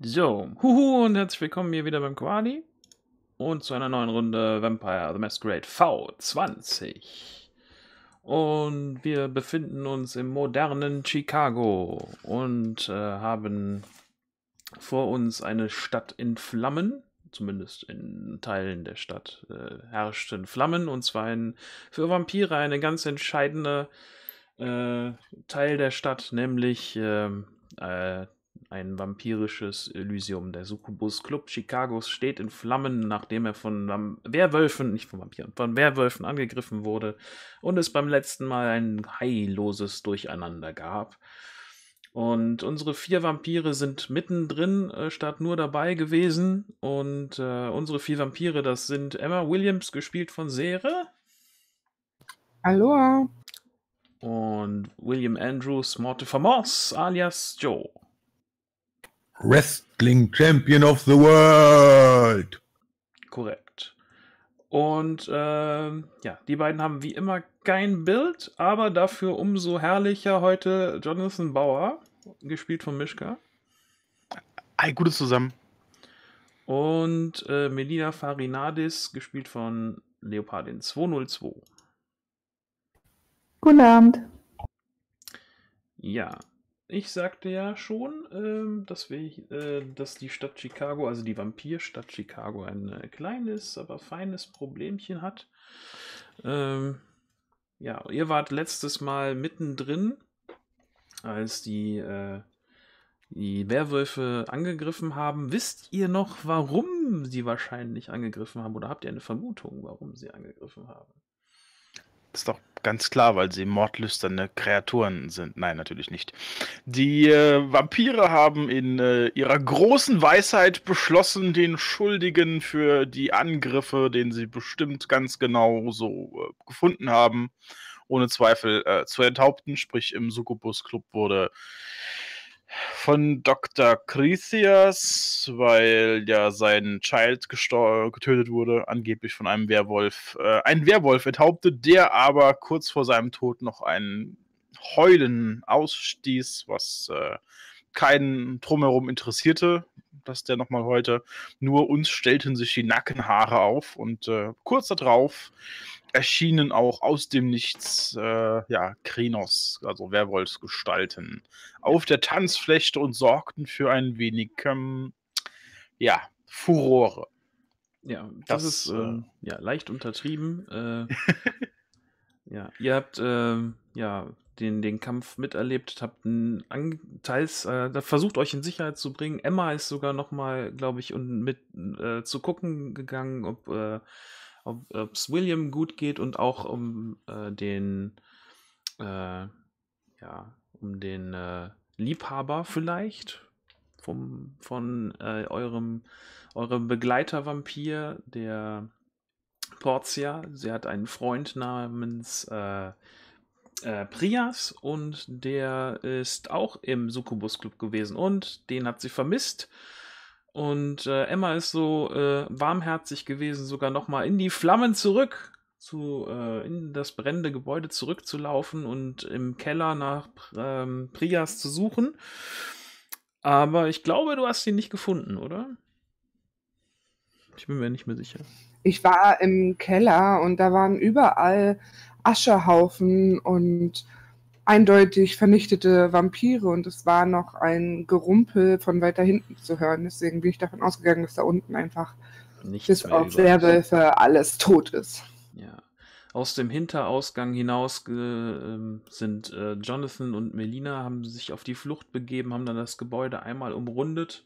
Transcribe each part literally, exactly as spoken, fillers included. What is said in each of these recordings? So, huhu und herzlich willkommen hier wieder beim Quali und zu einer neuen Runde Vampire The Masquerade V zwanzig. Und wir befinden uns im modernen Chicago und äh, haben vor uns eine Stadt in Flammen, zumindest in Teilen der Stadt äh, herrschten Flammen, und zwar in, für Vampire eine ganz entscheidende äh, Teil der Stadt, nämlich äh, äh, ein vampirisches Elysium. Der Succubus Club Chicagos steht in Flammen, nachdem er von Werwölfen, nicht von Vampiren, von Werwölfen angegriffen wurde und es beim letzten Mal ein heilloses Durcheinander gab. Und unsere vier Vampire sind mittendrin, äh, statt nur dabei gewesen. Und äh, unsere vier Vampire, das sind Emma Williams, gespielt von Sere. Hallo. Und William Andrews, Morte Famos, alias Joe. Wrestling Champion of the World. Korrekt. Und äh, ja, die beiden haben wie immer kein Bild, aber dafür umso herrlicher heute Jonathan Bauer, gespielt von Mischka. Hi, gutes zusammen. Und äh, Melina Farinadis, gespielt von Leopardin zwei null zwei. Guten Abend. Ja. Ich sagte ja schon, ähm, dass, wir, äh, dass die Stadt Chicago, also die Vampirstadt Chicago, ein äh, kleines, aber feines Problemchen hat. Ähm, ja, ihr wart letztes Mal mittendrin, als die, äh, die Werwölfe angegriffen haben. Wisst ihr noch, warum sie wahrscheinlich angegriffen haben? Oder habt ihr eine Vermutung, warum sie angegriffen haben? Das ist doch ganz klar, weil sie mordlüsterne Kreaturen sind. Nein, natürlich nicht. Die äh, Vampire haben in äh, ihrer großen Weisheit beschlossen, den Schuldigen für die Angriffe, den sie bestimmt ganz genau so äh, gefunden haben, ohne Zweifel äh, zu enthaupten. Sprich, im Succubus Club wurde von Doktor Chrisias, weil ja sein Child getötet wurde, angeblich von einem Werwolf, äh, ein Werwolf enthauptet, der aber kurz vor seinem Tod noch ein Heulen ausstieß, was äh, keinen drumherum interessierte, dass der nochmal heute, nur uns stellten sich die Nackenhaare auf und äh, kurz darauf erschienen auch aus dem Nichts äh, ja, Krinos, also Werwolfsgestalten, auf der Tanzfläche und sorgten für ein wenig ähm, ja, Furore. Ja, das, das ist äh, ja, leicht untertrieben. Äh, ja, ihr habt äh, ja, den, den Kampf miterlebt, habt an, teils äh, versucht, euch in Sicherheit zu bringen. Emma ist sogar nochmal, glaube ich, und mit äh, zu gucken gegangen, ob äh, ob es William gut geht, und auch um äh, den äh, ja, um den äh, Liebhaber vielleicht vom, von äh, eurem, eurem Begleiter-Vampir, der Portia. Sie hat einen Freund namens äh, äh, Prias, und der ist auch im Succubus Club gewesen und den hat sie vermisst. Und äh, Emma ist so äh, warmherzig gewesen, sogar nochmal in die Flammen zurück, zu, äh, in das brennende Gebäude zurückzulaufen und im Keller nach ähm, Prias zu suchen. Aber ich glaube, du hast ihn nicht gefunden, oder? Ich bin mir nicht mehr sicher. Ich war im Keller und da waren überall Aschehaufen und eindeutig vernichtete Vampire, und es war noch ein Gerumpel von weiter hinten zu hören. Deswegen bin ich davon ausgegangen, dass da unten einfach nichts bis auf Werwölfe alles tot ist. Ja. Aus dem Hinterausgang hinaus äh, sind äh, Jonathan und Melina, haben sich auf die Flucht begeben, haben dann das Gebäude einmal umrundet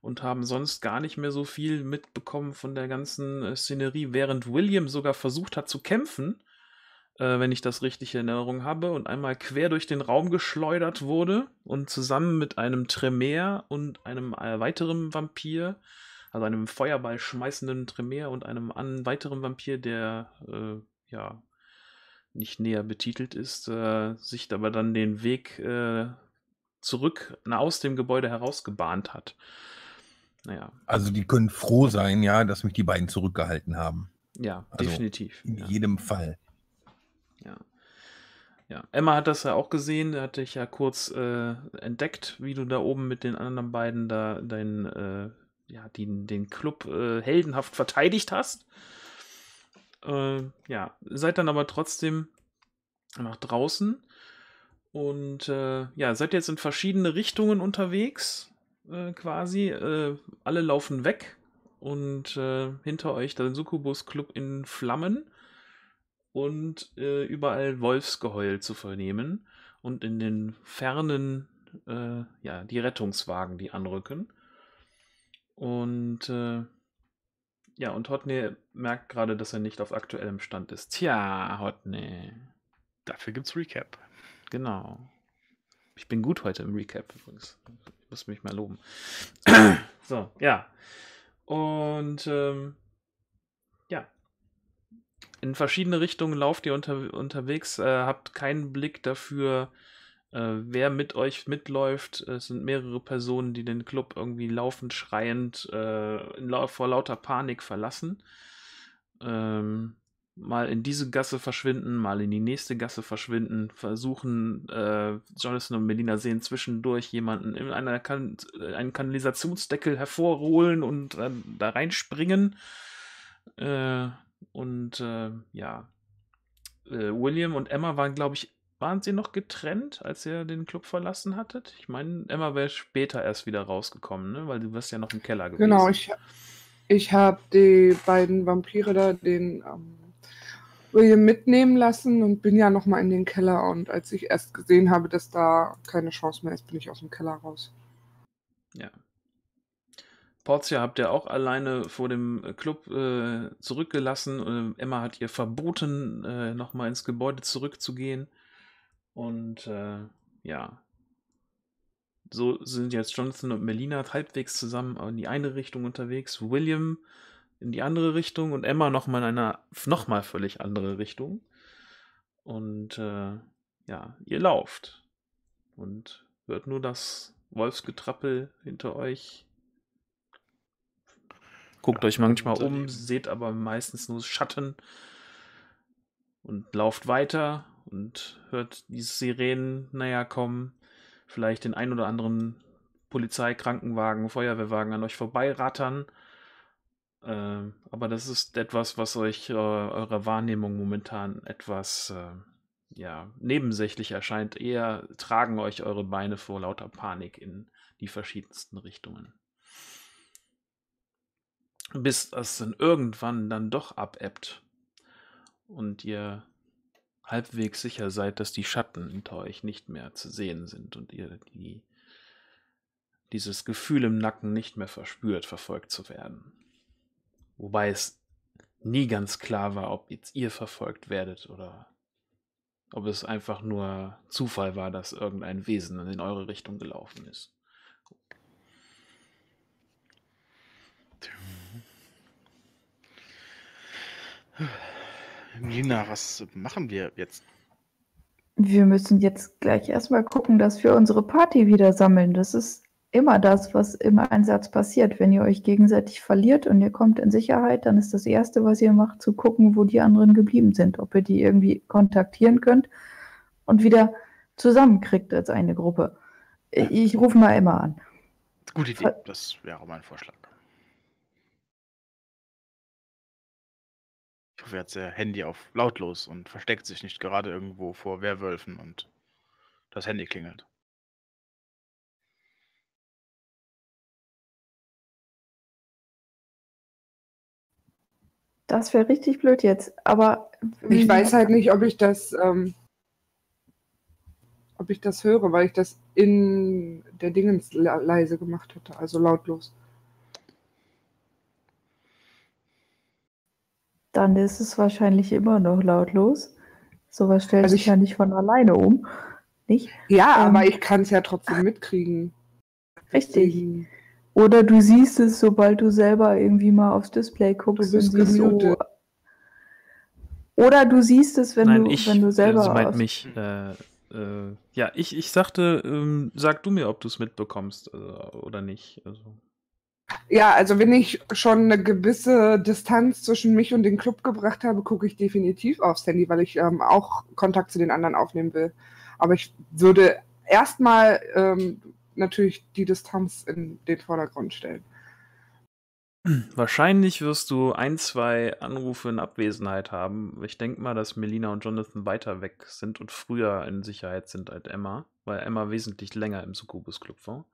und haben sonst gar nicht mehr so viel mitbekommen von der ganzen äh, Szenerie, während William sogar versucht hat zu kämpfen, wenn ich das richtig in Erinnerung habe, und einmal quer durch den Raum geschleudert wurde und zusammen mit einem Tremere und einem weiteren Vampir, also einem Feuerball schmeißenden Tremere und einem weiteren Vampir, der äh, ja nicht näher betitelt ist, äh, sich aber dann den Weg äh, zurück na, aus dem Gebäude herausgebahnt hat. Naja. Also die können froh sein, ja, dass mich die beiden zurückgehalten haben. Ja, also definitiv. In ja. jedem Fall. Ja. Ja, Emma hat das ja auch gesehen, da hatte ich ja kurz äh, entdeckt, wie du da oben mit den anderen beiden da deinen, äh, ja, den, den Club äh, heldenhaft verteidigt hast. Äh, ja, seid dann aber trotzdem nach draußen und äh, ja, seid jetzt in verschiedene Richtungen unterwegs, äh, quasi. Äh, alle laufen weg und äh, hinter euch der Succubus Club in Flammen. Und äh, überall Wolfsgeheul zu vernehmen und in den Fernen äh, ja, die Rettungswagen, die anrücken. Und äh, ja, und Hotney merkt gerade, dass er nicht auf aktuellem Stand ist. Tja, Hotney. Dafür gibt's Recap. Genau. Ich bin gut heute im Recap übrigens. Ich muss mich mal loben. So, ja. Und ähm, ja. In verschiedene Richtungen lauft ihr unter, unterwegs, äh, habt keinen Blick dafür, äh, wer mit euch mitläuft. Es sind mehrere Personen, die den Club irgendwie laufend, schreiend, äh, in lau- vor lauter Panik verlassen. Ähm, mal in diese Gasse verschwinden, mal in die nächste Gasse verschwinden, versuchen, äh, Jonathan und Melina sehen zwischendurch jemanden in einer kan- einen Kanalisationsdeckel hervorholen und äh, da reinspringen. Äh, Und äh, ja, äh, William und Emma waren, glaube ich, waren sie noch getrennt, als ihr den Club verlassen hattet? Ich meine, Emma wäre später erst wieder rausgekommen, ne? Weil du warst ja noch im Keller gewesen. Genau, ich, ich habe die beiden Vampire da, den ähm, William mitnehmen lassen und bin ja nochmal in den Keller. Und als ich erst gesehen habe, dass da keine Chance mehr ist, bin ich aus dem Keller raus. Ja. Portia habt ihr auch alleine vor dem Club äh, zurückgelassen. Äh, Emma hat ihr verboten, äh, nochmal ins Gebäude zurückzugehen. Und äh, ja, so sind jetzt Jonathan und Melina halbwegs zusammen in die eine Richtung unterwegs, William in die andere Richtung und Emma nochmal in einer nochmal völlig andere Richtung. Und äh, ja, ihr lauft und hört nur das Wolfsgetrappel hinter euch. Guckt ja, euch manchmal um, Leben. Seht aber meistens nur Schatten und lauft weiter und hört die Sirenen näher kommen, vielleicht den ein oder anderen Polizeikrankenwagen, Feuerwehrwagen an euch vorbeirattern, äh, aber das ist etwas, was euch äh, eurer Wahrnehmung momentan etwas äh, ja, nebensächlich erscheint. Eher tragen euch eure Beine vor lauter Panik in die verschiedensten Richtungen. Bis das dann irgendwann dann doch abebbt und ihr halbwegs sicher seid, dass die Schatten hinter euch nicht mehr zu sehen sind und ihr die, dieses Gefühl im Nacken nicht mehr verspürt, verfolgt zu werden. Wobei es nie ganz klar war, ob jetzt ihr verfolgt werdet oder ob es einfach nur Zufall war, dass irgendein Wesen in eure Richtung gelaufen ist. Nina, was machen wir jetzt? Wir müssen jetzt gleich erstmal gucken, dass wir unsere Party wieder sammeln. Das ist immer das, was im Einsatz passiert. Wenn ihr euch gegenseitig verliert und ihr kommt in Sicherheit, dann ist das Erste, was ihr macht, zu gucken, wo die anderen geblieben sind. Ob ihr die irgendwie kontaktieren könnt und wieder zusammenkriegt als eine Gruppe. Ich rufe mal Emma an. Gute Idee, das wäre auch mein Vorschlag. Ich hoffe, er hat sein Handy auf lautlos und versteckt sich nicht gerade irgendwo vor Werwölfen und das Handy klingelt. Das wäre richtig blöd jetzt, aber... Ich weiß halt nicht, ob ich das ähm, ob ich das höre, weil ich das in der Dingens leise gemacht hatte, also lautlos. Dann ist es wahrscheinlich immer noch lautlos. Sowas stellt also sich ich, ja nicht von alleine um. Nicht? Ja, ähm, aber ich kann es ja trotzdem mitkriegen. Richtig. Oder du siehst es, sobald du selber irgendwie mal aufs Display guckst. Du bist und siehst, oh. Oder du siehst es, wenn, Nein, du, ich, wenn du selber... Nein, ich meint mich. Äh, äh, ja, ich, ich sagte, ähm, sag du mir, ob du es mitbekommst äh, oder nicht. Also, Ja, also wenn ich schon eine gewisse Distanz zwischen mich und den Club gebracht habe, gucke ich definitiv aufs Handy, weil ich ähm, auch Kontakt zu den anderen aufnehmen will. Aber ich würde erstmal ähm, natürlich die Distanz in den Vordergrund stellen. Wahrscheinlich wirst du ein, zwei Anrufe in Abwesenheit haben. Ich denke mal, dass Melina und Jonathan weiter weg sind und früher in Sicherheit sind als Emma, weil Emma wesentlich länger im Succubus Club war.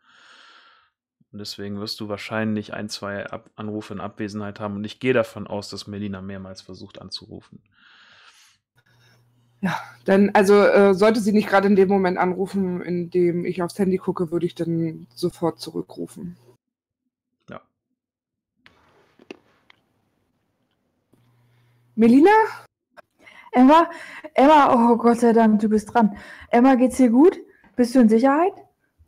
Und deswegen wirst du wahrscheinlich ein, zwei Ab- Anrufe in Abwesenheit haben. Und ich gehe davon aus, dass Melina mehrmals versucht anzurufen. Ja, dann, also äh, sollte sie nicht gerade in dem Moment anrufen, in dem ich aufs Handy gucke, würde ich dann sofort zurückrufen. Melina? Emma? Emma, oh Gott sei Dank, du bist dran. Emma, geht's dir gut? Bist du in Sicherheit?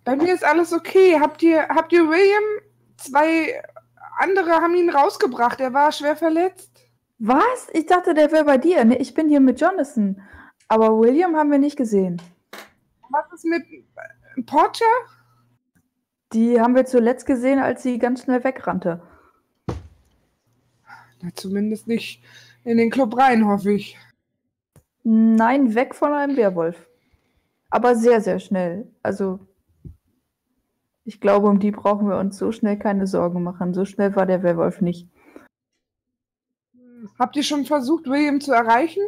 Bei mir ist alles okay. Habt ihr, habt ihr William? Zwei andere haben ihn rausgebracht. Er war schwer verletzt. Was? Ich dachte, der wäre bei dir. Nee, ich bin hier mit Jonathan. Aber William haben wir nicht gesehen. Was ist mit Portia? Die haben wir zuletzt gesehen, als sie ganz schnell wegrannte. Na, zumindest nicht in den Club rein, hoffe ich. Nein, weg von einem Werwolf. Aber sehr, sehr schnell. Also, ich glaube, um die brauchen wir uns so schnell keine Sorgen machen. So schnell war der Werwolf nicht. Habt ihr schon versucht, William zu erreichen?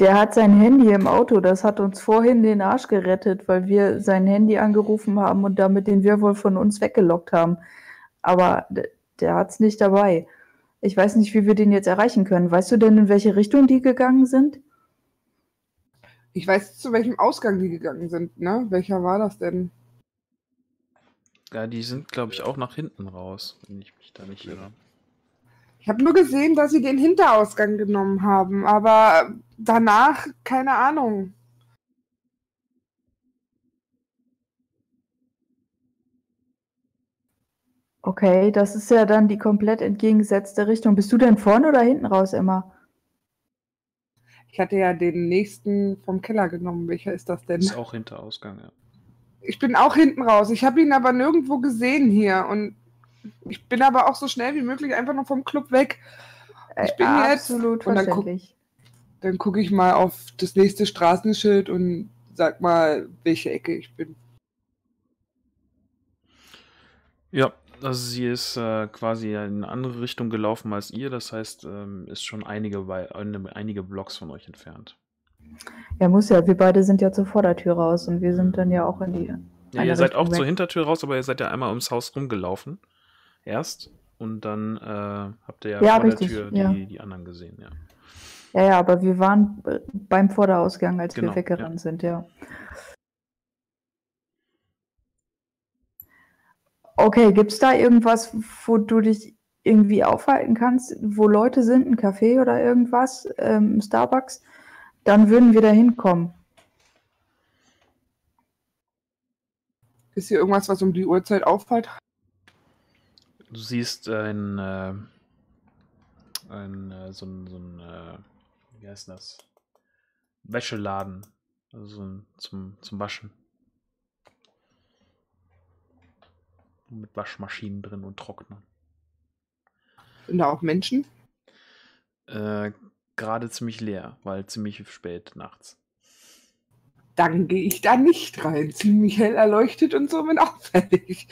Der hat sein Handy im Auto. Das hat uns vorhin den Arsch gerettet, weil wir sein Handy angerufen haben und damit den Werwolf von uns weggelockt haben. Aber d- der hat's nicht dabei. Ich weiß nicht, wie wir den jetzt erreichen können. Weißt du denn, in welche Richtung die gegangen sind? Ich weiß, zu welchem Ausgang die gegangen sind, ne? Welcher war das denn? Ja, die sind, glaube ich, auch nach hinten raus, wenn ich mich da nicht irre. Ich habe nur gesehen, dass sie den Hinterausgang genommen haben, aber danach, keine Ahnung. Okay, das ist ja dann die komplett entgegengesetzte Richtung. Bist du denn vorne oder hinten raus, Emma? Ich hatte ja den nächsten vom Keller genommen. Welcher ist das denn? Ist auch Hinterausgang, ja. Ich bin auch hinten raus. Ich habe ihn aber nirgendwo gesehen hier. Und ich bin aber auch so schnell wie möglich einfach noch vom Club weg. Ich bin äh, jetzt... Absolut verständlich. Dann gucke ich mal auf das nächste Straßenschild und sag mal, welche Ecke ich bin. Ja. Also sie ist äh, quasi in eine andere Richtung gelaufen als ihr, das heißt, ähm, ist schon einige, einige Blocks von euch entfernt. Ja, muss ja, wir beide sind ja zur Vordertür raus und wir sind dann ja auch in die andere Ja, ihr seid Richtung auch weg. Zur Hintertür raus, aber ihr seid ja einmal ums Haus rumgelaufen, erst, und dann äh, habt ihr ja, ja vor richtig, der Tür ja. die, die anderen gesehen, ja. Ja, ja, aber wir waren beim Vorderausgang, als genau, wir weggerannt ja. sind, ja. Okay, gibt es da irgendwas, wo du dich irgendwie aufhalten kannst, wo Leute sind, ein Café oder irgendwas, ähm, Starbucks? Dann würden wir da hinkommen. Ist hier irgendwas, was um die Uhrzeit auffällt? Du siehst ein, äh, ein äh, so ein, so ein äh, wie heißt das? Wäscheladen, also zum, zum Waschen. Mit Waschmaschinen drin und Trockner. Sind da auch Menschen? Äh, gerade ziemlich leer, weil ziemlich spät nachts. Dann gehe ich da nicht rein. Ziemlich hell erleuchtet und somit auffällig.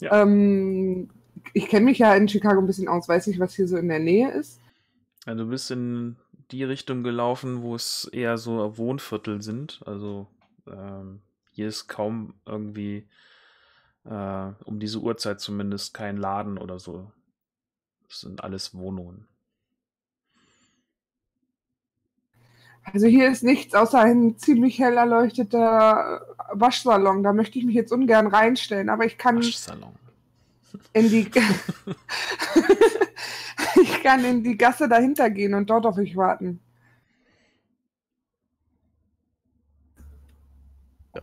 Ja. ähm, ich kenne mich ja in Chicago ein bisschen aus. Weiß nicht, was hier so in der Nähe ist. Ja, du bist in die Richtung gelaufen, wo es eher so Wohnviertel sind. Also ähm, hier ist kaum irgendwie Uh, um diese Uhrzeit zumindest kein Laden oder so. Das sind alles Wohnungen. Also hier ist nichts außer ein ziemlich hell erleuchteter Waschsalon. Da möchte ich mich jetzt ungern reinstellen, aber ich kann Waschsalon. in die ich kann in die Gasse dahinter gehen und dort auf euch warten.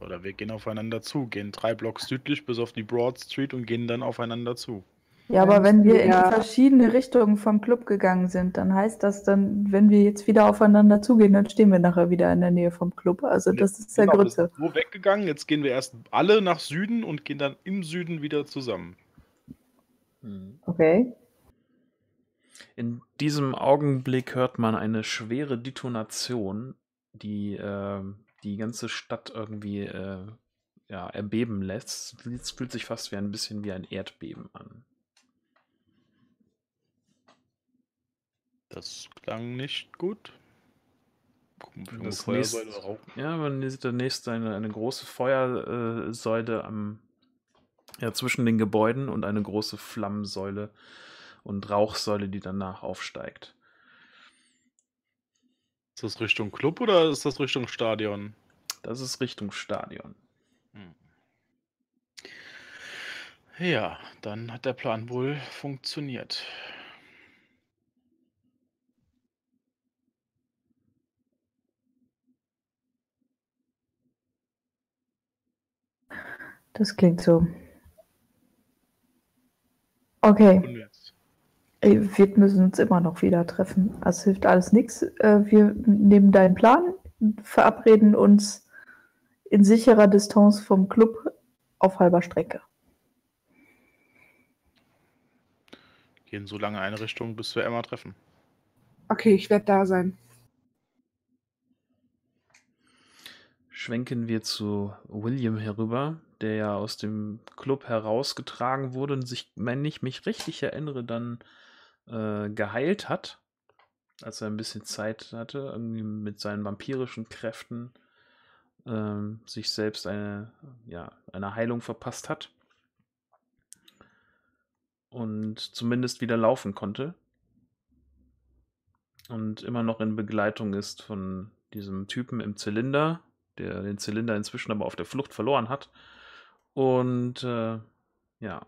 Oder wir gehen aufeinander zu, gehen drei Blocks südlich bis auf die Broad Street und gehen dann aufeinander zu. Ja, aber wenn wir in verschiedene Richtungen vom Club gegangen sind, dann heißt das dann, wenn wir jetzt wieder aufeinander zugehen, dann stehen wir nachher wieder in der Nähe vom Club. Also das ja, ist der genau, Grütze. Nur weggegangen, jetzt gehen wir erst alle nach Süden und gehen dann im Süden wieder zusammen. Hm. Okay. In diesem Augenblick hört man eine schwere Detonation, die äh, die ganze Stadt irgendwie äh, ja, erbeben lässt. Es fühlt sich fast wie ein bisschen wie ein Erdbeben an. Das klang nicht gut. Das nächste, ja, man sieht zunächst eine, eine große Feuersäule am, ja, zwischen den Gebäuden und eine große Flammensäule und Rauchsäule, die danach aufsteigt. Ist das Richtung Club oder ist das Richtung Stadion? Das ist Richtung Stadion. Hm. Ja, dann hat der Plan wohl funktioniert. Das klingt so. Okay. Wir müssen uns immer noch wieder treffen. Das hilft alles nichts. Wir nehmen deinen Plan, verabreden uns in sicherer Distanz vom Club auf halber Strecke. Gehen so lange eine Richtung, bis wir Emma treffen. Okay, ich werde da sein. Schwenken wir zu William herüber, der ja aus dem Club herausgetragen wurde und sich, wenn ich mich richtig erinnere, dann äh, geheilt hat, als er ein bisschen Zeit hatte, irgendwie mit seinen vampirischen Kräften ähm, sich selbst eine, ja, eine Heilung verpasst hat und zumindest wieder laufen konnte und immer noch in Begleitung ist von diesem Typen im Zylinder, der den Zylinder inzwischen aber auf der Flucht verloren hat, und äh, ja,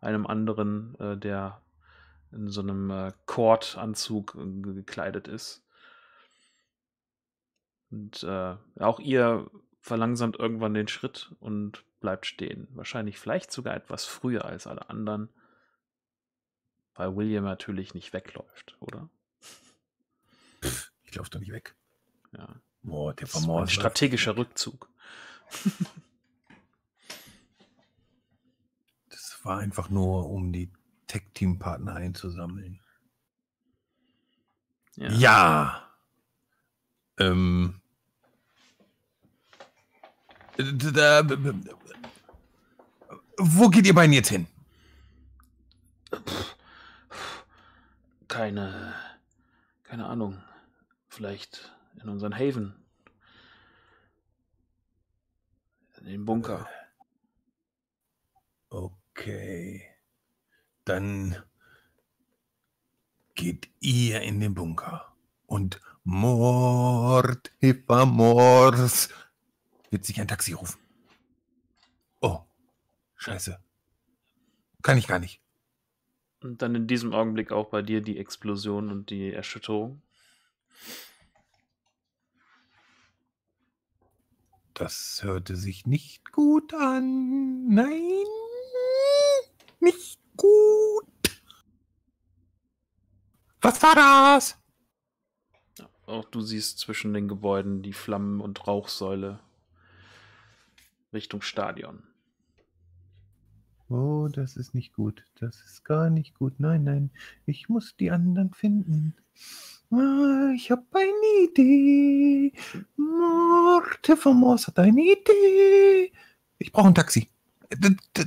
einem anderen, äh, der in so einem äh, Kordanzug äh, gekleidet ist. Und äh, auch ihr verlangsamt irgendwann den Schritt und bleibt stehen. Wahrscheinlich vielleicht sogar etwas früher als alle anderen, weil William natürlich nicht wegläuft, oder? Pff, ich laufe da nicht weg. Ja. Oh, der das ist ein strategischer Rückzug. Das war einfach nur, um die Tech-Team-Partner einzusammeln. Ja. ja. Ähm. Da, wo geht ihr beiden jetzt hin? Keine, keine Ahnung. Vielleicht in unseren Haven. In den Bunker. Okay. Dann geht ihr in den Bunker. Und Morte Famos wird sich ein Taxi rufen. Oh, scheiße. Kann ich gar nicht. Und dann in diesem Augenblick auch bei dir die Explosion und die Erschütterung. Das hörte sich nicht gut an. Nein, nicht gut. Was war das? Auch du siehst zwischen den Gebäuden die Flammen- und Rauchsäule Richtung Stadion. Oh, das ist nicht gut. Das ist gar nicht gut. Nein, nein. Ich muss die anderen finden. Ich habe eine Idee. Morte Famos hat eine Idee. Ich brauche ein Taxi.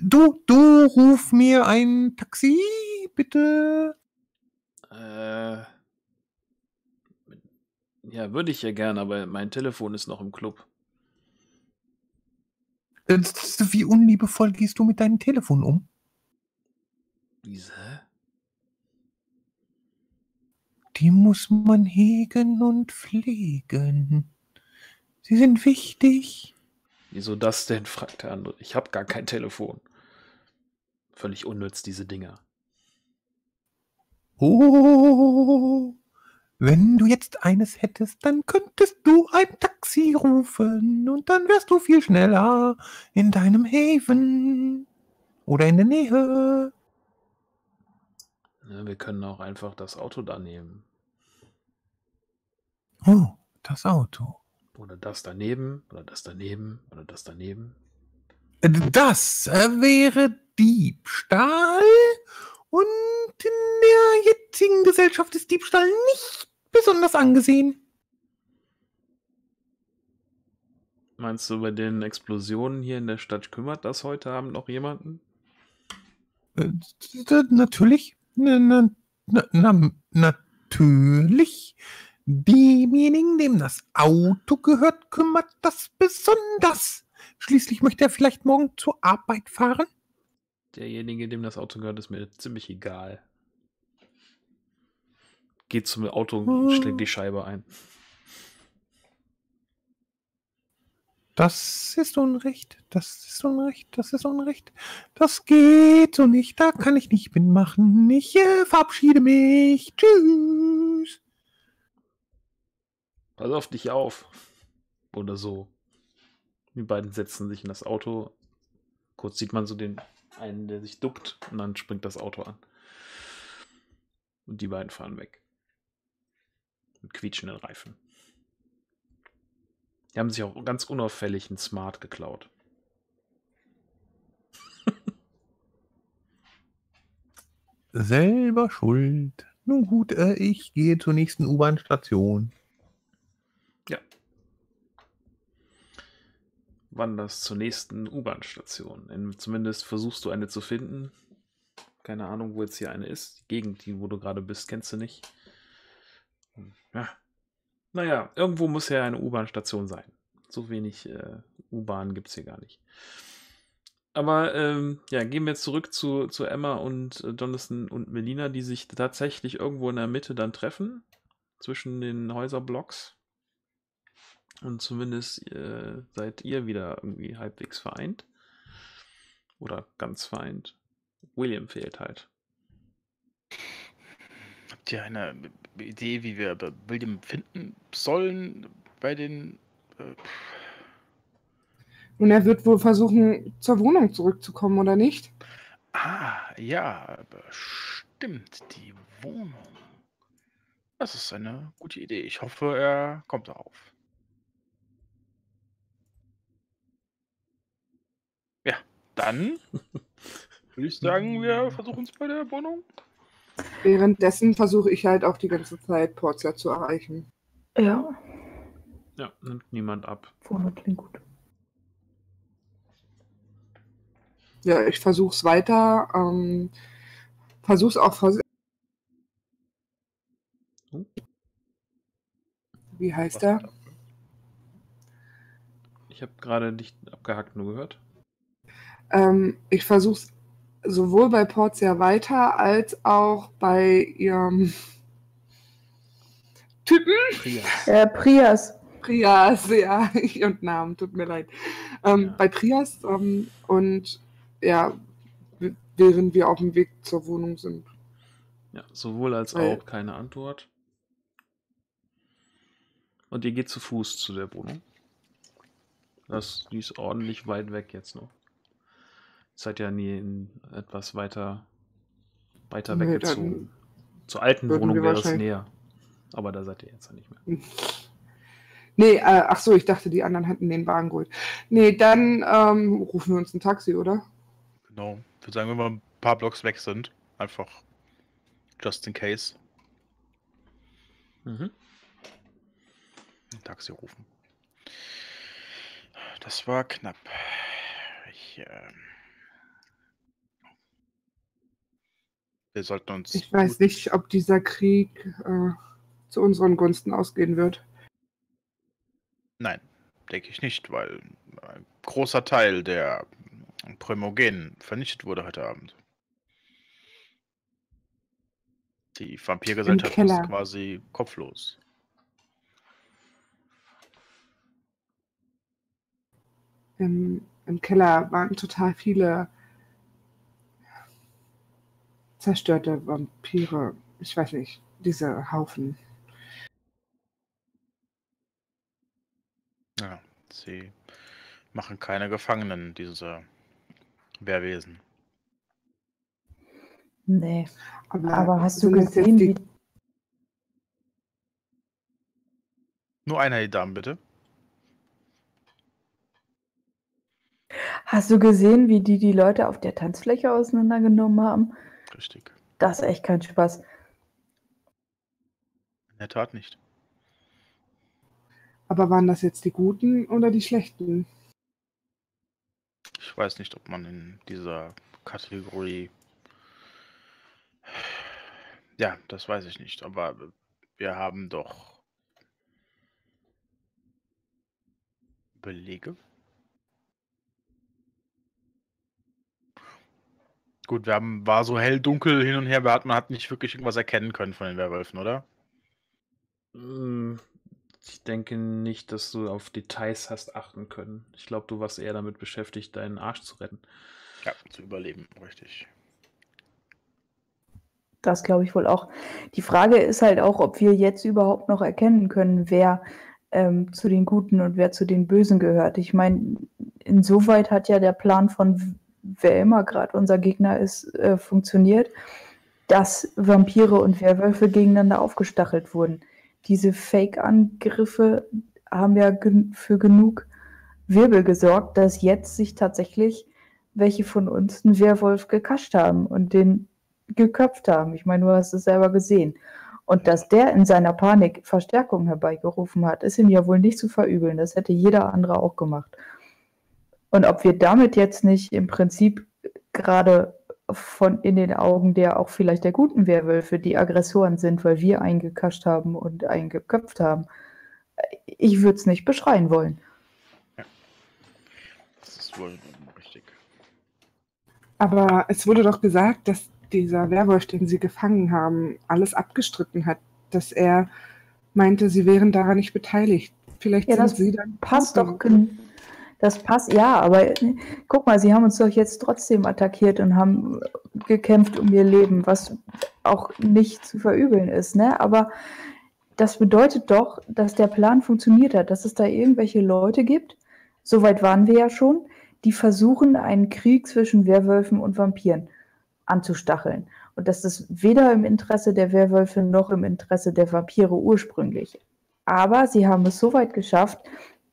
Du, du, ruf mir ein Taxi, bitte. Äh, ja, würde ich ja gern, aber mein Telefon ist noch im Club. Wie unliebevoll gehst du mit deinem Telefon um? Wieso? Die muss man hegen und pflegen. Sie sind wichtig. Wieso das denn? Fragt der andere. Ich habe gar kein Telefon. Völlig unnütz, diese Dinger. Oh, wenn du jetzt eines hättest, dann könntest du ein Taxi rufen und dann wärst du viel schneller in deinem Hafen oder in der Nähe. Ja, wir können auch einfach das Auto da nehmen. Oh, das Auto. Oder das daneben, oder das daneben, oder das daneben. Das wäre Diebstahl und in der jetzigen Gesellschaft ist Diebstahl nicht besonders angesehen. Meinst du, bei den Explosionen hier in der Stadt kümmert das heute Abend noch jemanden? Äh, natürlich. Na, na, na, natürlich. Demjenigen, dem das Auto gehört, kümmert das besonders. Schließlich möchte er vielleicht morgen zur Arbeit fahren. Derjenige, dem das Auto gehört, ist mir ziemlich egal. Geht zum Auto und schlägt die Scheibe ein. Das ist Unrecht, das ist Unrecht, das ist Unrecht. Das geht so nicht, da kann ich nicht mitmachen. Ich äh, verabschiede mich. Tschüss. Pass auf dich auf. Oder so. Die beiden setzen sich in das Auto. Kurz sieht man so den einen, der sich duckt, und dann springt das Auto an. Und die beiden fahren weg. Mit quietschenden Reifen. Die haben sich auch ganz unauffällig einen Smart geklaut. Selber schuld. Nun gut, äh, ich gehe zur nächsten U-Bahn-Station. Ja. Wanderst zur nächsten U-Bahn-Station. Zumindest versuchst du eine zu finden. Keine Ahnung, wo jetzt hier eine ist. Die Gegend, die, wo du gerade bist, kennst du nicht. Ja. Naja, irgendwo muss ja eine U-Bahn-Station sein. So wenig äh, U-Bahn gibt es hier gar nicht. Aber ähm, ja, gehen wir jetzt zurück zu, zu Emma und äh, Jonathan und Melina, die sich tatsächlich irgendwo in der Mitte dann treffen, zwischen den Häuserblocks. Und zumindest äh, seid ihr wieder irgendwie halbwegs vereint. Oder ganz vereint. William fehlt halt. Habt ihr eine Idee, wie wir William finden sollen bei den... Äh Nun, er wird wohl versuchen, zur Wohnung zurückzukommen, oder nicht? Ah, ja, stimmt, die Wohnung. Das ist eine gute Idee. Ich hoffe, er kommt darauf. Ja, dann würde ich sagen, wir versuchen es bei der Wohnung. Währenddessen versuche ich halt auch die ganze Zeit, Portia zu erreichen. Ja. Ja, nimmt niemand ab. Vorne klingt gut. Ja, ich versuche es weiter. Ähm, versuche es auch... Vers hm? Wie heißt er? Ich habe gerade dich abgehackt, nur gehört. Ähm, ich versuche es sowohl bei Portia weiter als auch bei ihrem Typen. Prias. Äh, Prias. Prias, ja. Ich und Namen, tut mir leid. Ähm, ja. Bei Prias ähm, und ja, während wir auf dem Weg zur Wohnung sind. Ja, sowohl als Weil, auch keine Antwort. Und ihr geht zu Fuß zu der Wohnung. Das, die ist ordentlich weit weg jetzt noch. Seid ja nie in etwas weiter, weiter nee, weggezogen. Zur alten Wohnung wäre es näher. Aber da seid ihr jetzt ja nicht mehr. Nee, äh, ach so, ich dachte, die anderen hätten den Wagen geholt. Nee, dann ähm, rufen wir uns ein Taxi, oder? Genau. Ich würde sagen, wenn wir ein paar Blocks weg sind, einfach just in case. Mhm. Ein Taxi rufen. Das war knapp. Ich, ähm... Wir sollten uns ich weiß nicht, ob dieser Krieg äh, zu unseren Gunsten ausgehen wird. Nein, denke ich nicht, weil ein großer Teil der Primogenen vernichtet wurde heute Abend. Die Vampirgesellschaft ist quasi kopflos. Im, im Keller waren total viele zerstörte Vampire, ich weiß nicht, diese Haufen. Ja, sie machen keine Gefangenen, diese Wehrwesen. Nee, aber, aber hast du gesehen, wie... Nur einer, die Damen, bitte. Hast du gesehen, wie die die Leute auf der Tanzfläche auseinandergenommen haben? Richtig. Das ist echt kein Spaß. In der Tat nicht. Aber waren das jetzt die Guten oder die Schlechten? Ich weiß nicht, ob man in dieser Kategorie... Ja, das weiß ich nicht, aber wir haben doch Belege. Gut, wir haben, war so hell, dunkel hin und her, wir hat, man hat nicht wirklich irgendwas erkennen können von den Werwölfen, oder? Ich denke nicht, dass du auf Details hast achten können. Ich glaube, du warst eher damit beschäftigt, deinen Arsch zu retten. Ja, zu überleben, richtig. Das glaube ich wohl auch. Die Frage ist halt auch, ob wir jetzt überhaupt noch erkennen können, wer ähm, zu den Guten und wer zu den Bösen gehört. Ich meine, insoweit hat ja der Plan von wer immer gerade unser Gegner ist, äh, funktioniert, dass Vampire und Werwölfe gegeneinander aufgestachelt wurden. Diese Fake-Angriffe haben ja gen- für genug Wirbel gesorgt, dass jetzt sich tatsächlich welche von uns einen Werwolf gekascht haben und den geköpft haben. Ich meine, du hast es selber gesehen. Und dass der in seiner Panik Verstärkung herbeigerufen hat, ist ihm ja wohl nicht zu verübeln. Das hätte jeder andere auch gemacht. Und ob wir damit jetzt nicht im Prinzip gerade von in den Augen der auch vielleicht der guten Werwölfe die Aggressoren sind, weil wir eingekascht haben und eingeköpft haben, ich würde es nicht beschreien wollen. Ja. Das ist wohl richtig. Aber es wurde doch gesagt, dass dieser Werwolf, den sie gefangen haben, alles abgestritten hat, dass er meinte, sie wären daran nicht beteiligt. Vielleicht ja, sind das sie dann... Passt doch, das passt, ja, aber guck mal, sie haben uns doch jetzt trotzdem attackiert und haben gekämpft um ihr Leben, was auch nicht zu verübeln ist, ne? Aber das bedeutet doch, dass der Plan funktioniert hat, dass es da irgendwelche Leute gibt, soweit waren wir ja schon, die versuchen, einen Krieg zwischen Werwölfen und Vampiren anzustacheln. Und das ist weder im Interesse der Werwölfe noch im Interesse der Vampire ursprünglich. Aber sie haben es so weit geschafft,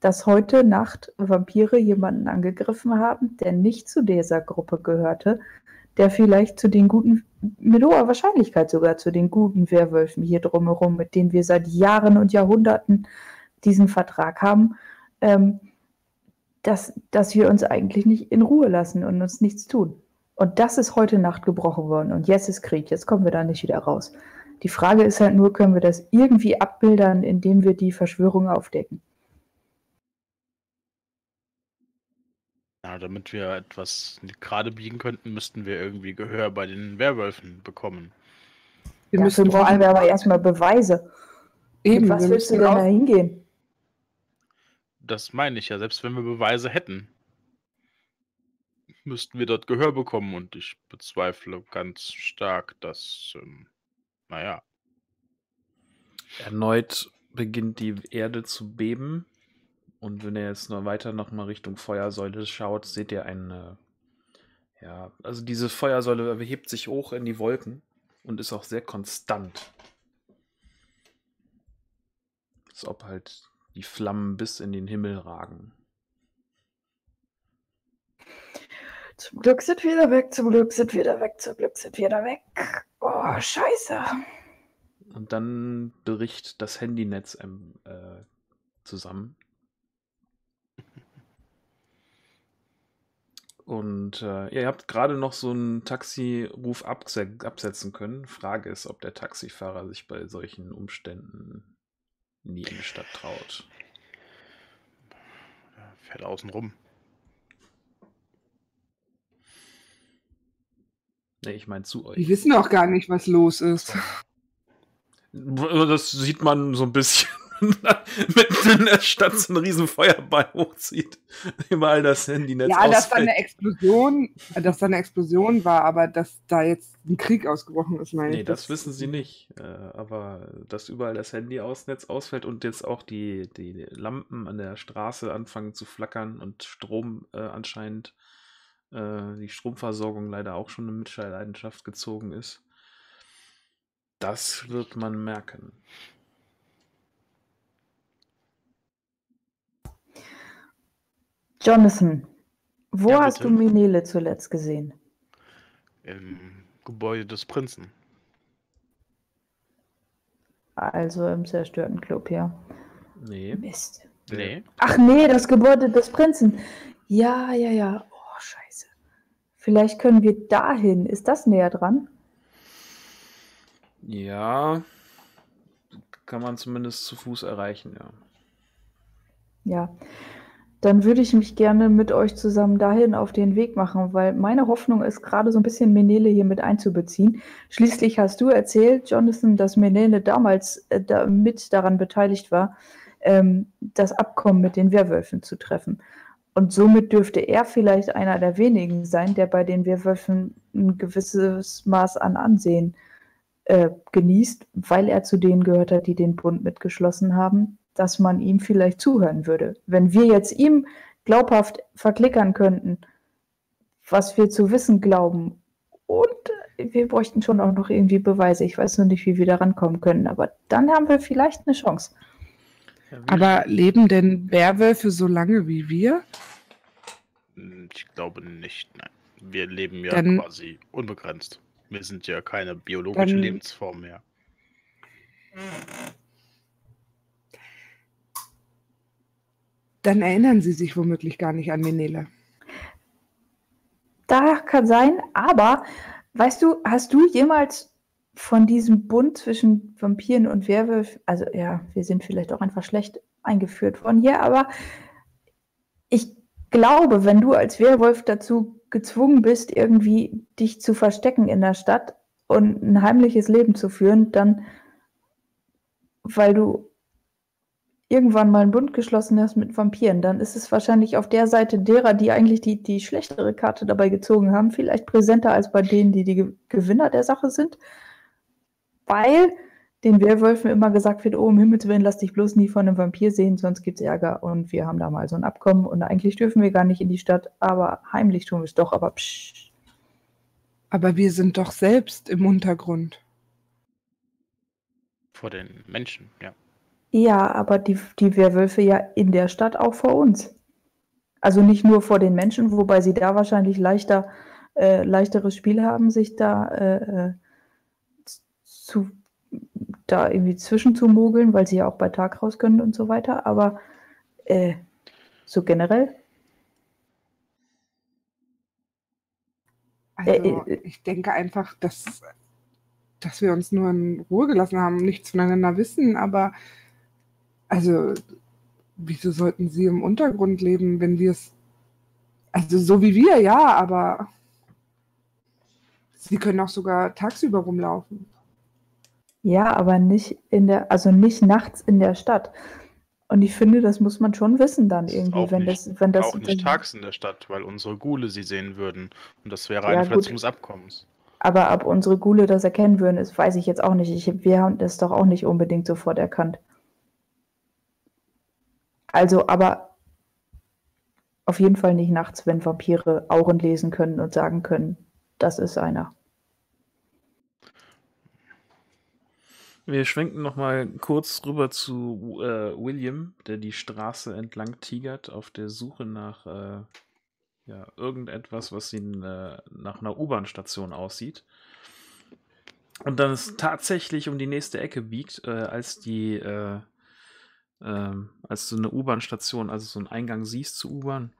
dass heute Nacht Vampire jemanden angegriffen haben, der nicht zu dieser Gruppe gehörte, der vielleicht zu den guten, mit hoher Wahrscheinlichkeit sogar zu den guten Werwölfen hier drumherum, mit denen wir seit Jahren und Jahrhunderten diesen Vertrag haben, ähm, dass, dass wir uns eigentlich nicht in Ruhe lassen und uns nichts tun. Und das ist heute Nacht gebrochen worden. Und jetzt ist Krieg. Jetzt kommen wir da nicht wieder raus. Die Frage ist halt nur, können wir das irgendwie abbildern, indem wir die Verschwörung aufdecken? Ja, damit wir etwas gerade biegen könnten, müssten wir irgendwie Gehör bei den Werwölfen bekommen. Wir ja, müssen brauchen wir aber erstmal Beweise. Eben. Mit was willst du denn da hingehen? Das meine ich ja. Selbst wenn wir Beweise hätten, müssten wir dort Gehör bekommen und ich bezweifle ganz stark, dass, ähm, naja. Erneut beginnt die Erde zu beben und wenn ihr jetzt noch weiter nochmal Richtung Feuersäule schaut, seht ihr eine, ja, also diese Feuersäule hebt sich hoch in die Wolken und ist auch sehr konstant. Als ob halt die Flammen bis in den Himmel ragen. Zum Glück sind wir wieder weg, zum Glück sind wir wieder weg, zum Glück sind wir wieder weg. Oh, scheiße. Und dann bricht das Handynetz ähm, äh, zusammen. Und äh, ihr habt gerade noch so einen Taxiruf absetzen können. Frage ist, ob der Taxifahrer sich bei solchen Umständen nie in die Stadt traut. Er fährt außen rum. Nee, ich meine zu euch. Die wissen auch gar nicht, was los ist. Das sieht man so ein bisschen. Mitten in der Stadt so ein riesen Feuerball hochzieht. Überall das Handynetz ausfällt. Ja, dass da eine Explosion, dass da eine Explosion war, aber dass da jetzt ein Krieg ausgebrochen ist, meine ich. Nee, das, das wissen sie nicht. Aber dass überall das Handynetz ausfällt und jetzt auch die, die Lampen an der Straße anfangen zu flackern und Strom äh, anscheinend äh, die Stromversorgung leider auch schon in Mitleidenschaft gezogen ist. Das wird man merken. Jonathan, wo ja, hast du Minele zuletzt gesehen? Im Gebäude des Prinzen. Also im zerstörten Club, ja. Nee. Mist. Nee. Ach nee, das Gebäude des Prinzen. Ja, ja, ja. Oh, scheiße. Vielleicht können wir dahin. Ist das näher dran? Ja. Kann man zumindest zu Fuß erreichen, ja. Ja. Dann würde ich mich gerne mit euch zusammen dahin auf den Weg machen, weil meine Hoffnung ist, gerade so ein bisschen Menele hier mit einzubeziehen. Schließlich hast du erzählt, Jonathan, dass Menele damals äh, da mit daran beteiligt war, ähm, das Abkommen mit den Werwölfen zu treffen. Und somit dürfte er vielleicht einer der wenigen sein, der bei den Werwölfen ein gewisses Maß an Ansehen äh, genießt, weil er zu denen gehört hat, die den Bund mitgeschlossen haben, dass man ihm vielleicht zuhören würde. Wenn wir jetzt ihm glaubhaft verklickern könnten, was wir zu wissen glauben, und wir bräuchten schon auch noch irgendwie Beweise. Ich weiß nur nicht, wie wir da rankommen können, aber dann haben wir vielleicht eine Chance. Aber leben denn Werwölfe so lange wie wir? Ich glaube nicht, nein. Wir leben ja dann quasi unbegrenzt. Wir sind ja keine biologische Lebensform mehr. Dann erinnern sie sich womöglich gar nicht an Menele. Da kann sein, aber weißt du, hast du jemals von diesem Bund zwischen Vampiren und Werwölfen, also ja, wir sind vielleicht auch einfach schlecht eingeführt worden hier, aber ich glaube, wenn du als Werwolf dazu gezwungen bist, irgendwie dich zu verstecken in der Stadt und ein heimliches Leben zu führen, dann, weil du irgendwann mal einen Bund geschlossen hast mit Vampiren, dann ist es wahrscheinlich auf der Seite derer, die eigentlich die, die schlechtere Karte dabei gezogen haben, vielleicht präsenter als bei denen, die die Gewinner der Sache sind, weil den Werwölfen immer gesagt wird, oh, um Himmels Willen, lass dich bloß nie von einem Vampir sehen, sonst gibt's Ärger und wir haben da mal so ein Abkommen und eigentlich dürfen wir gar nicht in die Stadt, aber heimlich tun wir es doch, aber psch. Aber wir sind doch selbst im Untergrund. Vor den Menschen, ja. Ja, aber die, die Werwölfe ja in der Stadt auch vor uns. Also nicht nur vor den Menschen, wobei sie da wahrscheinlich leichter, äh, leichteres Spiel haben, sich da, äh, zu, da irgendwie zwischenzumogeln, weil sie ja auch bei Tag raus können und so weiter. Aber äh, so generell. Also äh, ich denke einfach, dass, dass wir uns nur in Ruhe gelassen haben, nichts voneinander wissen, aber also, wieso sollten sie im Untergrund leben, wenn wir es, also so wie wir, ja, aber sie können auch sogar tagsüber rumlaufen. Ja, aber nicht in der, also nicht nachts in der Stadt. Und ich finde, das muss man schon wissen dann irgendwie, auch wenn, nicht, das, wenn das... Auch nicht tags in der Stadt, weil unsere Ghule sie sehen würden. Und das wäre eine ja, Verletzung des Abkommens. Aber ob unsere Ghule das erkennen würden, das weiß ich jetzt auch nicht. Ich, wir haben das doch auch nicht unbedingt sofort erkannt. Also, aber auf jeden Fall nicht nachts, wenn Vampire Auren lesen können und sagen können, das ist einer. Wir schwenken nochmal kurz rüber zu äh, William, der die Straße entlang tigert, auf der Suche nach äh, ja, irgendetwas, was ihn äh, nach einer U-Bahn-Station aussieht. Und dann es tatsächlich um die nächste Ecke biegt, äh, als die... Äh, Ähm, als du eine U-Bahn-Station, also so einen Eingang siehst zu U-Bahn.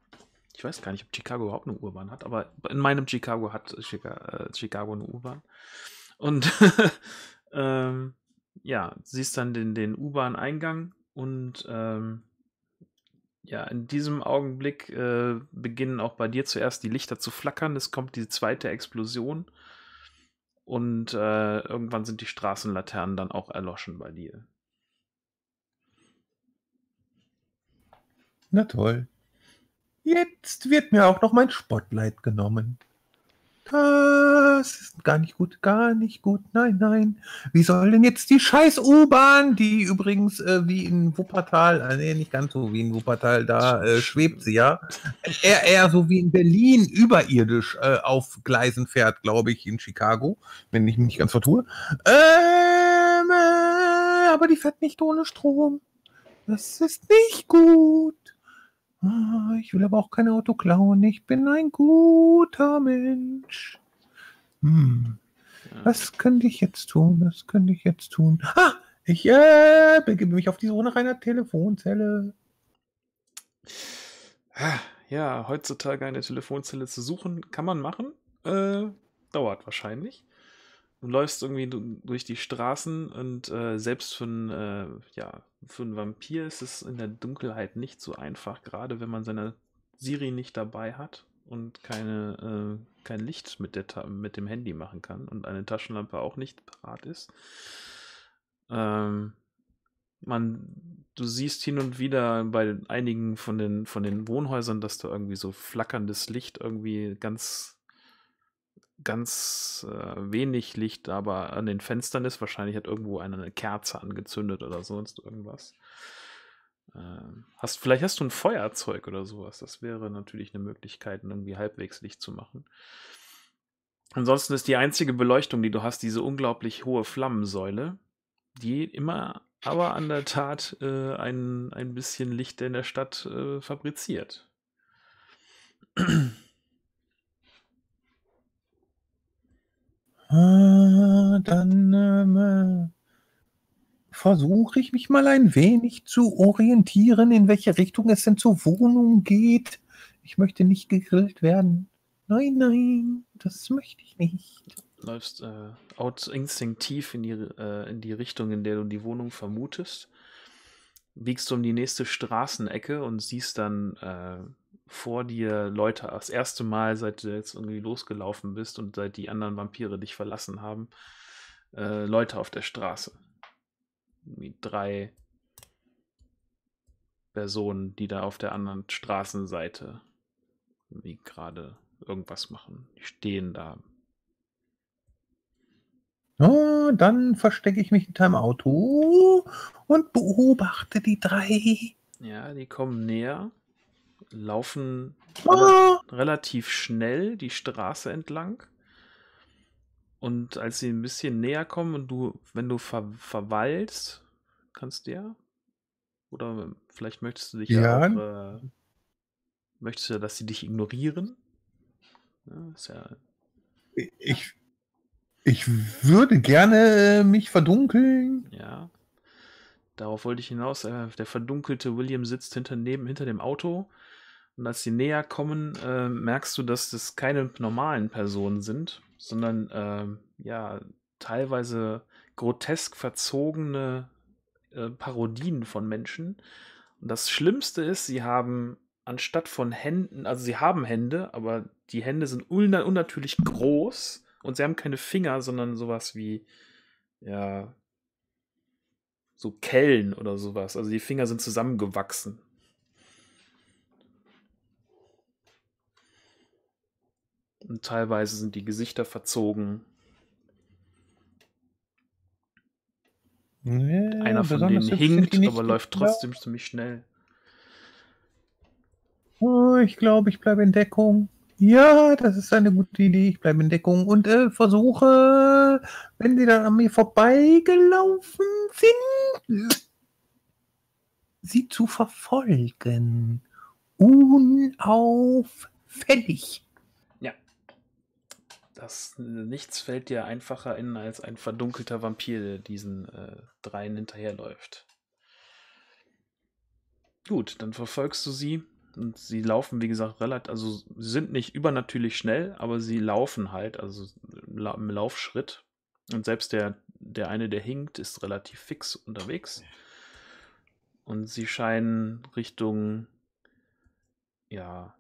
Ich weiß gar nicht, ob Chicago überhaupt eine U-Bahn hat, aber in meinem Chicago hat Chica, äh, Chicago eine U-Bahn. Und ähm, ja, siehst dann den, den U-Bahn-Eingang und ähm, ja, in diesem Augenblick äh, beginnen auch bei dir zuerst die Lichter zu flackern. Es kommt die zweite Explosion und äh, irgendwann sind die Straßenlaternen dann auch erloschen bei dir. Na toll. Jetzt wird mir auch noch mein Spotlight genommen. Das ist gar nicht gut, gar nicht gut, nein, nein. Wie soll denn jetzt die scheiß U-Bahn, die übrigens äh, wie in Wuppertal, äh, nee, nicht ganz so wie in Wuppertal, da äh, schwebt sie ja, eher, eher so wie in Berlin überirdisch äh, auf Gleisen fährt, glaube ich, in Chicago, wenn ich mich nicht ganz vertue. Ähm, äh, aber die fährt nicht ohne Strom. Das ist nicht gut. Ich will aber auch kein Auto klauen. Ich bin ein guter Mensch. Hm. Was könnte ich jetzt tun? Was könnte ich jetzt tun? Ah, ich äh, begebe mich auf die Suche nach einer Telefonzelle. Ja, heutzutage eine Telefonzelle zu suchen, kann man machen. Äh, dauert wahrscheinlich. Du läufst irgendwie durch die Straßen und äh, selbst für einen, äh, ja, für einen Vampir ist es in der Dunkelheit nicht so einfach, gerade wenn man seine Siri nicht dabei hat und keine, äh, kein Licht mit, der Ta mit dem Handy machen kann und eine Taschenlampe auch nicht parat ist. Ähm, man, du siehst hin und wieder bei einigen von den, von den Wohnhäusern, dass da irgendwie so flackerndes Licht irgendwie ganz... ganz äh, wenig Licht, aber an den Fenstern ist. Wahrscheinlich hat irgendwo einer eine Kerze angezündet oder sonst irgendwas. Ähm, hast, vielleicht hast du ein Feuerzeug oder sowas. Das wäre natürlich eine Möglichkeit, irgendwie halbwegs Licht zu machen. Ansonsten ist die einzige Beleuchtung, die du hast, diese unglaublich hohe Flammensäule, die immer aber an der Tat äh, ein, ein bisschen Licht in der Stadt äh, fabriziert. Dann äh, versuche ich mich mal ein wenig zu orientieren, in welche Richtung es denn zur Wohnung geht. Ich möchte nicht gegrillt werden. Nein, nein, das möchte ich nicht. Du läufst äh, out instinktiv in die, äh, in die Richtung, in der du die Wohnung vermutest. Biegst um die nächste Straßenecke und siehst dann... Äh, vor dir Leute, das erste Mal, seit du jetzt irgendwie losgelaufen bist und seit die anderen Vampire dich verlassen haben, äh, Leute auf der Straße. Wie drei Personen, die da auf der anderen Straßenseite wie gerade irgendwas machen. Die stehen da. Oh, dann verstecke ich mich hinterm Auto und beobachte die drei. Ja, die kommen näher. Laufen ah. relativ schnell die Straße entlang und als sie ein bisschen näher kommen und du, wenn du ver verweilst, kannst du ja, oder vielleicht möchtest du dich ja, ja auch, äh, möchtest du, dass sie dich ignorieren? Ja, ist ja, ich, ich würde gerne mich verdunkeln. Ja. Darauf wollte ich hinaus. Der verdunkelte William sitzt hinter, neben, hinter dem Auto. Und als sie näher kommen, äh, merkst du, dass das keine normalen Personen sind, sondern äh, ja teilweise grotesk verzogene äh, Parodien von Menschen. Und das Schlimmste ist, sie haben anstatt von Händen, also sie haben Hände, aber die Hände sind un unnatürlich groß und sie haben keine Finger, sondern sowas wie, ja... so Kellen oder sowas. Also die Finger sind zusammengewachsen. Und teilweise sind die Gesichter verzogen. Nee, einer von denen hinkt, aber läuft trotzdem ziemlich schnell. Oh, ich glaube, ich bleibe in Deckung. Ja, das ist eine gute Idee. Ich bleibe in Deckung und äh, versuche, wenn sie dann an mir vorbeigelaufen sind, sie zu verfolgen. Unauffällig. Ja. Das, nichts fällt dir einfacher in als ein verdunkelter Vampir, der diesen äh, dreien hinterherläuft. Gut, dann verfolgst du sie. Und sie laufen, wie gesagt, relativ, also sind nicht übernatürlich schnell, aber sie laufen halt, also im Laufschritt. Und selbst der, der eine, der hinkt, ist relativ fix unterwegs. Und sie scheinen Richtung, ja,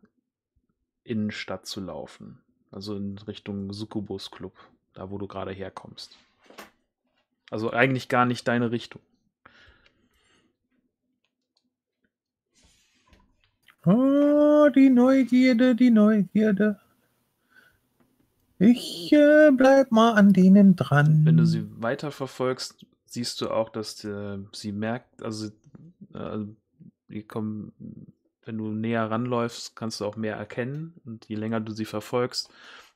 Innenstadt zu laufen. Also in Richtung Succubus Club, da wo du gerade herkommst. Also eigentlich gar nicht deine Richtung. Oh, die Neugierde, die Neugierde. Ich äh, bleib mal an denen dran. Wenn du sie weiterverfolgst, siehst du auch, dass äh, sie merkt, also äh, die kommen, wenn du näher ranläufst, kannst du auch mehr erkennen. Und je länger du sie verfolgst,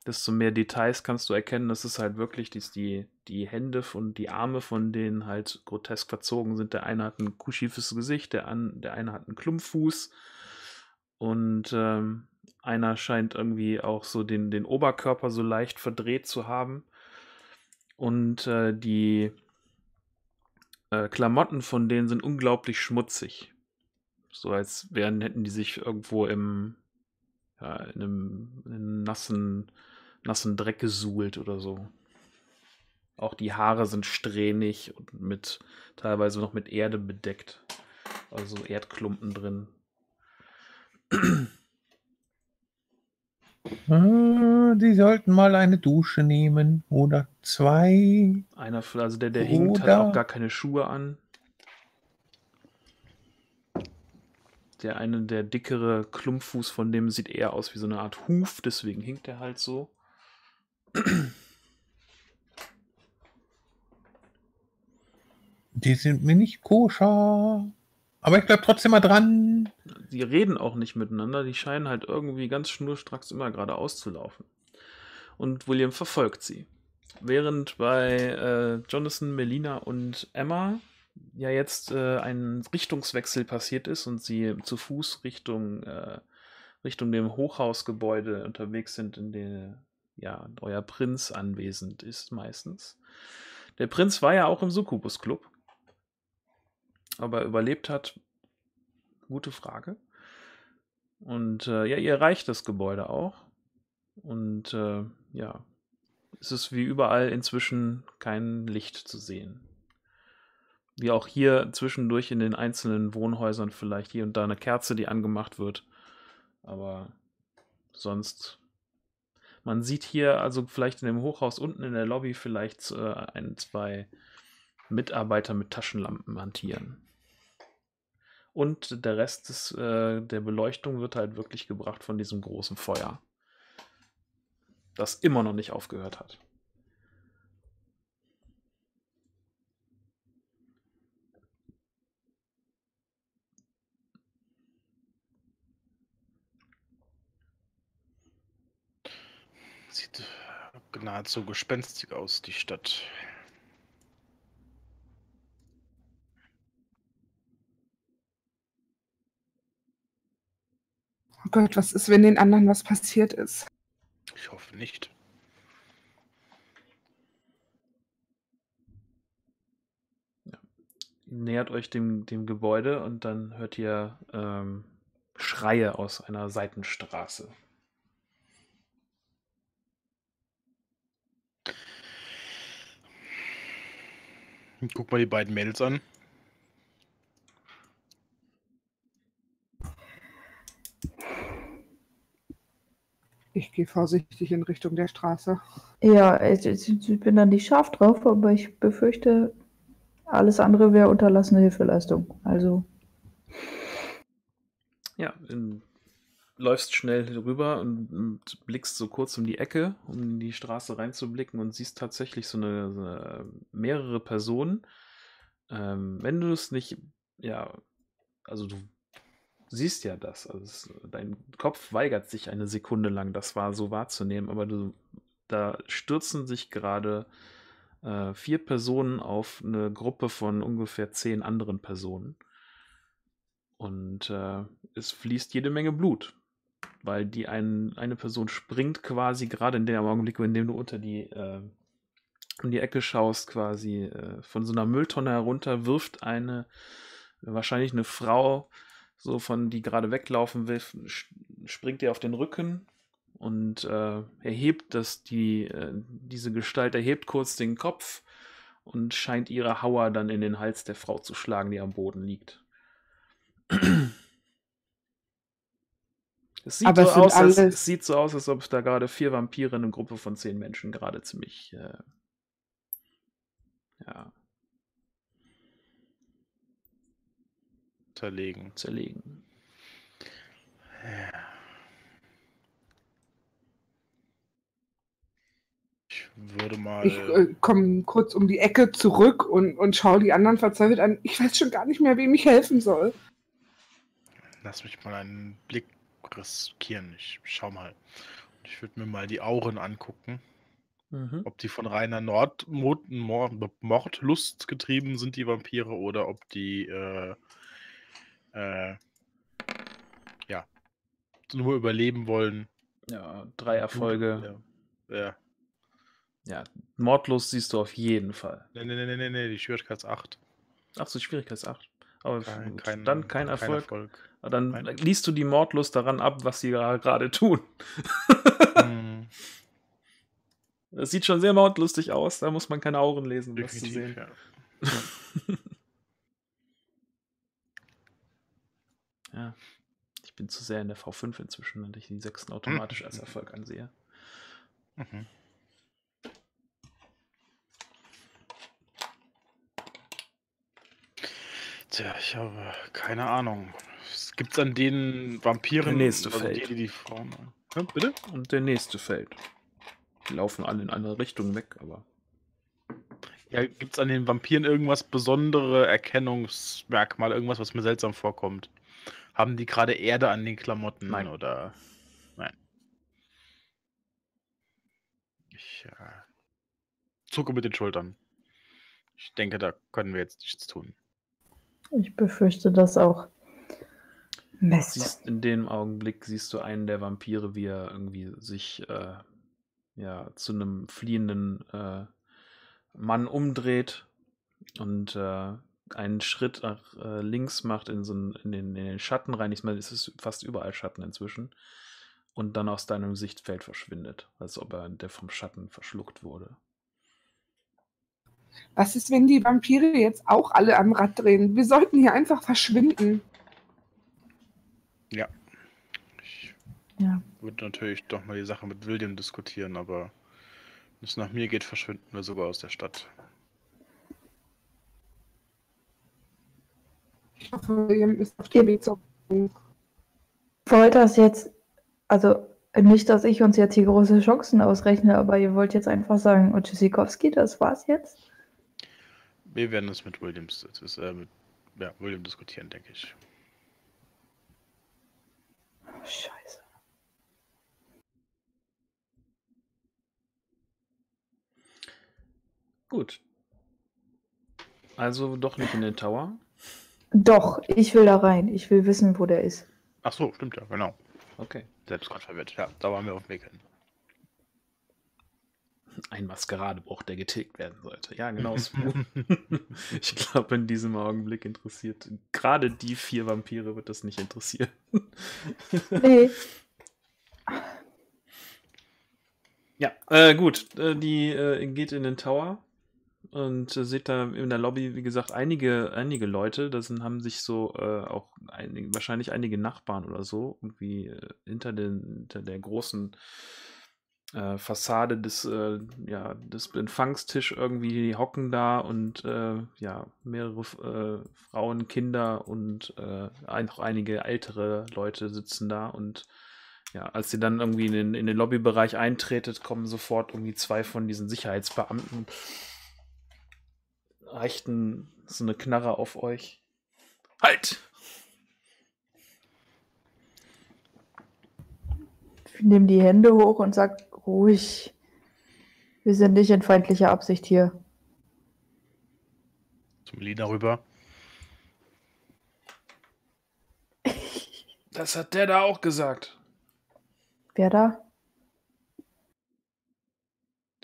desto mehr Details kannst du erkennen. Das ist halt wirklich, dass die, die Hände und die Arme von denen halt grotesk verzogen sind. Der eine hat ein schiefes Gesicht, der, an, der eine hat einen Klumpfuß. Und ähm, einer scheint irgendwie auch so den, den Oberkörper so leicht verdreht zu haben. Und äh, die äh, Klamotten von denen sind unglaublich schmutzig. So als wären, hätten die sich irgendwo im ja, in einem, in einem nassen, nassen Dreck gesuhlt oder so. Auch die Haare sind strähnig und mit teilweise noch mit Erde bedeckt. Also Erdklumpen drin. Die sollten mal eine Dusche nehmen oder zwei. Einer, also der, der hinkt, hat auch gar keine Schuhe an. Der eine, der dickere Klumpfuß von dem sieht eher aus wie so eine Art Huf, deswegen hinkt er halt so. Die sind mir nicht koscher. Aber ich bleib trotzdem mal dran. Die reden auch nicht miteinander, die scheinen halt irgendwie ganz schnurstracks immer geradeaus zu laufen. Und William verfolgt sie. Während bei äh, Jonathan, Melina und Emma ja jetzt äh, ein Richtungswechsel passiert ist und sie zu Fuß Richtung, äh, Richtung dem Hochhausgebäude unterwegs sind, in dem ja euer Prinz anwesend ist meistens. Der Prinz war ja auch im Succubus Club. Ob er überlebt hat, gute Frage. Und äh, ja, ihr erreicht das Gebäude auch. Und äh, ja, es ist wie überall inzwischen kein Licht zu sehen. Wie auch hier zwischendurch in den einzelnen Wohnhäusern vielleicht hier und da eine Kerze, die angemacht wird. Aber sonst, man sieht hier also vielleicht in dem Hochhaus unten in der Lobby vielleicht äh, ein, zwei Mitarbeiter mit Taschenlampen hantieren. Und der Rest des, äh, der Beleuchtung wird halt wirklich gebracht von diesem großen Feuer, das immer noch nicht aufgehört hat. Sieht nahezu gespenstig aus, die Stadt. Oh Gott, was ist, wenn den anderen was passiert ist? Ich hoffe nicht. Ja. Ihr nähert euch dem, dem Gebäude und dann hört ihr ähm, Schreie aus einer Seitenstraße. Ich guck mal die beiden Mädels an. Ich gehe vorsichtig in Richtung der Straße. Ja, ich, ich bin da nicht scharf drauf, aber ich befürchte, alles andere wäre unterlassene Hilfeleistung. Also. Ja, in, läufst schnell rüber und, und blickst so kurz um die Ecke, um in die Straße reinzublicken und siehst tatsächlich so eine, so eine mehrere Personen. Ähm, wenn du es nicht, ja, also du siehst ja das, also es, dein Kopf weigert sich eine Sekunde lang, das war so wahrzunehmen, aber du, da stürzen sich gerade äh, vier Personen auf eine Gruppe von ungefähr zehn anderen Personen und äh, es fließt jede Menge Blut, weil die ein, eine Person springt quasi gerade in dem Augenblick, in dem du unter die äh, um die Ecke schaust, quasi äh, von so einer Mülltonne herunter, wirft eine, wahrscheinlich eine Frau, so von die gerade weglaufen will, springt er auf den Rücken und äh, erhebt das, die, äh, diese Gestalt erhebt kurz den Kopf und scheint ihre Hauer dann in den Hals der Frau zu schlagen, die am Boden liegt. Es sieht, so aus, als, es sieht so aus, als ob da gerade vier Vampire in einer Gruppe von zehn Menschen gerade ziemlich äh, ja Zerlegen. Zerlegen. Ja. mal... Ich äh, komme kurz um die Ecke zurück und, und schaue die anderen verzweifelt an. Ich weiß schon gar nicht mehr, wem ich helfen soll. Lass mich mal einen Blick riskieren. Ich schau mal. Ich würde mir mal die Auren angucken. Mhm. Ob die von reiner Nordmord, Mordlust getrieben sind, die Vampire, oder ob die äh, äh, ja nur überleben wollen. Ja, drei Erfolge. Ja. Ja. Ja, Mordlust siehst du auf jeden Fall. Nee, nee, nee, nee, nee, die Schwierigkeit ist acht. Ach so, Schwierigkeit ist acht. Aber kein, kein, dann kein Erfolg. Kein Erfolg. Dann Nein. liest du die Mordlust daran ab, was sie gerade tun. Mm. Das sieht schon sehr mordlustig aus. Da muss man keine Auren lesen, um das zu sehen. Ja. Ja. Ich bin zu sehr in der V fünf inzwischen, wenn ich die sechsten automatisch als Erfolg ansehe. Mhm. Tja, ich habe keine Ahnung. Es gibt an den Vampiren... Der nächste also Feld. Die, die Frauen... ja, bitte? Und der nächste Feld. Die laufen alle in andere Richtung weg, aber... Ja, gibt es an den Vampiren irgendwas besondere Erkennungsmerkmal, irgendwas, was mir seltsam vorkommt? Haben die gerade Erde an den Klamotten? Nein. Oder... Nein. Ich äh, zucke mit den Schultern. Ich denke, da können wir jetzt nichts tun. Ich befürchte das auch. Mist. Siehst, in dem Augenblick siehst du einen der Vampire, wie er irgendwie sich äh, ja, zu einem fliehenden äh, Mann umdreht und äh, einen Schritt nach äh, links macht in, so einen, in, den, in den Schatten rein. Ich meine, es ist fast überall Schatten inzwischen. Und dann aus deinem Sichtfeld verschwindet, als ob er der vom Schatten verschluckt wurde. Was ist, wenn die Vampire jetzt auch alle am Rad drehen? Wir sollten hier einfach verschwinden. Ja. Ich ja. würde natürlich doch mal die Sache mit William diskutieren, aber wenn es nach mir geht, verschwinden wir sogar aus der Stadt. Ich hoffe, William ist auf dem Weg zu... Ich wollte das jetzt... Also nicht, dass ich uns jetzt hier große Chancen ausrechne, aber ihr wollt jetzt einfach sagen, und Tschüssikowski, das war's jetzt? Wir werden es mit Williams, das ist, äh, mit, ja, William diskutieren, denke ich. Scheiße. Gut. Also doch nicht in den Tower? Doch, ich will da rein. Ich will wissen, wo der ist. Ach so, stimmt ja, genau. Okay. Selbst gerade verwirrt, ja, da waren wir auf dem Weg hin. Ein Maskeradebruch, der getilgt werden sollte. Ja, genau. Ich glaube, in diesem Augenblick interessiert gerade die vier Vampire wird das nicht interessieren. Nee. Ja, äh, gut. Äh, die äh, geht in den Tower und äh, seht da in der Lobby, wie gesagt, einige, einige Leute. Das sind, haben sich so äh, auch ein, wahrscheinlich einige Nachbarn oder so irgendwie äh, hinter, den, hinter der großen Äh, Fassade des, äh, ja, des Empfangstisch irgendwie, die hocken da und äh, ja, mehrere äh, Frauen, Kinder und äh, auch einige ältere Leute sitzen da und ja, als sie dann irgendwie in den, in den Lobbybereich eintretet, kommen sofort irgendwie zwei von diesen Sicherheitsbeamten, reichten so eine Knarre auf euch. Halt! Ich nehme die Hände hoch und sage, ruhig. Wir sind nicht in feindlicher Absicht hier. Zum Lied darüber. Das hat der da auch gesagt. Wer da?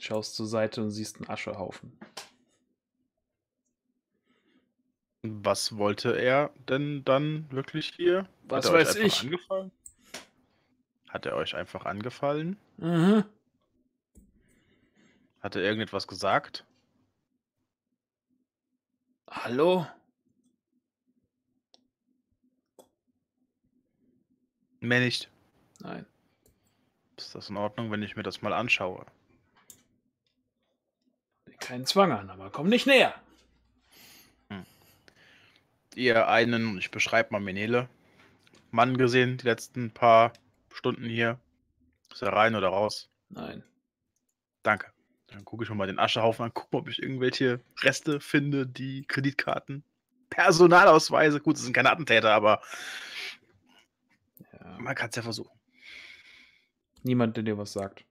Schaust zur Seite und siehst einen Aschehaufen. Was wollte er denn dann wirklich hier? Was weiß ich? Angefangen? Hat er euch einfach angefallen? Mhm. Hat er irgendetwas gesagt? Hallo? Mehr nicht. Nein. Ist das in Ordnung, wenn ich mir das mal anschaue? Keinen Zwang an, aber komm nicht näher. Hm. Ihr einen, ich beschreibe mal Menele, Mann gesehen, die letzten paar Stunden hier. Ist er rein oder raus? Nein. Danke. Dann gucke ich mir mal den Aschehaufen an, guck mal, ob ich irgendwelche Reste finde, die Kreditkarten, Personalausweise. Gut, das sind keine Attentäter, aber ja, man kann es ja versuchen. Niemand, der dir was sagt.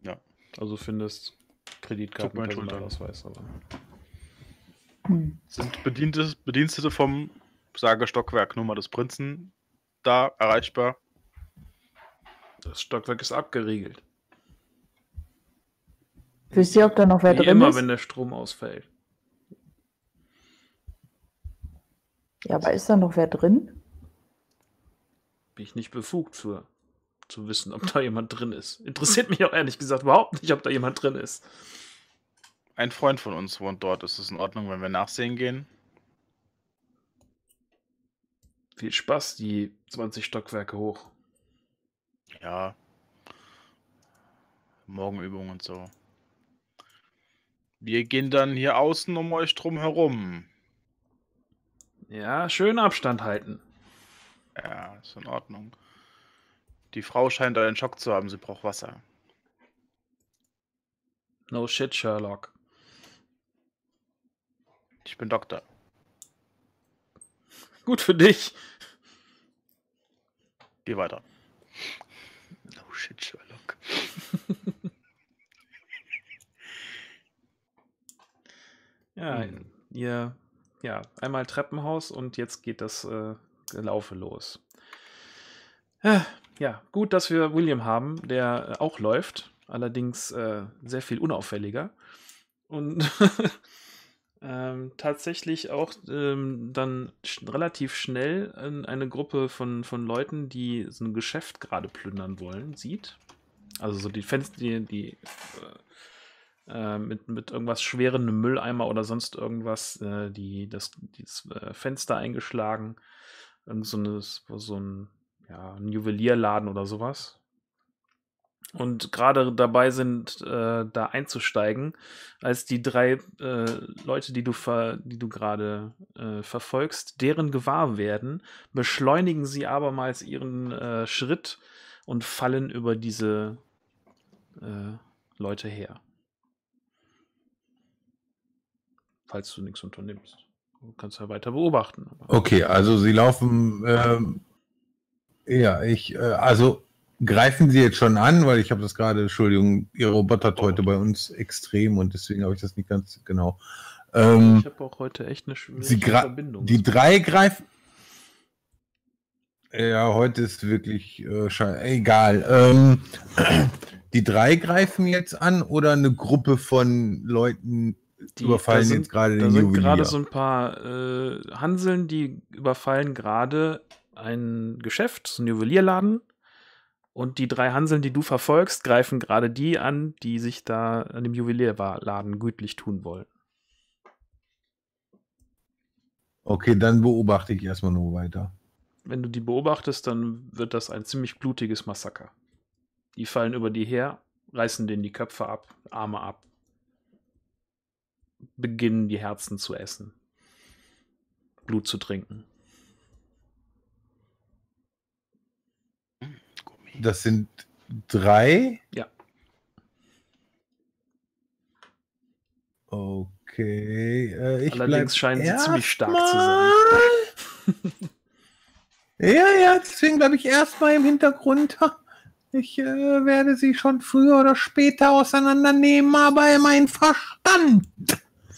Ja. Also findest Kreditkarten, Personalausweis. Aber... sind Bediente, Bedienstete vom Sagestockwerk Nummer des Prinzen da erreichbar? Das Stockwerk ist abgeriegelt. Wisst ihr, ob da noch wer drin ist? Wie immer, wenn der Strom ausfällt. Ja, aber ist da noch wer drin? Bin ich nicht befugt für, zu wissen, ob da jemand drin ist. Interessiert mich auch ehrlich gesagt überhaupt nicht, ob da jemand drin ist. Ein Freund von uns wohnt dort. Ist es in Ordnung, wenn wir nachsehen gehen? Viel Spaß, die zwanzig Stockwerke hoch. Ja. Morgenübung und so. Wir gehen dann hier außen um euch drum herum. Ja, schön Abstand halten. Ja, ist in Ordnung. Die Frau scheint einen Schock zu haben, sie braucht Wasser. No shit, Sherlock. Ich bin Doktor. Gut für dich. Geh weiter. No shit, Sherlock. Ja, ihr, ja, einmal Treppenhaus und jetzt geht das äh, Laufe los. Ja, gut, dass wir William haben, der äh, auch läuft, allerdings äh, sehr viel unauffälliger und ähm, tatsächlich auch ähm, dann sch relativ schnell in eine Gruppe von, von Leuten, die so ein Geschäft gerade plündern wollen, sieht. Also so die Fenster, die... die äh, Mit, mit irgendwas schweren Mülleimer oder sonst irgendwas, äh, die das, das äh, Fenster eingeschlagen. Irgend so, eine, so ein, ja, ein Juwelierladen oder sowas. Und gerade dabei sind, äh, da einzusteigen, als die drei äh, Leute, die du, die du gerade äh, verfolgst, deren gewahr werden, beschleunigen sie abermals ihren äh, Schritt und fallen über diese äh, Leute her. Falls du nichts unternimmst. Du kannst ja weiter beobachten. Okay, also sie laufen, ähm, ja, ich, äh, also greifen sie jetzt schon an, weil ich habe das gerade, Entschuldigung, ihr Roboter hat heute bei uns extrem und deswegen habe ich das nicht ganz genau. Ähm, ich habe auch heute echt eine schwierige Verbindung. Die drei greifen, ja, heute ist wirklich äh, scheiße, egal. Ähm, die drei greifen jetzt an oder eine Gruppe von Leuten, die überfallen sind, jetzt gerade den Juwelier. Da sind gerade so ein paar äh, Hanseln, die überfallen gerade ein Geschäft, so ein Juwelierladen. Und die drei Hanseln, die du verfolgst, greifen gerade die an, die sich da an dem Juwelierladen gütlich tun wollen. Okay, dann beobachte ich erstmal nur weiter. Wenn du die beobachtest, dann wird das ein ziemlich blutiges Massaker. Die fallen über die her, reißen denen die Köpfe ab, Arme ab, beginnen die Herzen zu essen, Blut zu trinken. Das sind drei? Ja. Okay. Äh, ich Allerdings scheinen sie ziemlich stark mal. zu sein. Ja, ja, deswegen bleibe ich erstmal im Hintergrund. Ich äh, werde sie schon früher oder später auseinandernehmen, aber mein Verstand.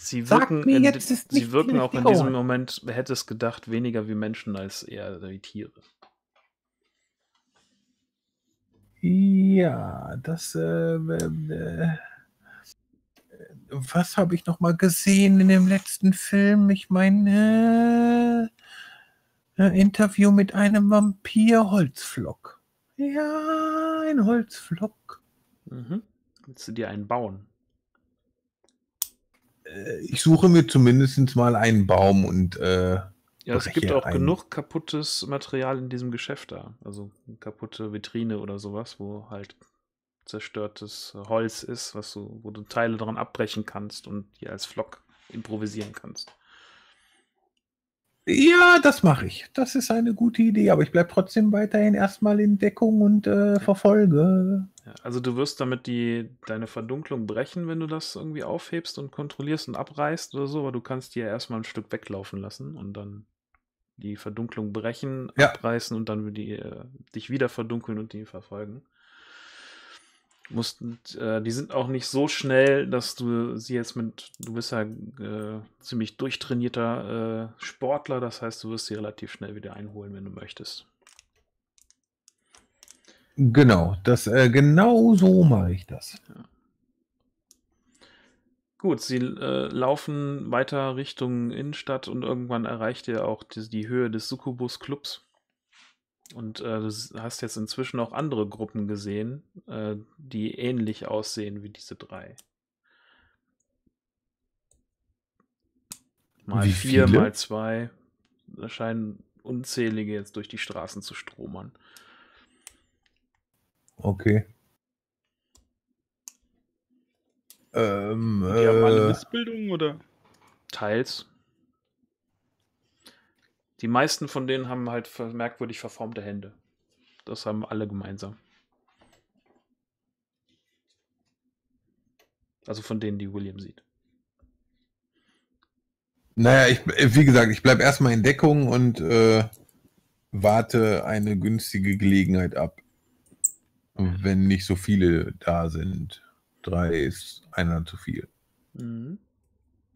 Sie wirken, in, jetzt ist sie wirken auch in diesem Moment, wer hätte es gedacht, weniger wie Menschen als eher wie Tiere. Ja, das... Äh, äh, was habe ich noch mal gesehen in dem letzten Film? Ich meine, äh, ein Interview mit einem Vampir-Holzflock. Ja, ein Holzflock. Mhm. Willst du dir einen bauen? Ich suche mir zumindest mal einen Baum und äh, ja, es gibt auch rein. genug kaputtes Material in diesem Geschäft da. Also eine kaputte Vitrine oder sowas, wo halt zerstörtes Holz ist, was du, wo du Teile dran abbrechen kannst und hier als Flock improvisieren kannst. Ja, das mache ich. Das ist eine gute Idee, aber ich bleibe trotzdem weiterhin erstmal in Deckung und äh, verfolge. Also du wirst damit die, deine Verdunklung brechen, wenn du das irgendwie aufhebst und kontrollierst und abreißt oder so, aber du kannst die ja erstmal ein Stück weglaufen lassen und dann die Verdunklung brechen, ja. abreißen und dann die, äh, dich wieder verdunkeln und die verfolgen. Mussten, äh, die sind auch nicht so schnell, dass du sie jetzt mit, du bist ja äh, ziemlich durchtrainierter äh, Sportler, das heißt, du wirst sie relativ schnell wieder einholen, wenn du möchtest. Genau, das, äh, genau so mache ich das. Ja. Gut, sie äh, laufen weiter Richtung Innenstadt und irgendwann erreicht ihr auch die, die Höhe des Succubus Clubs. Und äh, du hast jetzt inzwischen auch andere Gruppen gesehen, äh, die ähnlich aussehen wie diese drei. Mal wie vier, viele? Mal zwei. Da scheinen unzählige jetzt durch die Straßen zu stromern. Okay. Ähm, die äh, haben alle Missbildungen, oder? Teils. Die meisten von denen haben halt merkwürdig verformte Hände. Das haben alle gemeinsam. Also von denen, die William sieht. Naja, ich, wie gesagt, ich bleibe erstmal in Deckung und äh, warte eine günstige Gelegenheit ab. Wenn nicht so viele da sind. Drei ist einer zu viel. Mhm.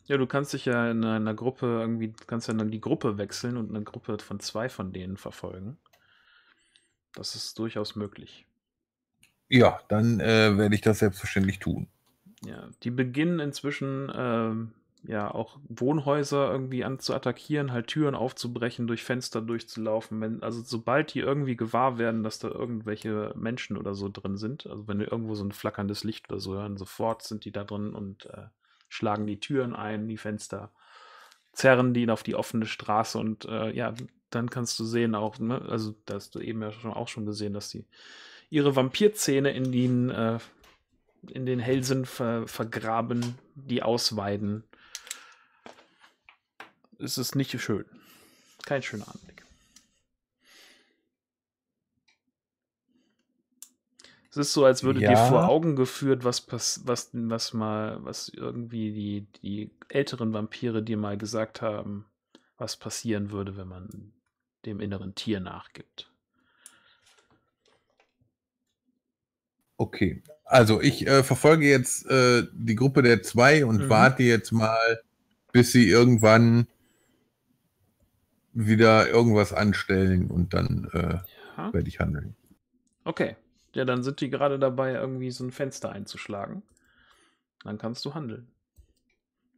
Ja, du kannst dich ja in einer Gruppe irgendwie, kannst ja dann die Gruppe wechseln und eine Gruppe von zwei von denen verfolgen. Das ist durchaus möglich. Ja, dann äh, werde ich das selbstverständlich tun. Ja, die beginnen inzwischen ähm, ja auch Wohnhäuser irgendwie an zu attackieren, halt Türen aufzubrechen, durch Fenster durchzulaufen. Wenn, also sobald die irgendwie gewahr werden, dass da irgendwelche Menschen oder so drin sind, also wenn wir irgendwo so ein flackerndes Licht oder so hören, sofort sind die da drin und äh, schlagen die Türen ein, die Fenster, zerren die auf die offene Straße und äh, ja, dann kannst du sehen auch, ne, also da hast du eben ja schon, auch schon gesehen, dass sie ihre Vampirzähne in den, äh, in den Hälsen ver vergraben, die ausweiden. Es ist nicht schön. Kein schöner Anblick. Es ist so, als würde ja. dir vor Augen geführt, was, was, was mal, was irgendwie die, die älteren Vampire dir mal gesagt haben, was passieren würde, wenn man dem inneren Tier nachgibt. Okay, also ich äh, verfolge jetzt äh, die Gruppe der zwei und mhm. warte jetzt mal, bis sie irgendwann wieder irgendwas anstellen und dann äh, ja. werde ich handeln. Okay. Ja, dann sind die gerade dabei, irgendwie so ein Fenster einzuschlagen. Dann kannst du handeln.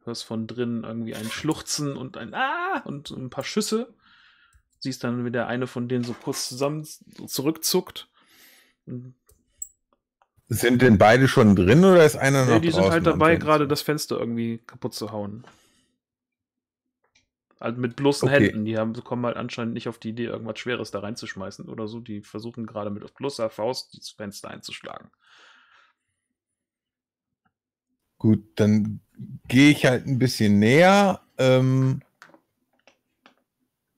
Du hörst von drinnen irgendwie ein Schluchzen und ein Ah! und ein paar Schüsse. Siehst dann, wie der eine von denen so kurz zusammen zurückzuckt. Sind denn beide schon drin oder ist einer noch? Ja, die sind halt dabei, gerade das Fenster irgendwie kaputt zu hauen. Also mit bloßen okay. Händen. Die haben, kommen halt anscheinend nicht auf die Idee, irgendwas Schweres da reinzuschmeißen oder so. Die versuchen gerade mit bloßer Faust das Fenster einzuschlagen. Gut, dann gehe ich halt ein bisschen näher. Ähm,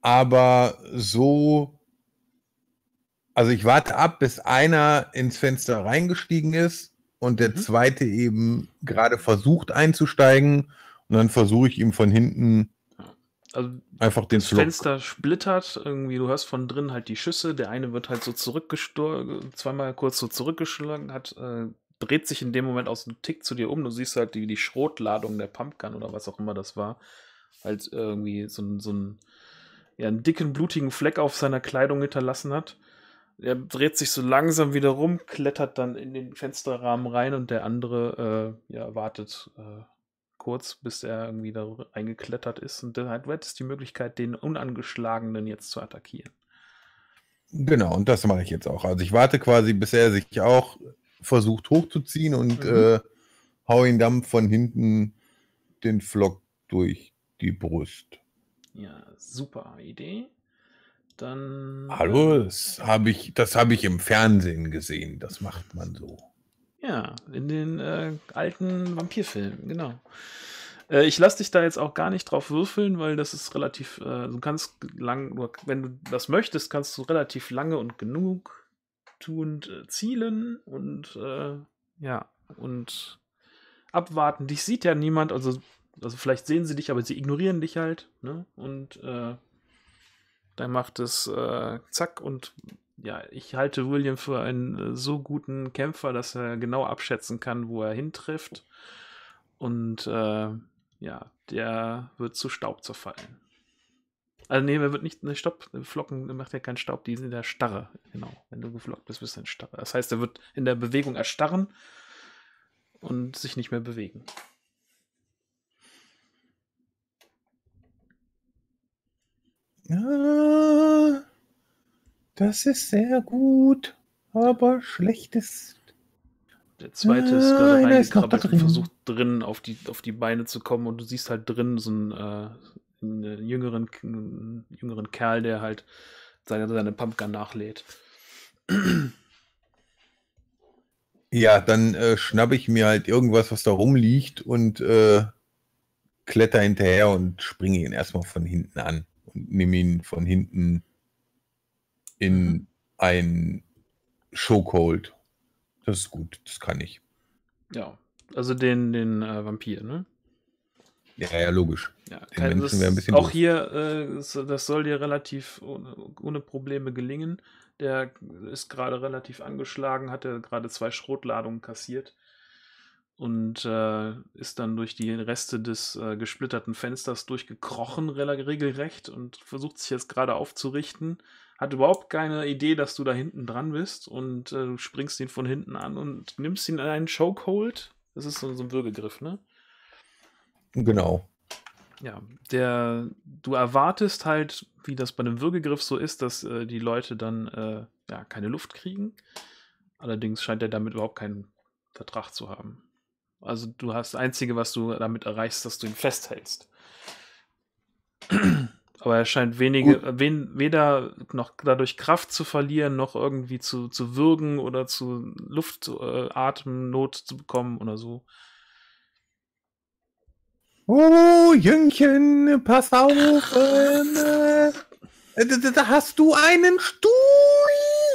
aber so... Also ich warte ab, bis einer ins Fenster reingestiegen ist und der mhm. zweite eben gerade versucht einzusteigen. Und dann versuche ich ihm von hinten... Also einfach den das Schluck. Fenster splittert, irgendwie, du hörst von drinnen halt die Schüsse, der eine wird halt so zurückgestoßen, zweimal kurz so zurückgeschlagen, hat, äh, dreht sich in dem Moment aus dem Tick zu dir um, du siehst halt die, die Schrotladung der Pumpgun oder was auch immer das war, halt irgendwie so, so ein, ja, einen dicken, blutigen Fleck auf seiner Kleidung hinterlassen hat. Er dreht sich so langsam wieder rum, klettert dann in den Fensterrahmen rein und der andere, äh, ja, wartet, äh, kurz, bis er irgendwie da eingeklettert ist und dann halt du hättest die Möglichkeit, den Unangeschlagenen jetzt zu attackieren. Genau, und das mache ich jetzt auch. Also ich warte quasi, bis er sich auch versucht hochzuziehen und mhm. äh, hau ihn dann von hinten den Flock durch die Brust. Ja, super Idee. Dann... Hallo, das habe ich, das habe ich im Fernsehen gesehen. Das macht man so. Ja, in den äh, alten Vampirfilmen, genau. Äh, ich lasse dich da jetzt auch gar nicht drauf würfeln, weil das ist relativ, äh, du kannst lang, wenn du das möchtest, kannst du relativ lange und genug tun, äh, zielen und äh, ja, und abwarten. Dich sieht ja niemand, also, also vielleicht sehen sie dich, aber sie ignorieren dich halt, ne? Und äh, dann macht es äh, zack und ja, ich halte William für einen äh, so guten Kämpfer, dass er genau abschätzen kann, wo er hintrifft. Und äh, ja, der wird zu Staub zerfallen. Also nee, er wird nicht, ne, stopp, Flocken macht ja keinen Staub, die sind in der Starre. Genau, wenn du geflockt bist, bist du in Starre. Das heißt, er wird in der Bewegung erstarren und sich nicht mehr bewegen. Ja, das ist sehr gut, aber schlecht ist. Der zweite ist gerade ah, reingekrabbelt und versucht drin auf die, auf die Beine zu kommen und du siehst halt drin so einen, äh, einen, jüngeren, einen jüngeren Kerl, der halt seine, seine Pumpgun nachlädt. Ja, dann äh, schnappe ich mir halt irgendwas, was da rumliegt und äh, kletter hinterher und springe ihn erstmal von hinten an und nehme ihn von hinten in ein Chokehold. Das ist gut, das kann ich. Ja, also den, den äh, Vampir, ne? Ja, ja, logisch. Ja, den Menschen wäre ein bisschen. Auch doof. Hier, äh, das soll dir relativ ohne, ohne Probleme gelingen. Der ist gerade relativ angeschlagen, hat er gerade zwei Schrotladungen kassiert und äh, ist dann durch die Reste des äh, gesplitterten Fensters durchgekrochen, regelrecht, und versucht sich jetzt gerade aufzurichten. Hat überhaupt keine Idee, dass du da hinten dran bist und äh, du springst ihn von hinten an und nimmst ihn in einen Chokehold. Das ist so, so ein Würgegriff, ne? Genau. Ja, der, du erwartest halt, wie das bei einem Würgegriff so ist, dass äh, die Leute dann äh, ja, keine Luft kriegen. Allerdings scheint er damit überhaupt keinen Vertrag zu haben. Also du hast das Einzige, was du damit erreichst, dass du ihn festhältst. Aber er scheint wenige, wen, weder noch dadurch Kraft zu verlieren, noch irgendwie zu, zu würgen oder zu Luftatemnot äh, zu bekommen oder so. Oh, Jüngchen, pass auf! Äh, äh, da hast du einen Stuhl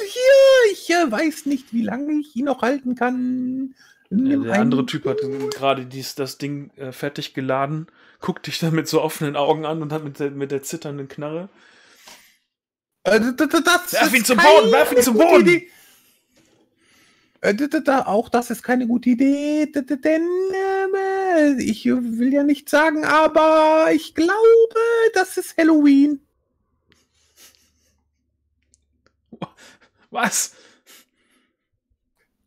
hier! Ich äh, weiß nicht, wie lange ich ihn noch halten kann. Nimm Der andere Typ hat gerade dies, das Ding äh, fertig geladen, guckt dich dann mit so offenen Augen an und hat mit der, mit der zitternden Knarre. Äh, das, das werf ihn zum Boden! Werf ihn zum Boden! Äh, da, da, auch das ist keine gute Idee, da, da, denn äh, ich will ja nichts sagen, aber ich glaube, das ist Halloween. Was?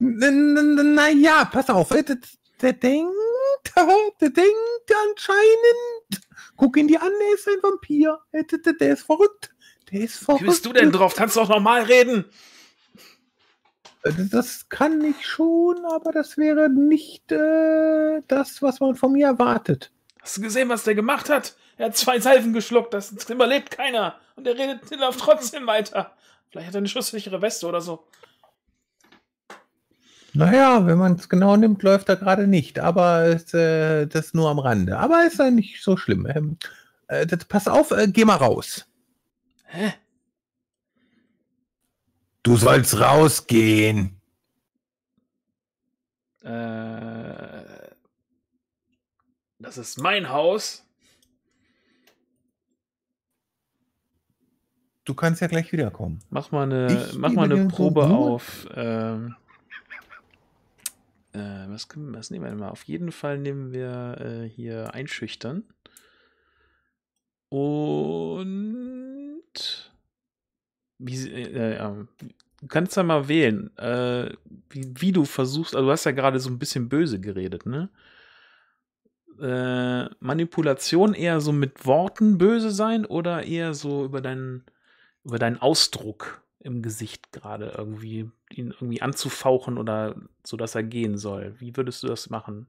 Naja, pass auf, der denkt, der denkt anscheinend, guck ihn dir an, er ist ein Vampir, der ist verrückt, der ist verrückt. Wie bist du denn drauf? Kannst du auch normal reden? Das kann ich schon, aber das wäre nicht äh, das, was man von mir erwartet. Hast du gesehen, was der gemacht hat? Er hat zwei Salven geschluckt, das überlebt keiner und er redet, der läuft trotzdem weiter. Vielleicht hat er eine schusssichere Weste oder so. Naja, wenn man es genau nimmt, läuft er gerade nicht, aber ist, äh, das nur am Rande. Aber ist ja nicht so schlimm. Ähm, äh, das, pass auf, äh, geh mal raus. Hä? Du sollst rausgehen. Äh, das ist mein Haus. Du kannst ja gleich wiederkommen. Mach mal eine, mach mal eine Probe auf. Ähm, Was, können, was nehmen wir denn mal? Auf jeden Fall nehmen wir äh, hier einschüchtern. Und wie, äh, ja, du kannst ja mal wählen, äh, wie, wie du versuchst. Also du hast ja gerade so ein bisschen böse geredet, ne? Äh, Manipulation eher so mit Worten böse sein oder eher so über deinen, über deinen Ausdruck im Gesicht gerade irgendwie, ihn irgendwie anzufauchen oder so, dass er gehen soll. Wie würdest du das machen?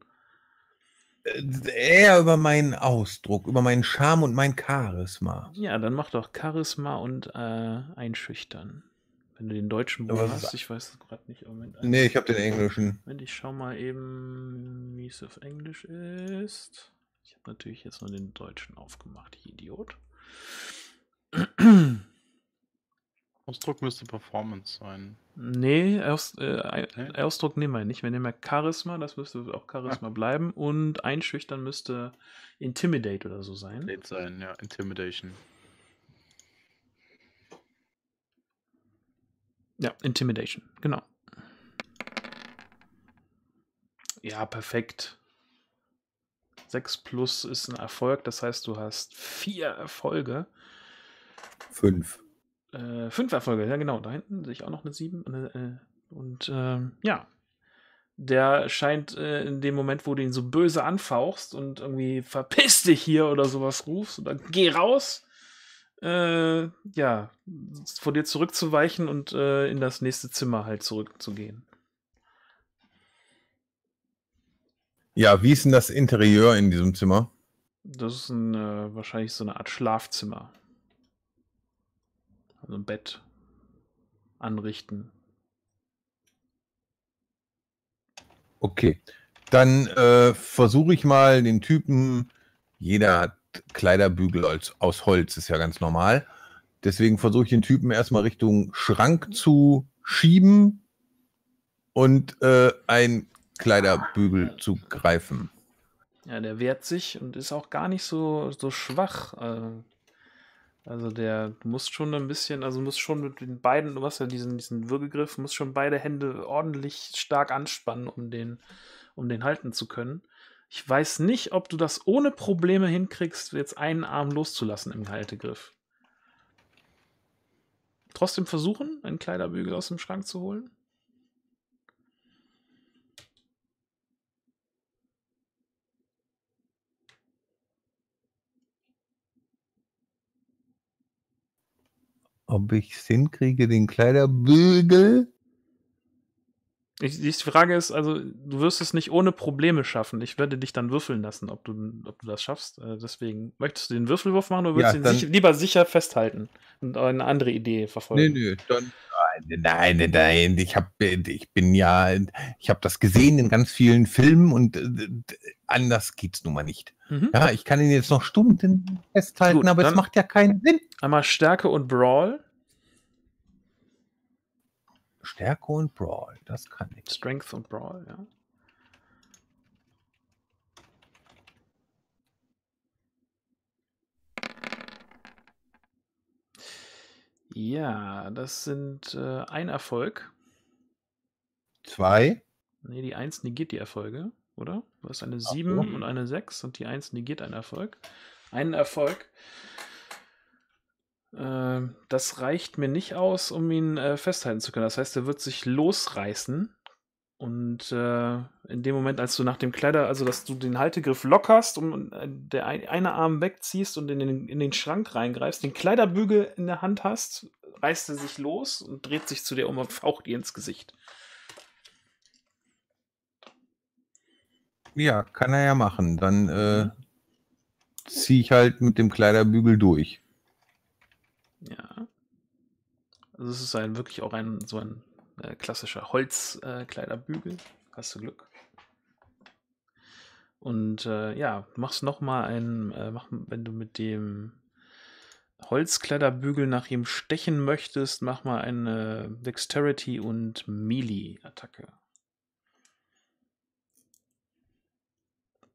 Eher über meinen Ausdruck, über meinen Charme und mein Charisma. Ja, dann mach doch Charisma und äh, einschüchtern. Wenn du den deutschen Buch hast, ich weiß es gerade nicht. Moment, nee, ich habe den englischen. Moment, ich schau mal eben, wie es auf Englisch ist. Ich habe natürlich jetzt nur den Deutschen aufgemacht, ich Idiot. Ausdruck müsste Performance sein. Nee, aus, äh, okay. Ausdruck nehmen wir nicht. Wir nehmen ja Charisma, das müsste auch Charisma ah. bleiben. Und einschüchtern müsste Intimidate oder so sein. Intimidate sein, ja, Intimidation. Ja, Intimidation, genau. Ja, perfekt. sechs plus ist ein Erfolg, das heißt, du hast vier Erfolge. fünf. Äh, fünf Erfolge, ja genau. Da hinten sehe ich auch noch eine sieben. Und, äh, und äh, ja, der scheint äh, in dem Moment, wo du ihn so böse anfauchst und irgendwie verpiss dich hier oder sowas rufst oder geh raus, äh, ja, vor dir zurückzuweichen und äh, in das nächste Zimmer halt zurückzugehen. Ja, wie ist denn das Interieur in diesem Zimmer? Das ist ein, äh, wahrscheinlich so eine Art Schlafzimmer. Also ein Bett anrichten. Okay, dann äh, versuche ich mal den Typen, jeder hat Kleiderbügel als, aus Holz, ist ja ganz normal. Deswegen versuche ich den Typen erstmal Richtung Schrank zu schieben und äh, ein Kleiderbügel zu greifen. Ja, der wehrt sich und ist auch gar nicht so, so schwach. Also der muss schon ein bisschen, also muss schon mit den beiden, du hast ja diesen, diesen Würgegriff, muss schon beide Hände ordentlich stark anspannen, um den, um den halten zu können. Ich weiß nicht, ob du das ohne Probleme hinkriegst, jetzt einen Arm loszulassen im Haltegriff. Trotzdem versuchen, einen Kleiderbügel aus dem Schrank zu holen. Ob ich es hinkriege, den Kleiderbügel? Ich, die Frage ist, also du wirst es nicht ohne Probleme schaffen. Ich werde dich dann würfeln lassen, ob du, ob du das schaffst. Deswegen, möchtest du den Würfelwurf machen oder würdest ja, du ihn sich, lieber sicher festhalten und eine andere Idee verfolgen? Nee, nee, dann, nein, nein, nein. Ich, hab, ich bin ja, ich habe das gesehen in ganz vielen Filmen und anders geht's nun mal nicht. Mhm. Ja, ich kann ihn jetzt noch stumm festhalten, gut, aber es macht ja keinen Sinn. Einmal Stärke und Brawl. Stärke und Brawl, das kann ich. Strength und Brawl, ja. Ja, das sind äh, ein Erfolg. Zwei? Nee, die Eins negiert die Erfolge, oder? Du hast eine sieben und eine sechs und die Eins negiert einen Erfolg. Einen Erfolg. Das reicht mir nicht aus, um ihn äh, festhalten zu können. Das heißt, er wird sich losreißen und äh, in dem Moment, als du nach dem Kleider, also dass du den Haltegriff lockerst und äh, der ein, eine Arm wegziehst und in den, in den Schrank reingreifst, den Kleiderbügel in der Hand hast, reißt er sich los und dreht sich zu dir um und faucht ihr ins Gesicht. Ja, kann er ja machen. Dann äh, ziehe ich halt mit dem Kleiderbügel durch. Ja. Also es ist ein, wirklich auch ein so ein äh, klassischer Holzkleiderbügel. Äh, Hast du Glück. Und äh, ja, machst nochmal einen, äh, mach, wenn du mit dem Holzkleiderbügel nach ihm stechen möchtest, mach mal eine Dexterity und Melee-Attacke.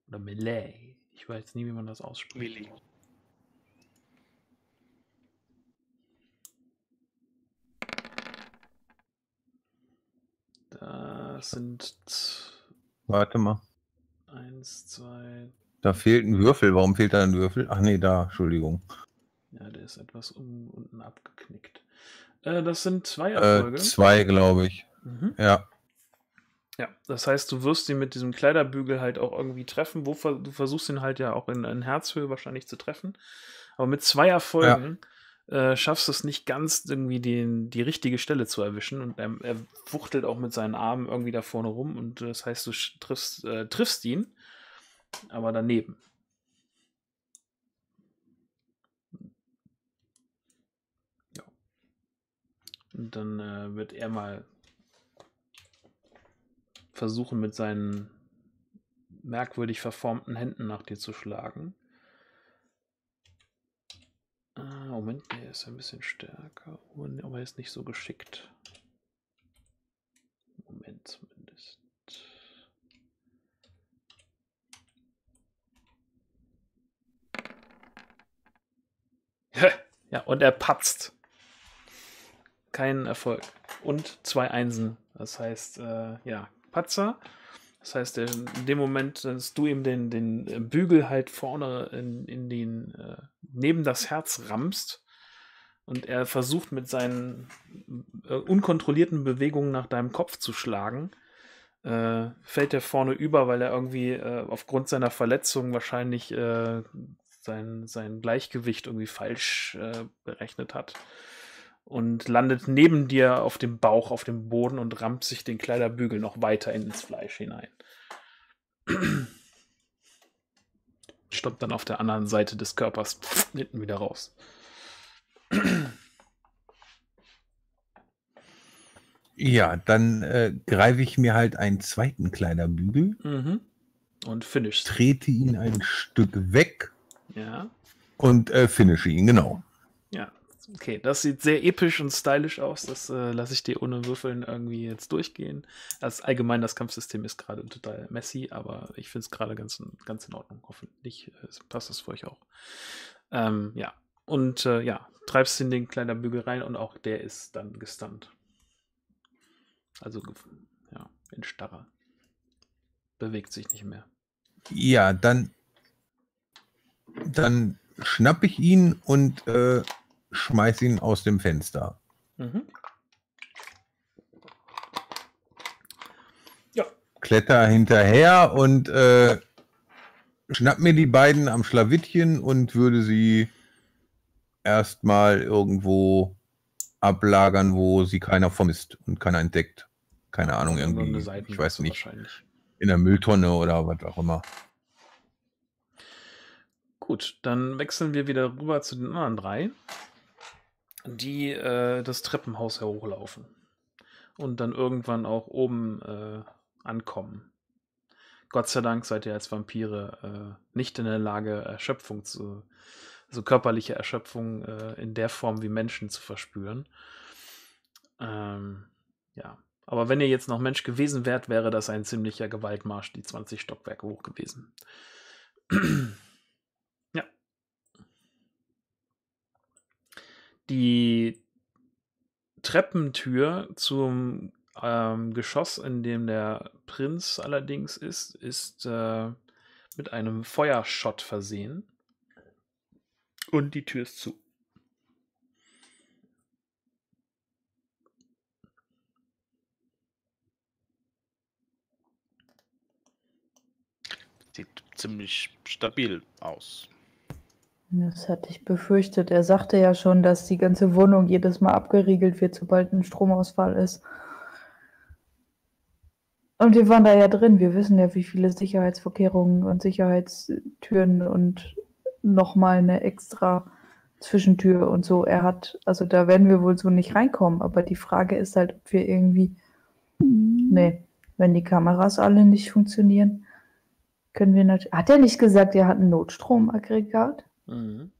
Oder Melee. Ich weiß nie, wie man das ausspricht. Melee. Das sind. Warte mal. Eins, zwei. Da fehlt ein Würfel. Warum fehlt da ein Würfel? Ach nee, da, Entschuldigung. Ja, der ist etwas um, unten abgeknickt. Äh, das sind zwei Erfolge. Äh, zwei, glaube ich. Mhm. Ja. Ja, das heißt, du wirst ihn mit diesem Kleiderbügel halt auch irgendwie treffen. Wo, du versuchst ihn halt ja auch in, in Herzhöhe wahrscheinlich zu treffen. Aber mit zwei Erfolgen. Ja. Äh, schaffst es nicht ganz, irgendwie den, die richtige Stelle zu erwischen. Und er, er wuchtelt auch mit seinen Armen irgendwie da vorne rum. Und das heißt, du triffst, äh, triffst ihn, aber daneben. Ja. Und dann äh, wird er mal versuchen, mit seinen merkwürdig verformten Händen nach dir zu schlagen. Ah, Moment, der ist ein bisschen stärker, aber er ist nicht so geschickt. Moment zumindest. Ja, und er patzt. Kein Erfolg. Und zwei Einsen. Das heißt, äh, ja, Patzer. Das heißt, in dem Moment, dass du ihm den, den Bügel halt vorne in, in den, äh, neben das Herz rammst und er versucht mit seinen äh, unkontrollierten Bewegungen nach deinem Kopf zu schlagen, äh, fällt er vorne über, weil er irgendwie äh, aufgrund seiner Verletzung wahrscheinlich äh, sein, sein Gleichgewicht irgendwie falsch äh, berechnet hat und landet neben dir auf dem Bauch, auf dem Boden und rammt sich den Kleiderbügel noch weiter ins Fleisch hinein. Stoppt dann auf der anderen Seite des Körpers hinten wieder raus. Ja, dann äh, greife ich mir halt einen zweiten Kleiderbügel. Mhm. Und finish. Trete ihn ein Stück weg. Ja. Und äh, finishe ihn, genau. Ja. Okay, das sieht sehr episch und stylisch aus. Das äh, lasse ich dir ohne Würfeln irgendwie jetzt durchgehen. Also allgemein, das Kampfsystem ist gerade total messy, aber ich finde es gerade ganz, ganz in Ordnung. Hoffentlich äh, passt das für euch auch. Ähm, ja, und äh, ja, treibst in den kleinen Bügel rein und auch der ist dann gestunt. Also, ja, in Starre. Bewegt sich nicht mehr. Ja, dann dann schnappe ich ihn und äh schmeiß ihn aus dem Fenster. Mhm. Ja. Kletter hinterher und äh, schnapp mir die beiden am Schlawittchen und würde sie erstmal irgendwo ablagern, wo sie keiner vermisst und keiner entdeckt. Keine Ahnung, irgendwie, ich weiß nicht, in der Mülltonne oder was auch immer. Gut, dann wechseln wir wieder rüber zu den anderen drei, die äh, das Treppenhaus hochlaufen und dann irgendwann auch oben äh, ankommen. Gott sei Dank seid ihr als Vampire äh, nicht in der Lage, Erschöpfung zu, also körperliche Erschöpfung äh, in der Form wie Menschen zu verspüren. Ähm, ja, aber wenn ihr jetzt noch Mensch gewesen wärt, wäre das ein ziemlicher Gewaltmarsch, die zwanzig Stockwerke hoch gewesen. Die Treppentür zum ähm, Geschoss, in dem der Prinz allerdings ist, ist äh, mit einem Feuerschott versehen. Und die Tür ist zu. Sieht ziemlich stabil aus. Das hatte ich befürchtet. Er sagte ja schon, dass die ganze Wohnung jedes Mal abgeriegelt wird, sobald ein Stromausfall ist. Und wir waren da ja drin. Wir wissen ja, wie viele Sicherheitsvorkehrungen und Sicherheitstüren und nochmal eine extra Zwischentür und so er hat. Also da werden wir wohl so nicht reinkommen. Aber die Frage ist halt, ob wir irgendwie... Nee, wenn die Kameras alle nicht funktionieren, können wir natürlich... Hat er nicht gesagt, er hat ein Notstromaggregat? Mhm.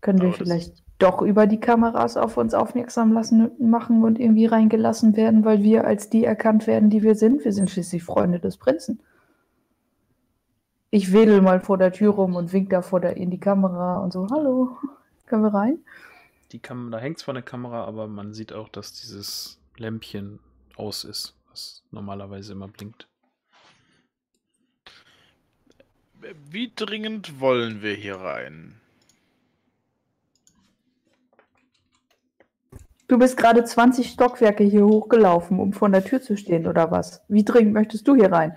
Können wir vielleicht doch über die Kameras auf uns aufmerksam lassen, machen und irgendwie reingelassen werden, weil wir als die erkannt werden, die wir sind? Wir sind schließlich Freunde des Prinzen. Ich wedel mal vor der Tür rum und wink da vor der in die Kamera und so, hallo, können wir rein? Die Kam da hängt zwar eine Kamera, aber man sieht auch, dass dieses Lämpchen aus ist, was normalerweise immer blinkt. Wie dringend wollen wir hier rein? Du bist gerade zwanzig Stockwerke hier hochgelaufen, um vor der Tür zu stehen, oder was? Wie dringend möchtest du hier rein?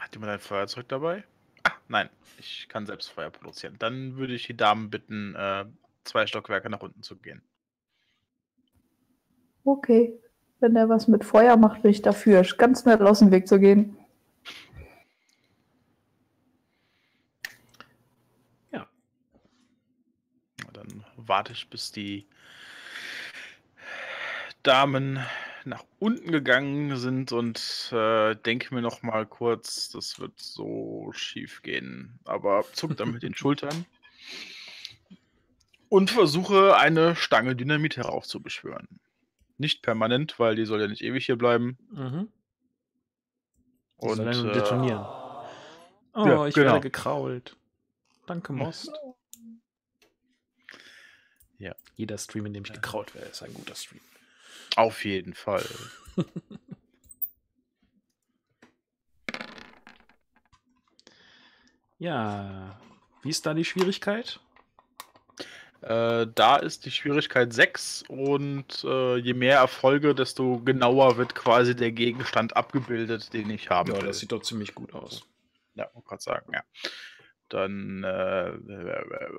Hat jemand ein Feuerzeug dabei? Ah, nein, ich kann selbst Feuer produzieren. Dann würde ich die Damen bitten, zwei Stockwerke nach unten zu gehen. Okay, wenn er was mit Feuer macht, bin ich dafür, ganz schnell aus dem Weg zu gehen. Warte ich, bis die Damen nach unten gegangen sind und äh, denke mir noch mal kurz, das wird so schief gehen. Aber zuck dann mit den Schultern und versuche, eine Stange Dynamit heraufzubeschwören. Nicht permanent, weil die soll ja nicht ewig hier bleiben. Mhm. Und soll nur detonieren. Äh, oh, ja, ich genau. werde gekrault. Danke, Most. Ja. Jeder Stream, in dem ich gekrault werde, ist ein guter Stream. Auf jeden Fall. Ja, wie ist da die Schwierigkeit? Äh, da ist die Schwierigkeit sechs und äh, je mehr Erfolge, desto genauer wird quasi der Gegenstand abgebildet, den ich haben ja, will. Ja, das sieht doch ziemlich gut aus. Ja, wollte gerade sagen, ja. Dann äh,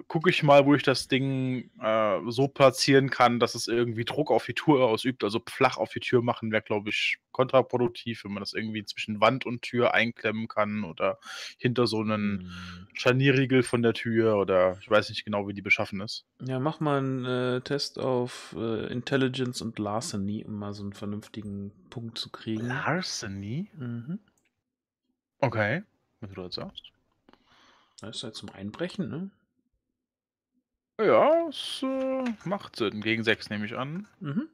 gucke ich mal, wo ich das Ding äh, so platzieren kann, dass es irgendwie Druck auf die Tür ausübt. Also flach auf die Tür machen wäre, glaube ich, kontraproduktiv, wenn man das irgendwie zwischen Wand und Tür einklemmen kann oder hinter so einen hm. Scharnierriegel von der Tür oder ich weiß nicht genau, wie die beschaffen ist. Ja, mach mal einen äh, Test auf äh, Intelligence und Larceny, um mal so einen vernünftigen Punkt zu kriegen. Larceny? Mhm. Okay, wenn du das sagst. Das ist halt zum Einbrechen, ne? Ja, es äh, macht Sinn. Gegen sechs nehme ich an. Mhm.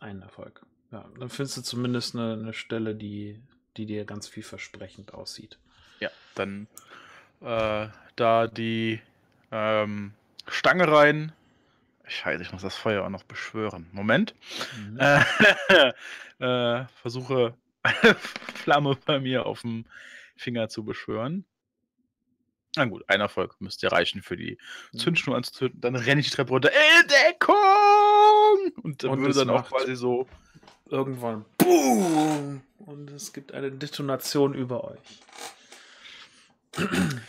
Ein Erfolg. Ja, dann findest du zumindest eine, eine Stelle, die, die dir ganz vielversprechend aussieht. Ja, dann äh, da die ähm, Stange rein. Scheiße, ich muss das Feuer auch noch beschwören. Moment. Mhm. Äh, äh, versuche... Flamme bei mir auf dem Finger zu beschwören. Na gut, ein Erfolg müsste reichen für die Zündschnur anzuzünden. Dann renne ich die Treppe runter. In Deckung! Und dann und würde dann auch quasi so irgendwann BOOM! Und es gibt eine Detonation über euch. Und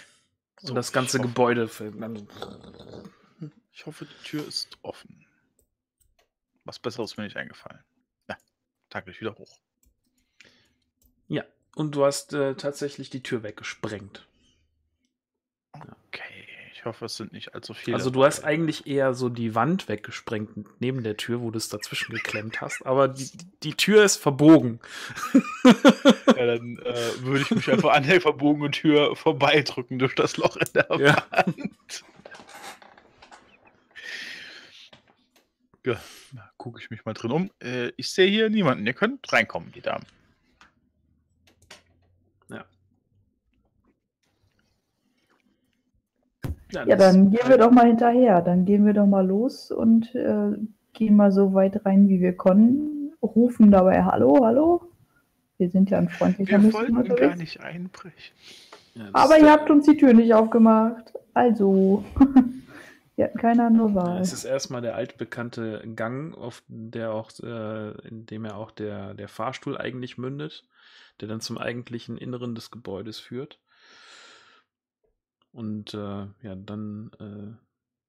so, das ganze Gebäude fällt. Ich hoffe, die Tür ist offen. Was Besseres mir nicht eingefallen. Ja, tackle ich wieder hoch. Ja, und du hast äh, tatsächlich die Tür weggesprengt. Ja. Okay, ich hoffe, es sind nicht allzu viele. Also du hast eigentlich eher so die Wand weggesprengt neben der Tür, wo du es dazwischen geklemmt hast, aber die, die Tür ist verbogen. Ja, dann äh, würde ich mich einfach an der verbogenen Tür vorbeidrücken durch das Loch in der ja. Wand. Ja, gucke ich mich mal drin um. Äh, ich sehe hier niemanden. Ihr könnt reinkommen, die Damen. Ja, ja, dann gehen wir doch mal hinterher. Dann gehen wir doch mal los und äh, gehen mal so weit rein, wie wir können. Rufen dabei Hallo, hallo. Wir sind ja ein freundlicher Mist. Wir wollten unterwegs. Gar nicht einbrechen. Ja, aber ihr habt uns die Tür nicht aufgemacht. Also, wir hatten keine andere Wahl. Es ist erstmal der altbekannte Gang, auf der auch, äh, in dem ja auch der, der Fahrstuhl eigentlich mündet, der dann zum eigentlichen Inneren des Gebäudes führt. Und äh, ja, dann äh,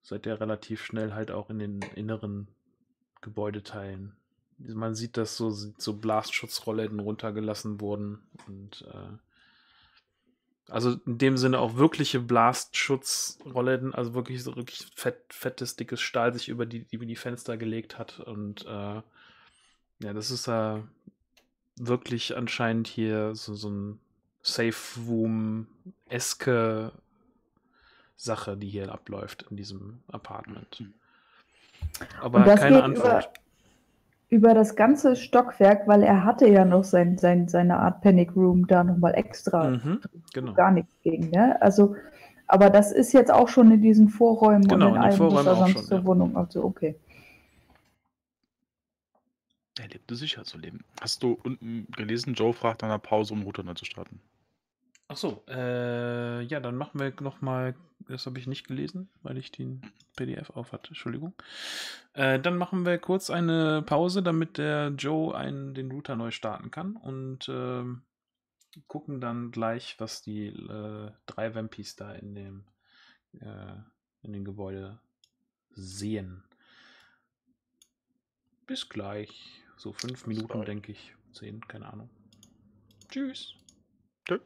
seid ihr relativ schnell halt auch in den inneren Gebäudeteilen. Man sieht, dass so, so Blastschutzrolletten runtergelassen wurden. Und äh, also in dem Sinne auch wirkliche Blastschutzrolletten, also wirklich so wirklich fett, fettes, dickes Stahl sich über die, die, die Fenster gelegt hat. Und äh, ja, das ist äh, wirklich anscheinend hier so, so ein Safe-Room-eske Sache, die hier abläuft in diesem Apartment. Aber keine Antwort. Über, über das ganze Stockwerk, weil er hatte ja noch sein, sein, seine Art Panic Room da nochmal extra. Mhm, genau. Gar nichts gegen, ne? Also, aber das ist jetzt auch schon in diesen Vorräumen genau, und in, in allen Vorräumen zur ja. Wohnung. Also, okay. Er lebte sicher zu leben. Hast du unten gelesen, Joe fragt nach einer Pause, um Router neu zu starten? Ach so, äh, ja, dann machen wir nochmal, das habe ich nicht gelesen, weil ich den P D F auf hatte, Entschuldigung. Äh, dann machen wir kurz eine Pause, damit der Joe einen, den Router neu starten kann und äh, gucken dann gleich, was die äh, drei Vampis da in dem, äh, in dem Gebäude sehen. Bis gleich, so fünf Minuten, denke ich, zehn, keine Ahnung. Tschüss. Tschüss.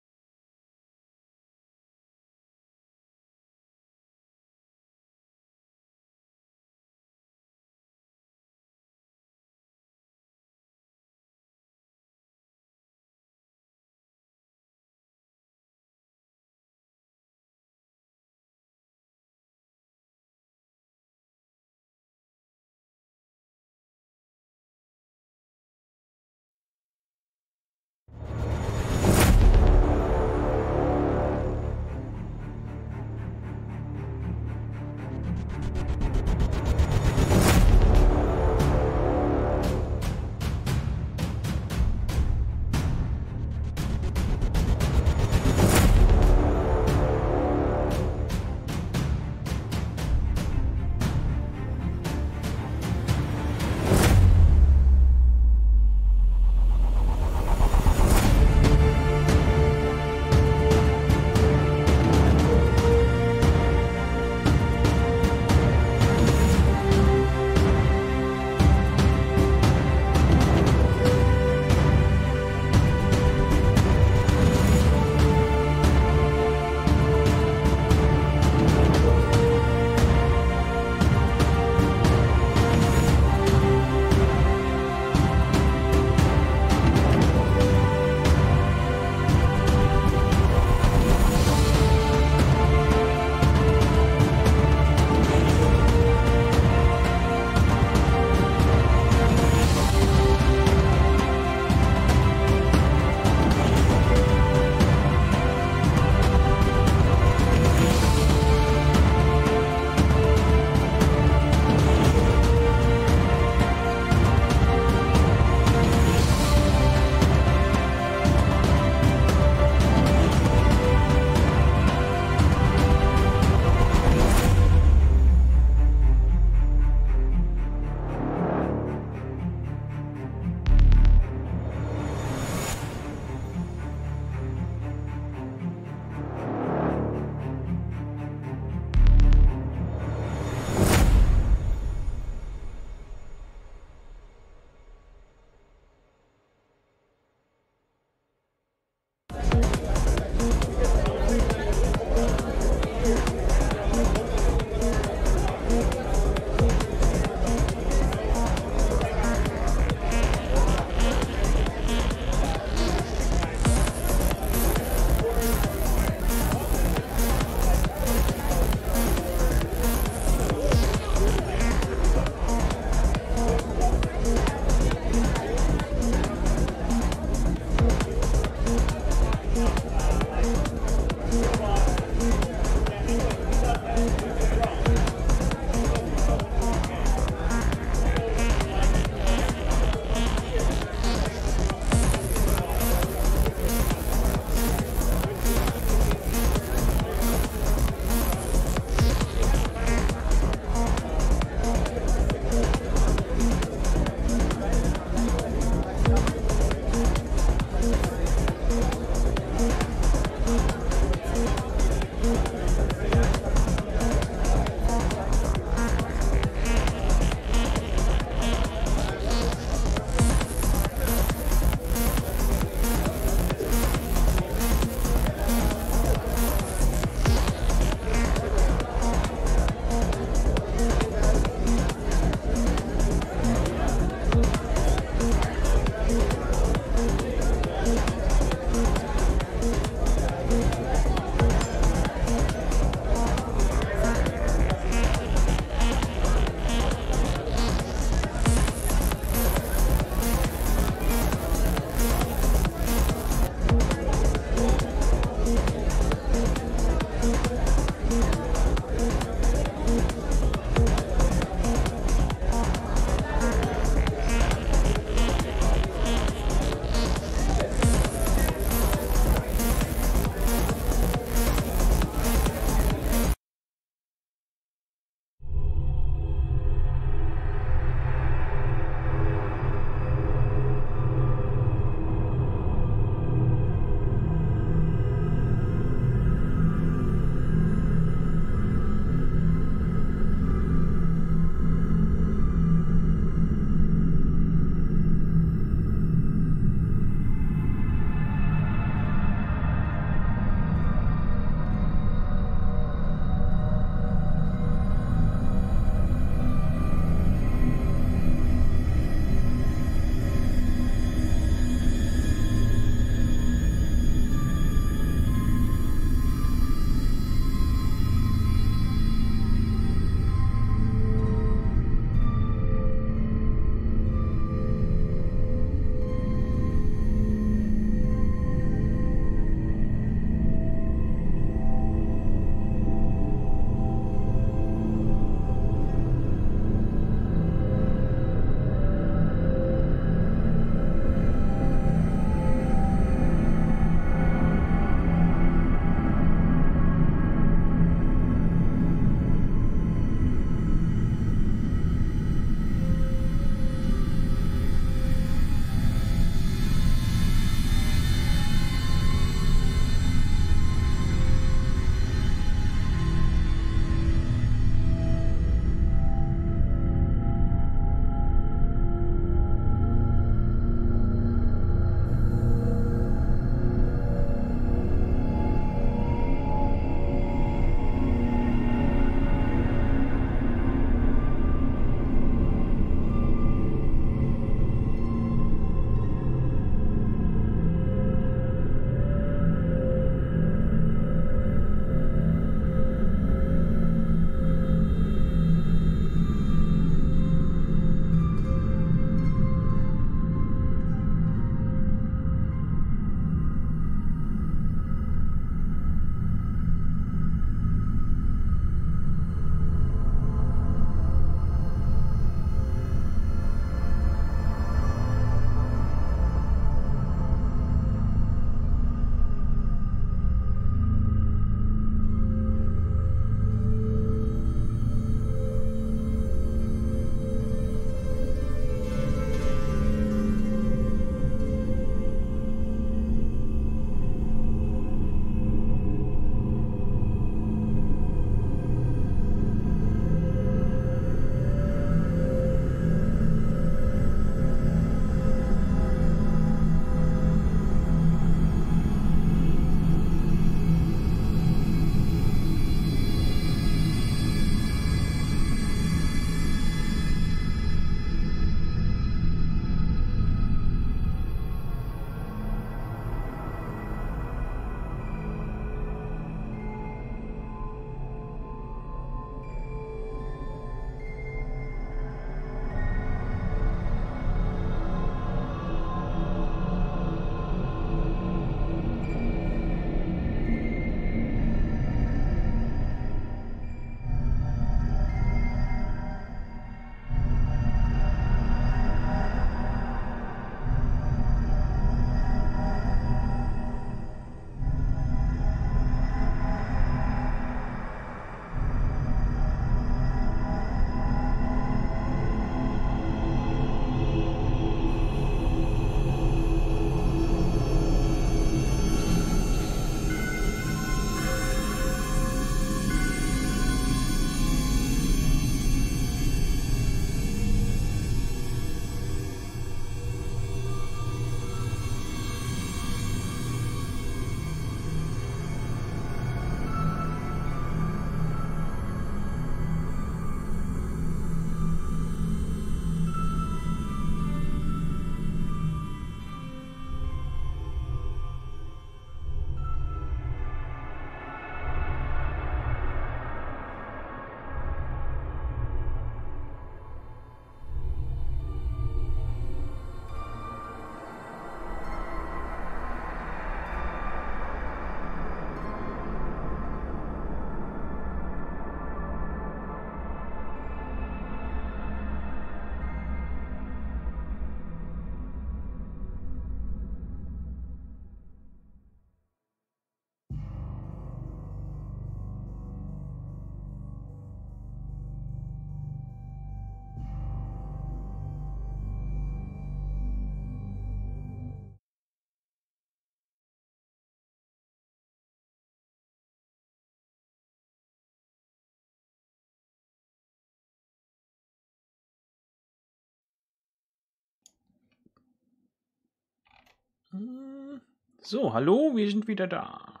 So, hallo, wir sind wieder da.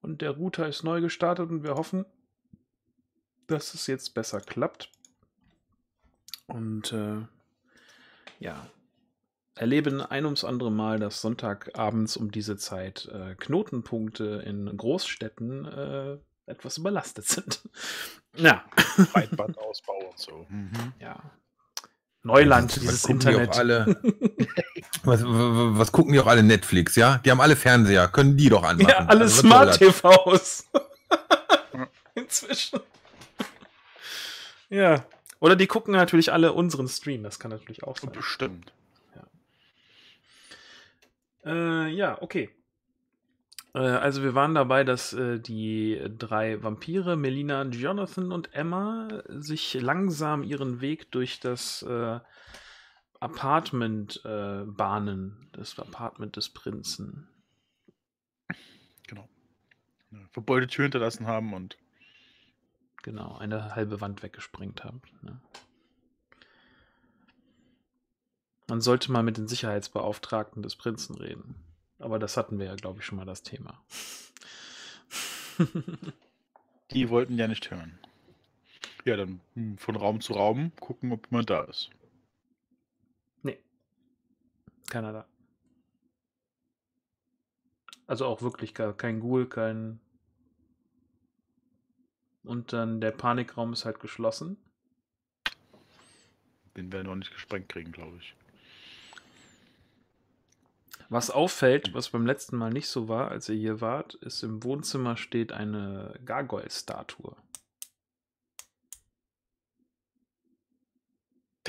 Und der Router ist neu gestartet und wir hoffen, dass es jetzt besser klappt. Und äh, ja, erleben ein ums andere Mal, dass Sonntagabends um diese Zeit äh, Knotenpunkte in Großstädten äh, etwas überlastet sind. Ja. Breitbandausbau und so. Mhm. Ja. Neuland, was, dieses was Internet. Die alle, was, was gucken die auch alle Netflix, ja? Die haben alle Fernseher, können die doch anmachen. Ja, alle also, Smart-T Vs. Inzwischen. Ja. Oder die gucken natürlich alle unseren Stream, das kann natürlich auch sein. Bestimmt. Ja, äh, ja okay. Äh, also wir waren dabei, dass äh, die drei Vampire, Melina, Jonathan und Emma, sich langsam ihren Weg durch das äh, Apartment äh, bahnen. Das Apartment des Prinzen. Genau. Verbeutete Tür hinterlassen haben und genau, eine halbe Wand weggesprengt haben. Ne? Man sollte mal mit den Sicherheitsbeauftragten des Prinzen reden. Aber das hatten wir ja, glaube ich, schon mal das Thema. Die wollten ja nicht hören. Ja, dann von Raum zu Raum gucken, ob jemand da ist. Nee. Keiner da. Also auch wirklich kein Ghoul, kein... Und dann der Panikraum ist halt geschlossen. Den werden wir noch nicht gesprengt kriegen, glaube ich. Was auffällt, was beim letzten Mal nicht so war, als ihr hier wart, ist, im Wohnzimmer steht eine Gargoyle-Statue.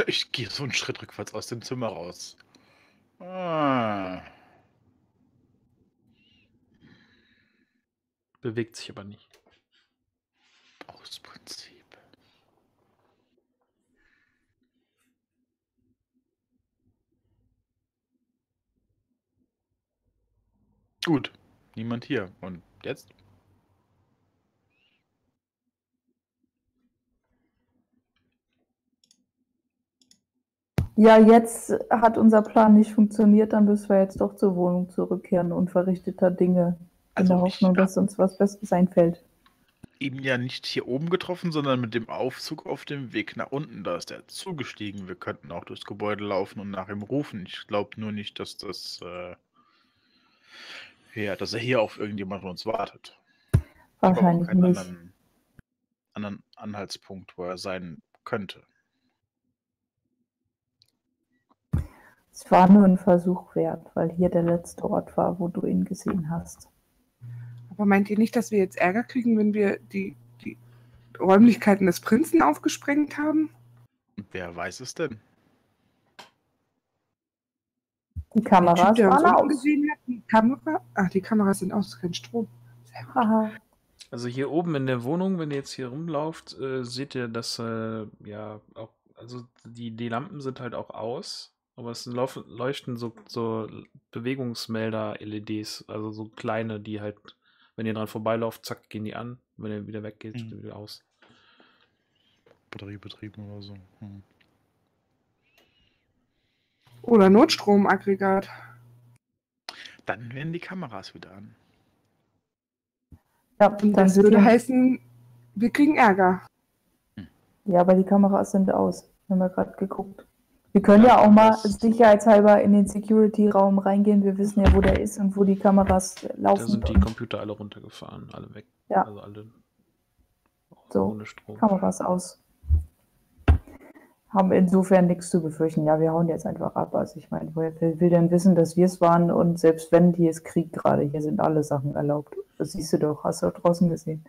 Ich gehe so einen Schritt rückwärts aus dem Zimmer raus. Ah. Bewegt sich aber nicht. Aus Prinzip. Gut, niemand hier. Und jetzt? Ja, jetzt hat unser Plan nicht funktioniert, dann müssen wir jetzt doch zur Wohnung zurückkehren, unverrichteter Dinge. Also in der Hoffnung, dass uns was Besseres einfällt. Eben ja nicht hier oben getroffen, sondern mit dem Aufzug auf dem Weg nach unten. Da ist er zugestiegen. Wir könnten auch durchs Gebäude laufen und nach ihm rufen. Ich glaube nur nicht, dass das äh, ja, dass er hier auf irgendjemand von uns wartet. Wahrscheinlich keinen nicht. Anderen, anderen Anhaltspunkt, wo er sein könnte. Es war nur ein Versuch wert, weil hier der letzte Ort war, wo du ihn gesehen hast. Aber meint ihr nicht, dass wir jetzt Ärger kriegen, wenn wir die, die Räumlichkeiten des Prinzen aufgesprengt haben? Wer weiß es denn? Die Kameras waren aus. Die Kamera? Ach, die Kameras sind aus, kein Strom. Also hier oben in der Wohnung, wenn ihr jetzt hier rumlauft, äh, seht ihr, dass äh, ja auch, also die, die Lampen sind halt auch aus. Aber es leuchten so, so Bewegungsmelder-L E Ds, also so kleine, die halt, wenn ihr dran vorbeilauft, zack, gehen die an. Wenn ihr wieder weggeht, mhm. Gehen die wieder aus. Batterie betrieben oder so. Hm. Oder Notstromaggregat. Dann werden die Kameras wieder an. Ja, dann das würde heißen, wir kriegen Ärger. Hm. Ja, aber die Kameras sind aus. Haben wir gerade geguckt. Wir können ja, ja auch mal sicherheitshalber in den Security-Raum reingehen. Wir wissen ja, wo der ist und wo die Kameras laufen. Da sind die Computer alle runtergefahren, alle weg. Ja. Also alle so, ohne Strom. Kameras aus. Haben insofern nichts zu befürchten. Ja, wir hauen jetzt einfach ab. Also ich meine, woher will denn wissen, dass wir es waren? Und selbst wenn, hier ist Krieg gerade. Hier sind alle Sachen erlaubt. Das siehst du doch. Hast du draußen gesehen.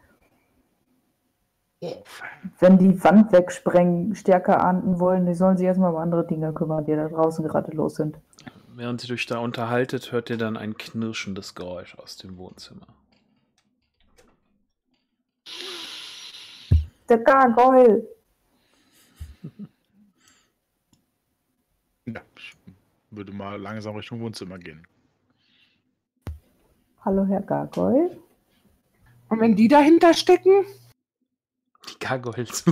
Wenn die Wand wegsprengen, stärker ahnden wollen, die sollen sich erstmal um andere Dinge kümmern, die da draußen gerade los sind. Während ihr euch da unterhaltet, hört ihr dann ein knirschendes Geräusch aus dem Wohnzimmer. Der Gargoyle! Ja, ich würde mal langsam Richtung Wohnzimmer gehen. Hallo, Herr Gargoyle. Und wenn die dahinter stecken? Die Gargoyles.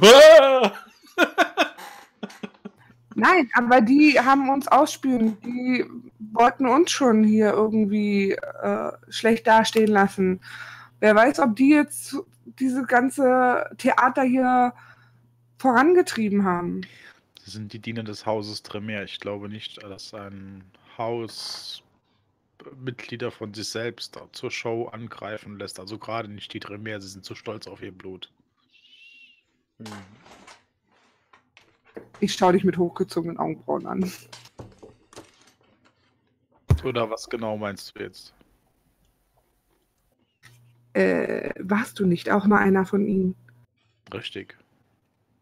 Nein, aber die haben uns ausspülen. Die wollten uns schon hier irgendwie äh, schlecht dastehen lassen. Wer weiß, ob die jetzt diese ganze Theater hier vorangetrieben haben. Das sind die Diener des Hauses Tremere. Ich glaube nicht, dass ein Haus Mitglieder von sich selbst zur Show angreifen lässt. Also gerade nicht die Tremere, sie sind zu stolz auf ihr Blut. Hm. Ich schaue dich mit hochgezogenen Augenbrauen an. Oder was genau meinst du jetzt? Äh, warst du nicht auch mal einer von ihnen? Richtig.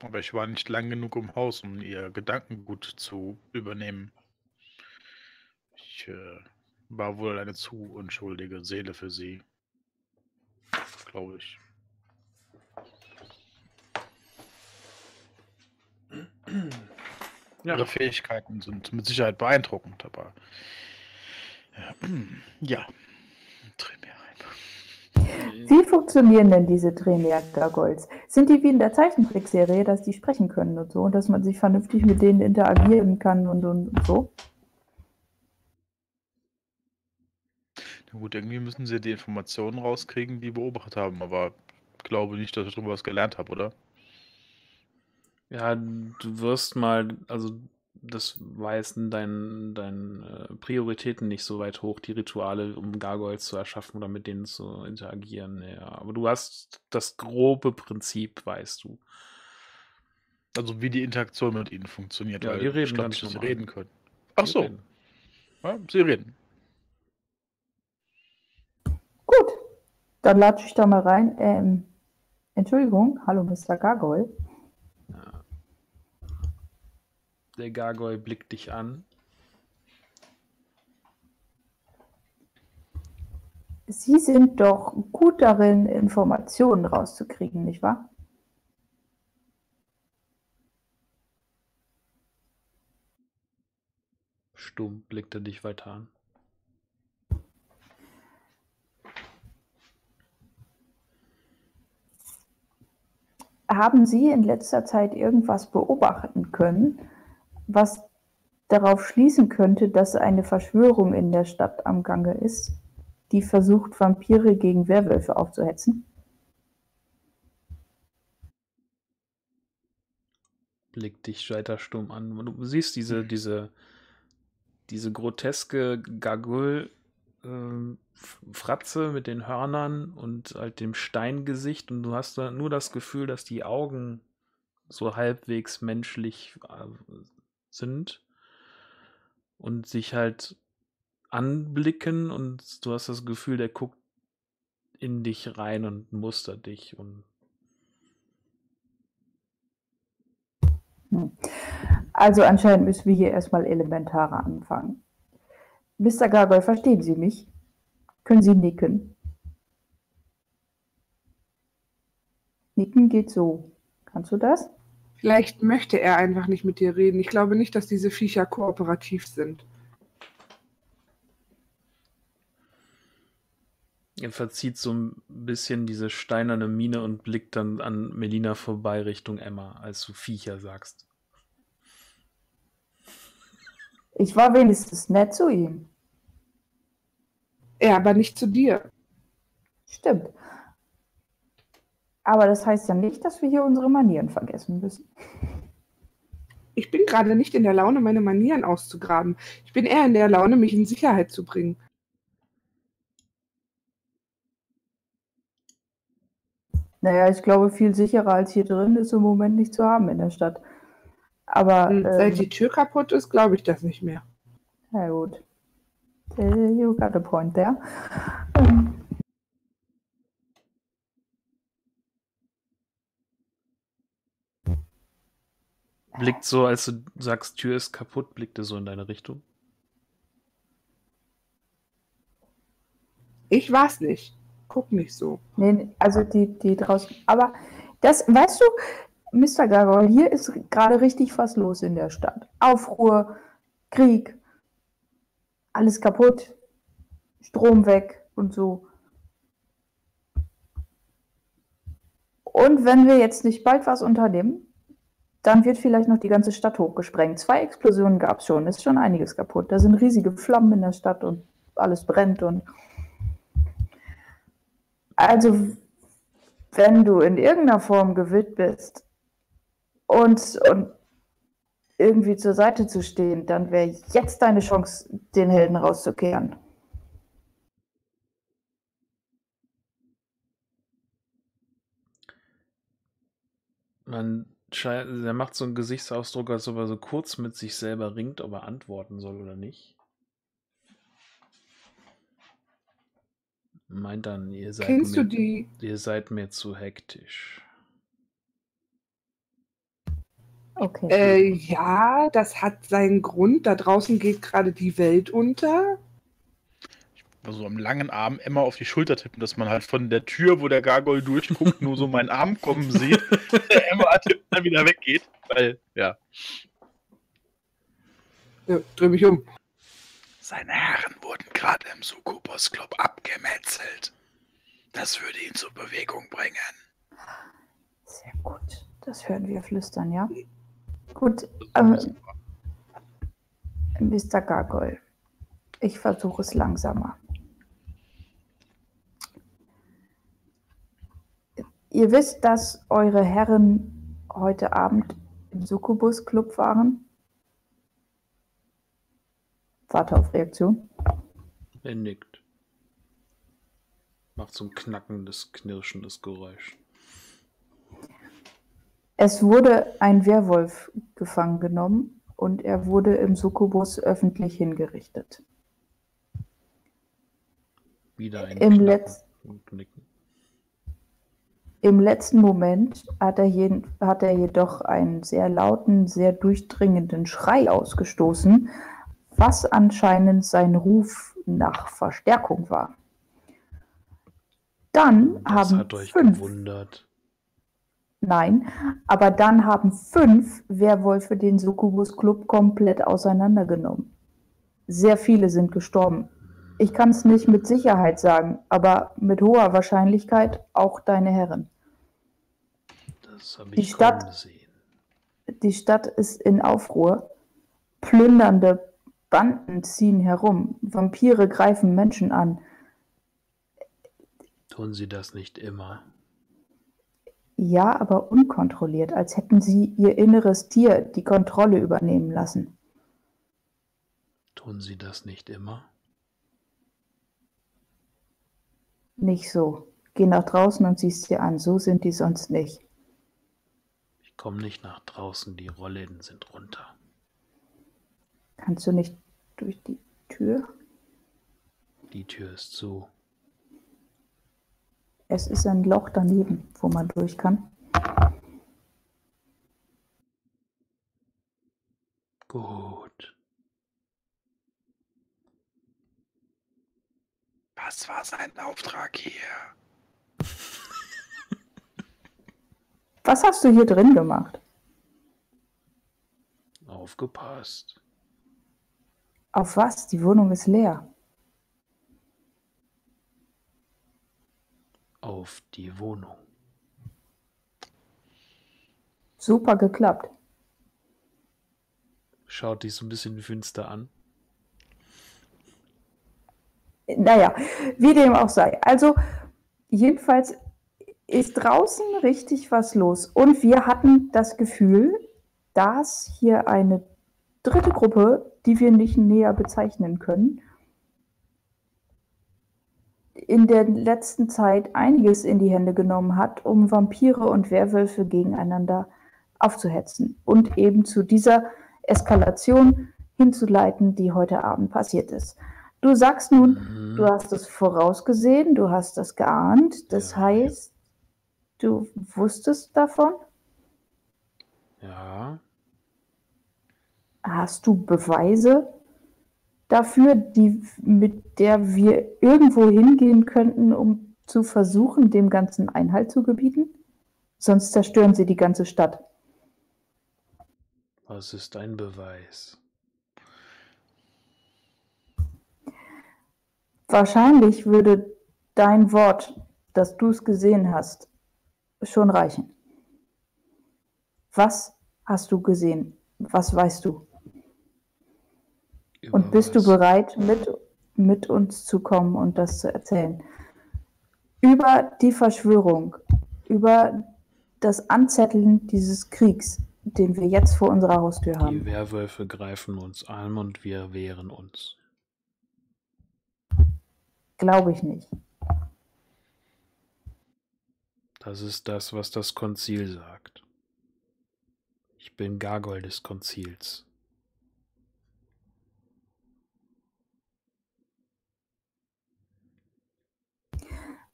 Aber ich war nicht lang genug im Haus, um ihr Gedankengut zu übernehmen. Ich äh, war wohl eine zu unschuldige Seele für sie. Glaube ich. Ja. Ihre Fähigkeiten sind mit Sicherheit beeindruckend, aber ja, Tremere. Wie funktionieren denn diese Tremere-Gargoyles? Sind die wie in der Zeichentrickserie, dass die sprechen können und so und dass man sich vernünftig mit denen interagieren kann und, und, und so? Na gut, irgendwie müssen sie die Informationen rauskriegen, die beobachtet haben, aber ich glaube nicht, dass ich darüber was gelernt habe, oder? Ja, du wirst mal, also das war jetzt in deinen, deinen Prioritäten nicht so weit hoch, die Rituale, um Gargoyles zu erschaffen oder mit denen zu interagieren. Ja, aber du hast das grobe Prinzip, weißt du. Also wie die Interaktion mit ihnen funktioniert. Ja, weil die reden ich glaub, ganz dass sie reden können. Ach die so. Reden. Ja, sie reden. Gut. Dann latsche ich da mal rein. Ähm, Entschuldigung. Hallo, Mister Gargoyle. Der Gargoyle blickt dich an. Sie sind doch gut darin, Informationen rauszukriegen, nicht wahr? Stumm blickt er dich weiter an. Haben Sie in letzter Zeit irgendwas beobachten können, was darauf schließen könnte, dass eine Verschwörung in der Stadt am Gange ist, die versucht, Vampire gegen Werwölfe aufzuhetzen? Blick dich scheiterstumm an. Du siehst diese, diese, diese groteske Gargoyle-Fratze mit den Hörnern und halt dem Steingesicht und du hast da nur das Gefühl, dass die Augen so halbwegs menschlich sind und sich halt anblicken und du hast das Gefühl, der guckt in dich rein und mustert dich. Und also anscheinend müssen wir hier erstmal elementarer anfangen. Mister Gargoyle, verstehen Sie mich? Können Sie nicken? Nicken geht so. Kannst du das? Vielleicht möchte er einfach nicht mit dir reden. Ich glaube nicht, dass diese Viecher kooperativ sind. Er verzieht so ein bisschen diese steinerne Miene und blickt dann an Melina vorbei Richtung Emma, als du Viecher sagst. Ich war wenigstens nett zu ihm. Ja, aber nicht zu dir. Stimmt. Aber das heißt ja nicht, dass wir hier unsere Manieren vergessen müssen. Ich bin gerade nicht in der Laune, meine Manieren auszugraben. Ich bin eher in der Laune, mich in Sicherheit zu bringen. Naja, ich glaube, viel sicherer als hier drin ist im Moment nicht zu haben in der Stadt. Aber ähm, seit die Tür kaputt ist, glaube ich das nicht mehr. Na gut. You got a point there. Blickt so, als du sagst, Tür ist kaputt, blickt er so in deine Richtung? Ich war's nicht. Guck nicht so. Nee, also die, die draußen. Aber das, weißt du, Mister Gargoyle, hier ist gerade richtig was los in der Stadt. Aufruhr, Krieg, alles kaputt, Strom weg und so. Und wenn wir jetzt nicht bald was unternehmen, Dann wird vielleicht noch die ganze Stadt hochgesprengt. Zwei Explosionen gab es schon, ist schon einiges kaputt. Da sind riesige Flammen in der Stadt und alles brennt. Und also, wenn du in irgendeiner Form gewillt bist und, und irgendwie zur Seite zu stehen, dann wäre jetzt deine Chance, den Helden rauszukehren. Man Er macht so einen Gesichtsausdruck, als ob er so kurz mit sich selber ringt, ob er antworten soll oder nicht. Meint dann, ihr seid, Kennst mir, du die? ihr seid mir zu hektisch. Okay. Äh, ja, das hat seinen Grund. Da draußen geht gerade die Welt unter. So am langen Arm Emma auf die Schulter tippen, dass man halt von der Tür, wo der Gargoyle durchguckt, nur so meinen Arm kommen sieht, der Emma tippt, dann wieder weggeht, weil, ja. ja. Dreh mich um. Seine Herren wurden gerade im Succubus Club abgemetzelt. Das würde ihn zur Bewegung bringen. Sehr gut. Das hören wir flüstern, ja? Gut. Ähm, Mister Gargoyle, ich versuche es langsamer. Ihr wisst, dass eure Herren heute Abend im Succubus Club waren? Warte auf Reaktion. Er nickt. Macht so ein knackendes, knirschendes Geräusch. Es wurde ein Werwolf gefangen genommen und er wurde im Succubus öffentlich hingerichtet. Wieder ein Im, Letz Im letzten Moment hat er, jeden, hat er jedoch einen sehr lauten, sehr durchdringenden Schrei ausgestoßen, was anscheinend sein Ruf nach Verstärkung war. Dann das haben hat euch fünf, gewundert. Nein, aber dann haben fünf Werwölfe den Succubus Club komplett auseinandergenommen. Sehr viele sind gestorben. Ich kann es nicht mit Sicherheit sagen, aber mit hoher Wahrscheinlichkeit auch deine Herren. Das habe ich schon gesehen. Die Stadt ist in Aufruhr. Plündernde Banden ziehen herum. Vampire greifen Menschen an. Tun sie das nicht immer? Ja, aber unkontrolliert, als hätten sie ihr inneres Tier die Kontrolle übernehmen lassen. Tun sie das nicht immer? Nicht so. Geh nach draußen und siehst dir an. So sind die sonst nicht. Ich komme nicht nach draußen. Die Rollläden sind runter. Kannst du nicht durch die Tür? Die Tür ist zu. Es ist ein Loch daneben, wo man durch kann. Gut. Was war sein Auftrag hier? Was hast du hier drin gemacht? Aufgepasst. Auf was? Die Wohnung ist leer. Auf die Wohnung. Super geklappt. Schaut dich so ein bisschen finster an. Naja, wie dem auch sei. Also, jedenfalls ist draußen richtig was los. Und wir hatten das Gefühl, dass hier eine dritte Gruppe, die wir nicht näher bezeichnen können, in der letzten Zeit einiges in die Hände genommen hat, um Vampire und Werwölfe gegeneinander aufzuhetzen und eben zu dieser Eskalation hinzuleiten, die heute Abend passiert ist. Du sagst nun, mhm. du hast es vorausgesehen, du hast das geahnt, das ja. heißt, du wusstest davon? Ja. Hast du Beweise dafür, die, mit der wir irgendwo hingehen könnten, um zu versuchen, dem Ganzen Einhalt zu gebieten? Sonst zerstören sie die ganze Stadt. Was ist ein Beweis? Wahrscheinlich würde dein Wort, dass du es gesehen hast, schon reichen. Was hast du gesehen? Was weißt du? Und bist du bereit, mit, mit uns zu kommen und das zu erzählen? Über die Verschwörung, über das Anzetteln dieses Kriegs, den wir jetzt vor unserer Haustür haben. Die Werwölfe greifen uns an und wir wehren uns. Glaube ich nicht. Das ist das, was das Konzil sagt. Ich bin Gargoyle des Konzils.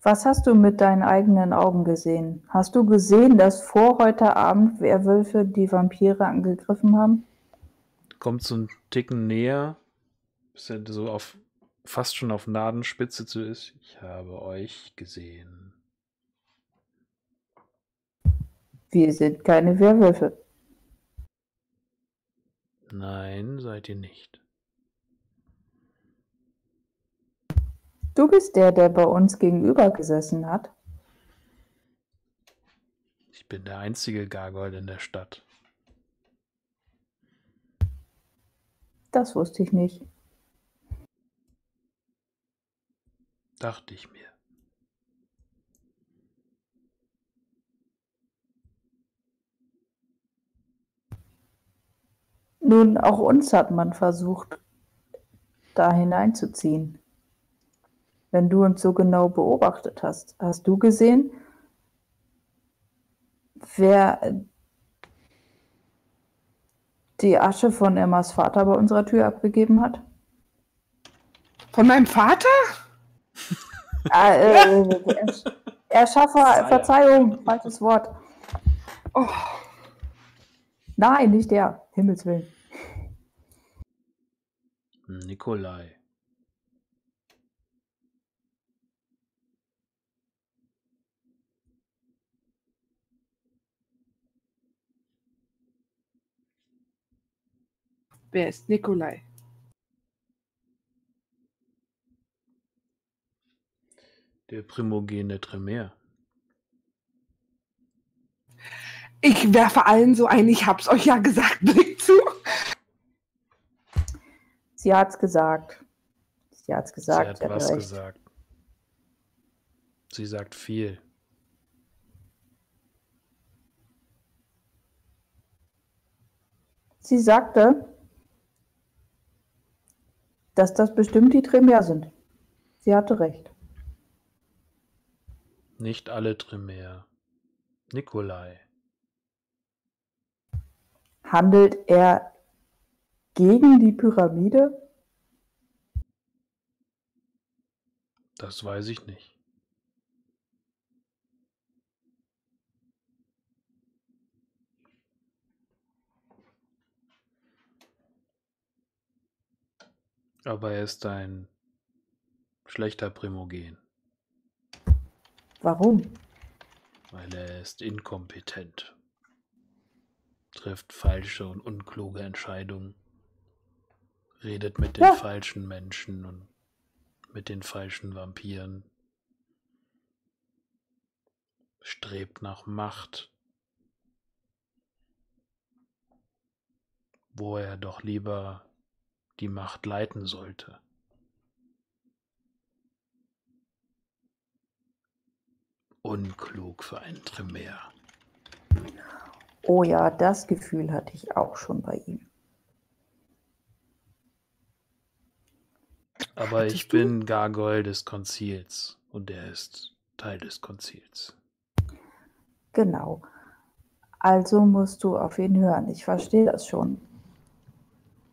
Was hast du mit deinen eigenen Augen gesehen? Hast du gesehen, dass vor heute Abend Werwölfe die Vampire angegriffen haben? Kommt so einen Ticken näher, bis er so auf, fast schon auf Nadenspitze zu ist. Ich habe euch gesehen. Wir sind keine Werwölfe. Nein, seid ihr nicht. Du bist der, der bei uns gegenüber gesessen hat. Ich bin der einzige Gargoyle in der Stadt. Das wusste ich nicht. Dachte ich mir. Nun, auch uns hat man versucht, da hineinzuziehen. Wenn du uns so genau beobachtet hast, hast du gesehen, wer die Asche von Emmas Vater bei unserer Tür abgegeben hat? Von meinem Vater? Ah, äh, Erschaffer, Verzeihung, falsches Wort. Oh. Nein, nicht der, Himmels Willen. Nikolai. Wer ist Nikolai? Der primogene Tremere. Ich werfe allen so ein, ich hab's euch ja gesagt, Blick zu. Sie hat's gesagt. Sie hat's gesagt. Sie hat was gesagt. Sie sagt viel. Sie sagte, dass das bestimmt die Tremere sind. Sie hatte recht. Nicht alle Tremere. Nikolai. Handelt er gegen die Pyramide? Das weiß ich nicht. Aber er ist ein schlechter Primogen. Warum? Weil er ist inkompetent. Trifft falsche und unkluge Entscheidungen. Redet mit den ja. falschen Menschen und mit den falschen Vampiren. Strebt nach Macht. Wo er doch lieber die Macht leiten sollte. Unklug für einen Tremere. Oh ja, das Gefühl hatte ich auch schon bei ihm. Aber ich bin Gargoyle des Konzils und er ist Teil des Konzils. Genau. Also musst du auf ihn hören. Ich verstehe das schon.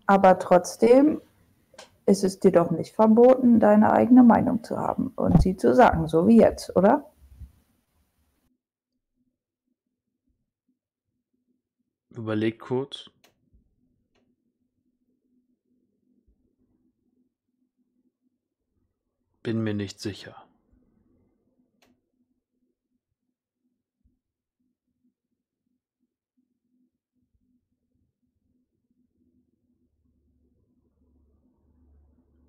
Aber trotzdem ist es dir doch nicht verboten, deine eigene Meinung zu haben und sie zu sagen, so wie jetzt, oder? Überleg kurz. Bin mir nicht sicher.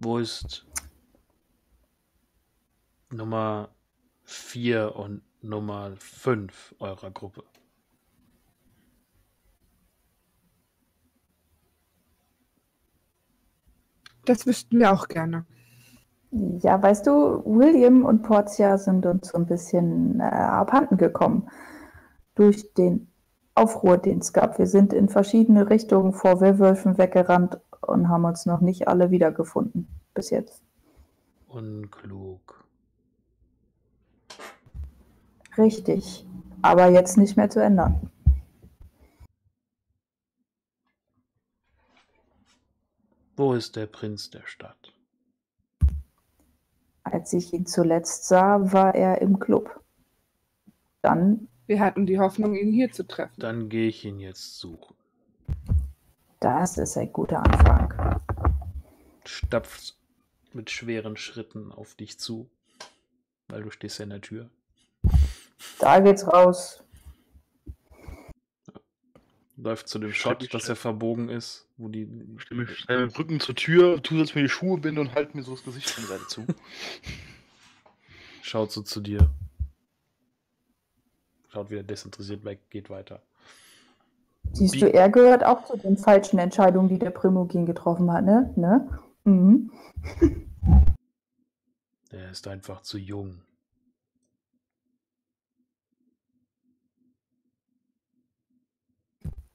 Wo ist Nummer vier und Nummer fünf eurer Gruppe? Das wüssten wir auch gerne. Ja, weißt du, William und Portia sind uns so ein bisschen äh, abhanden gekommen durch den Aufruhr, den es gab. Wir sind in verschiedene Richtungen vor Werwölfen weggerannt und haben uns noch nicht alle wiedergefunden bis jetzt. Unklug. Richtig, aber jetzt nicht mehr zu ändern. Wo ist der Prinz der Stadt? Als ich ihn zuletzt sah, war er im Club. Dann... Wir hatten die Hoffnung, ihn hier zu treffen. Dann gehe ich ihn jetzt suchen. Das ist ein guter Anfang. Stapft mit schweren Schritten auf dich zu, weil du stehst ja in der Tür. Da geht's raus. Läuft zu dem Shot, dass er verbogen ist, wo die... Ich stelle mich schnell mit dem Rücken zur Tür, tu, als mir die Schuhe binde und halte mir so das Gesicht von der Seite zu. Schaut so zu dir. Schaut wieder desinteressiert weg, geht weiter. Siehst Wie? du, er gehört auch zu den falschen Entscheidungen, die der Primogen getroffen hat, ne? ne? Mhm. Er ist einfach zu jung.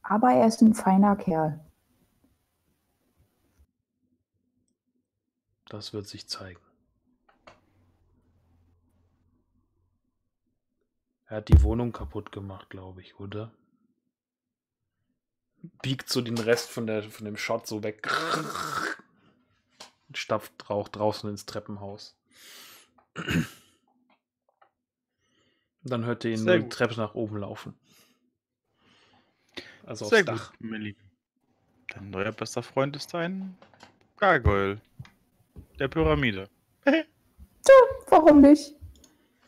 Aber er ist ein feiner Kerl. Das wird sich zeigen. Er hat die Wohnung kaputt gemacht, glaube ich, oder? Biegt so den Rest von, der, von dem Shot so weg. Und stapft auch draußen ins Treppenhaus. Und dann hört ihr ihn nur die Treppe nach oben laufen. Also Sehr aufs Dach. Gut, mein Lieber. Dein neuer bester Freund ist ein Gargoyle. Der Pyramide. Tja, warum nicht?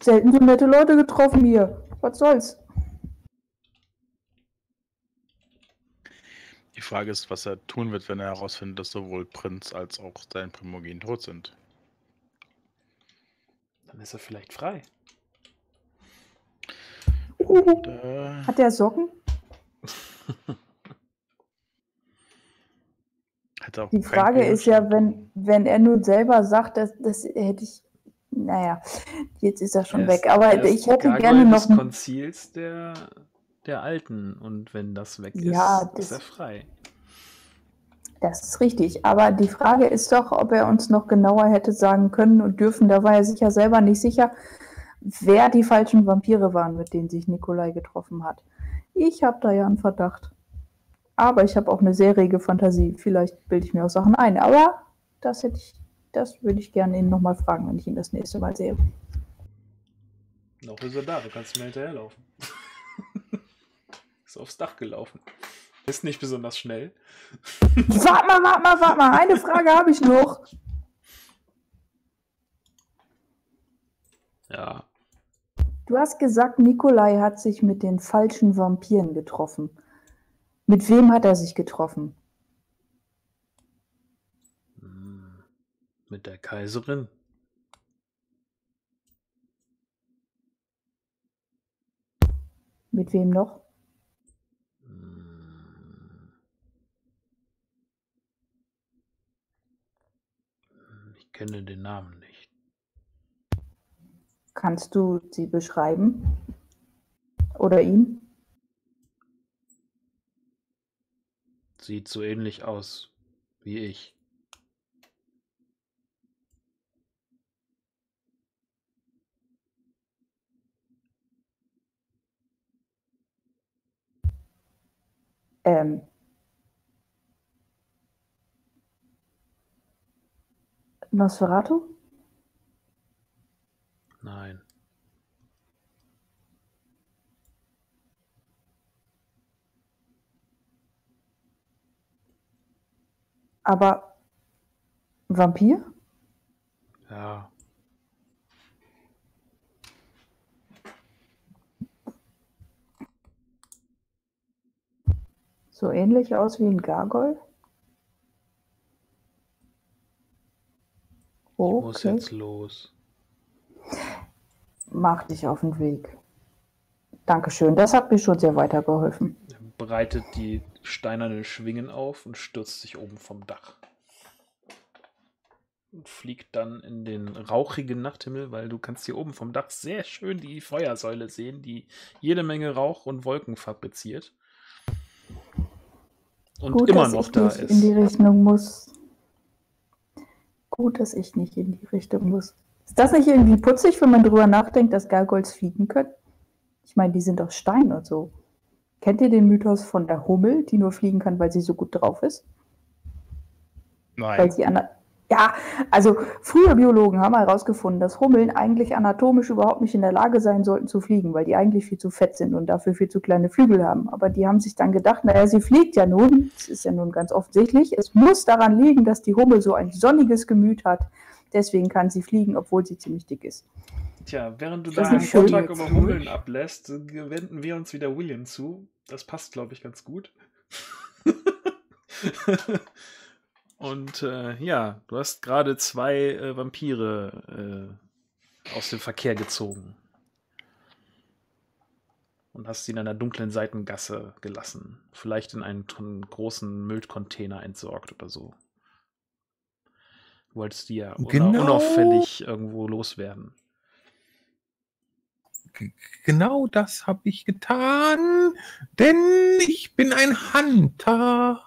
Selten so nette Leute getroffen hier. Was soll's? Die Frage ist, was er tun wird, wenn er herausfindet, dass sowohl Prinz als auch sein Primogen tot sind. Dann ist er vielleicht frei. Uhuhu. Oder... Hat er Socken? Hat auch die Frage ist ja, wenn, wenn er nun selber sagt, dass das hätte ich, naja, jetzt ist er schon er weg, ist, aber ich hätte Gargoyle gerne noch... Des Konzils der, der Alten und wenn das weg ist, ja, das, ist er frei. Das ist richtig, aber die Frage ist doch, ob er uns noch genauer hätte sagen können und dürfen, da war er sicher selber nicht sicher, wer die falschen Vampire waren, mit denen sich Nikolai getroffen hat. Ich habe da ja einen Verdacht. Aber ich habe auch eine sehr rege Fantasie. Vielleicht bilde ich mir auch Sachen ein. Aber das hätte ich, das würde ich gerne ihn nochmal fragen, wenn ich ihn das nächste Mal sehe. Noch ist er da, du kannst mir hinterherlaufen. Ist aufs Dach gelaufen. Ist nicht besonders schnell. Warte mal, warte mal, warte mal. Eine Frage habe ich noch. Ja. Du hast gesagt, Nikolai hat sich mit den falschen Vampiren getroffen. Mit wem hat er sich getroffen? Mit der Kaiserin. Mit wem noch? Ich kenne den Namen nicht. Kannst du sie beschreiben? Oder ihn? Sieht so ähnlich aus wie ich. Ähm. Nosferatu? Nein. Aber Vampir? Ja. So ähnlich aus wie ein Gargoyle? Okay. Ich muss jetzt los. Mach dich auf den Weg. Dankeschön, das hat mir schon sehr weitergeholfen. Er breitet die steinernen Schwingen auf und stürzt sich oben vom Dach. und fliegt dann in den rauchigen Nachthimmel, weil du kannst hier oben vom Dach sehr schön die Feuersäule sehen, die jede Menge Rauch und Wolken fabriziert. Und Gut, immer noch da ist. In die Richtung muss. Gut, dass ich nicht in die Richtung muss. Ist das nicht irgendwie putzig, wenn man drüber nachdenkt, dass Gargoyles fliegen können? Ich meine, die sind aus Stein und so. Kennt ihr den Mythos von der Hummel, die nur fliegen kann, weil sie so gut drauf ist? Nein. Weil sie an ja, also frühe Biologen haben herausgefunden, dass Hummeln eigentlich anatomisch überhaupt nicht in der Lage sein sollten zu fliegen, weil die eigentlich viel zu fett sind und dafür viel zu kleine Flügel haben. Aber die haben sich dann gedacht, naja, sie fliegt ja nun, das ist ja nun ganz offensichtlich, es muss daran liegen, dass die Hummel so ein sonniges Gemüt hat. Deswegen kann sie fliegen, obwohl sie ziemlich dick ist. Tja, während du da einen Vortrag über Hummeln ablässt, wenden wir uns wieder William zu. Das passt, glaube ich, ganz gut. Und äh, ja, du hast gerade zwei äh, Vampire äh, aus dem Verkehr gezogen. Und hast sie in einer dunklen Seitengasse gelassen. Vielleicht in einen, einen großen Müllcontainer entsorgt oder so. Du wolltest die ja genau. unauffällig irgendwo loswerden. Genau das habe ich getan, denn ich bin ein Hunter.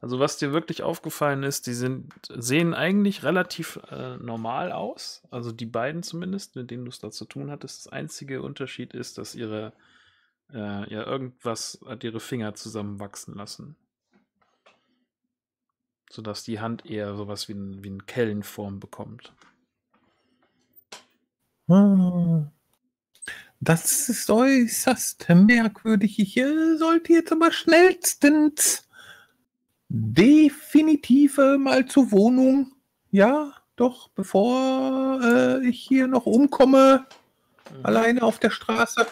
Also was dir wirklich aufgefallen ist, die sind, sehen eigentlich relativ äh, normal aus. Also die beiden zumindest, mit denen du es da zu tun hattest. Das einzige Unterschied ist, dass ihre äh, ja irgendwas hat ihre Finger zusammenwachsen lassen. Sodass die Hand eher sowas wie, ein, wie eine Kellenform bekommt. Das ist äußerst merkwürdig. Ich sollte jetzt aber schnellstens definitiv äh, mal zur Wohnung. Ja, doch, bevor äh, ich hier noch umkomme. Mhm. Alleine auf der Straße.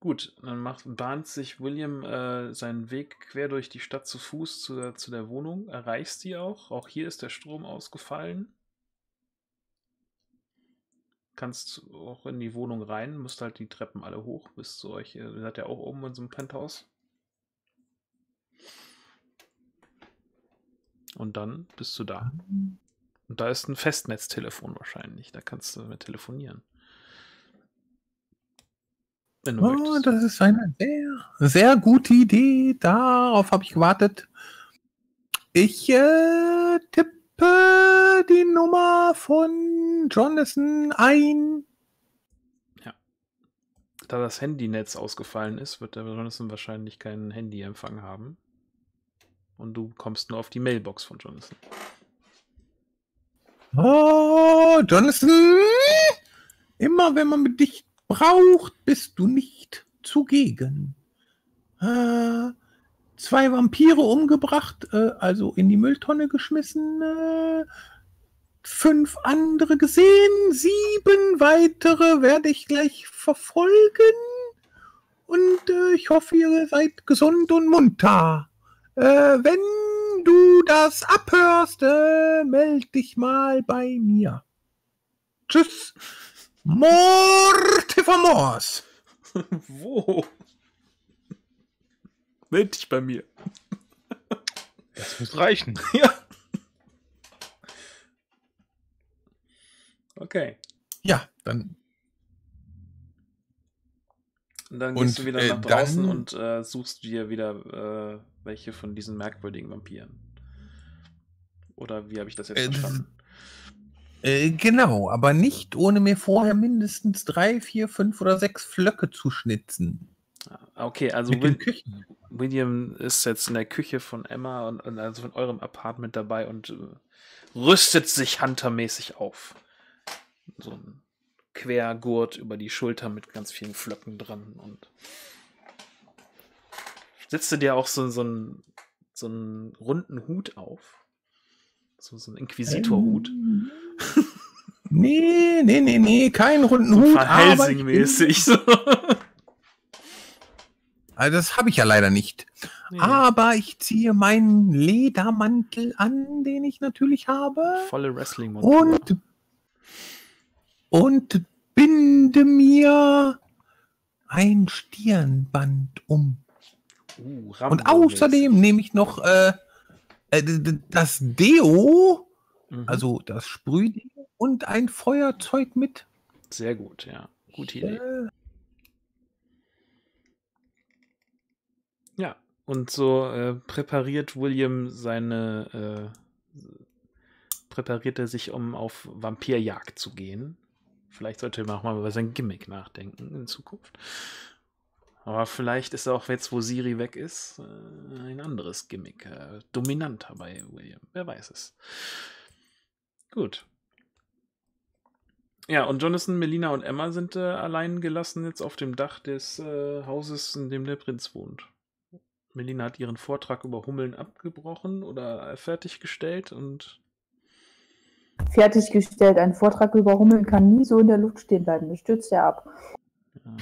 Gut, dann macht, bahnt sich William äh, seinen Weg quer durch die Stadt zu Fuß zu, zu der Wohnung. Erreicht sie auch. Auch hier ist der Strom ausgefallen. Kannst auch in die Wohnung rein, musst halt die Treppen alle hoch bis zu euch. Ihr seid ja auch oben in so einem Penthouse. Und dann bist du da. Und da ist ein Festnetztelefon wahrscheinlich. Da kannst du mit telefonieren. Wenn du oh, das ist eine sehr, sehr gute Idee. Darauf habe ich gewartet. Ich äh, tippe die Nummer von Jonathan ein. Ja. Da das Handynetz ausgefallen ist, wird der Jonathan wahrscheinlich keinen Handyempfang haben. Und du kommst nur auf die Mailbox von Jonathan. Oh, Jonathan! Immer wenn man dich braucht, bist du nicht zugegen. Äh... Zwei Vampire umgebracht, äh, also in die Mülltonne geschmissen, äh, fünf andere gesehen, sieben weitere werde ich gleich verfolgen und äh, ich hoffe, ihr seid gesund und munter. Äh, wenn du das abhörst, äh, melde dich mal bei mir. Tschüss. Morte Famos. Wo? Meld dich bei mir. Das muss reichen. Ja. Okay. Ja, dann. Und dann gehst und, du wieder äh, nach draußen und äh, suchst dir wieder äh, welche von diesen merkwürdigen Vampiren. Oder wie habe ich das jetzt äh, verstanden? Äh, genau, aber nicht ohne mir vorher mindestens drei, vier, fünf oder sechs Flöcke zu schnitzen. Okay, also Will William ist jetzt in der Küche von Emma und, und also von eurem Apartment dabei und äh, rüstet sich huntermäßig auf. So ein Quergurt über die Schulter mit ganz vielen Flöcken dran und setzte dir auch so, so, einen, so einen runden Hut auf. So, so einen Inquisitorhut. Ähm. Nee, nee, nee, nee, keinen runden so Hut. Helsing-mäßig so. Also das habe ich ja leider nicht. Nee. Aber ich ziehe meinen Ledermantel an, den ich natürlich habe. Volle Wrestling-Montur. Und, und binde mir ein Stirnband um. Uh, und außerdem nehme ich noch äh, äh, das Deo, mhm. also das Sprühdeo und ein Feuerzeug mit. Sehr gut, ja. Gute Idee. Äh, ja, und so äh, präpariert William seine, äh, präpariert er sich, um auf Vampirjagd zu gehen. Vielleicht sollte er auch mal über sein Gimmick nachdenken in Zukunft. Aber vielleicht ist auch jetzt, wo Siri weg ist, ein anderes Gimmick. Dominanter bei William. Wer weiß es. Gut. Ja, und Jonathan, Melina und Emma sind äh, allein gelassen jetzt auf dem Dach des äh, Hauses, in dem der Prinz wohnt. Melina hat ihren Vortrag über Hummeln abgebrochen oder fertiggestellt und... Fertiggestellt. Ein Vortrag über Hummeln kann nie so in der Luft stehen bleiben. Das stürzt ja ab. Ja.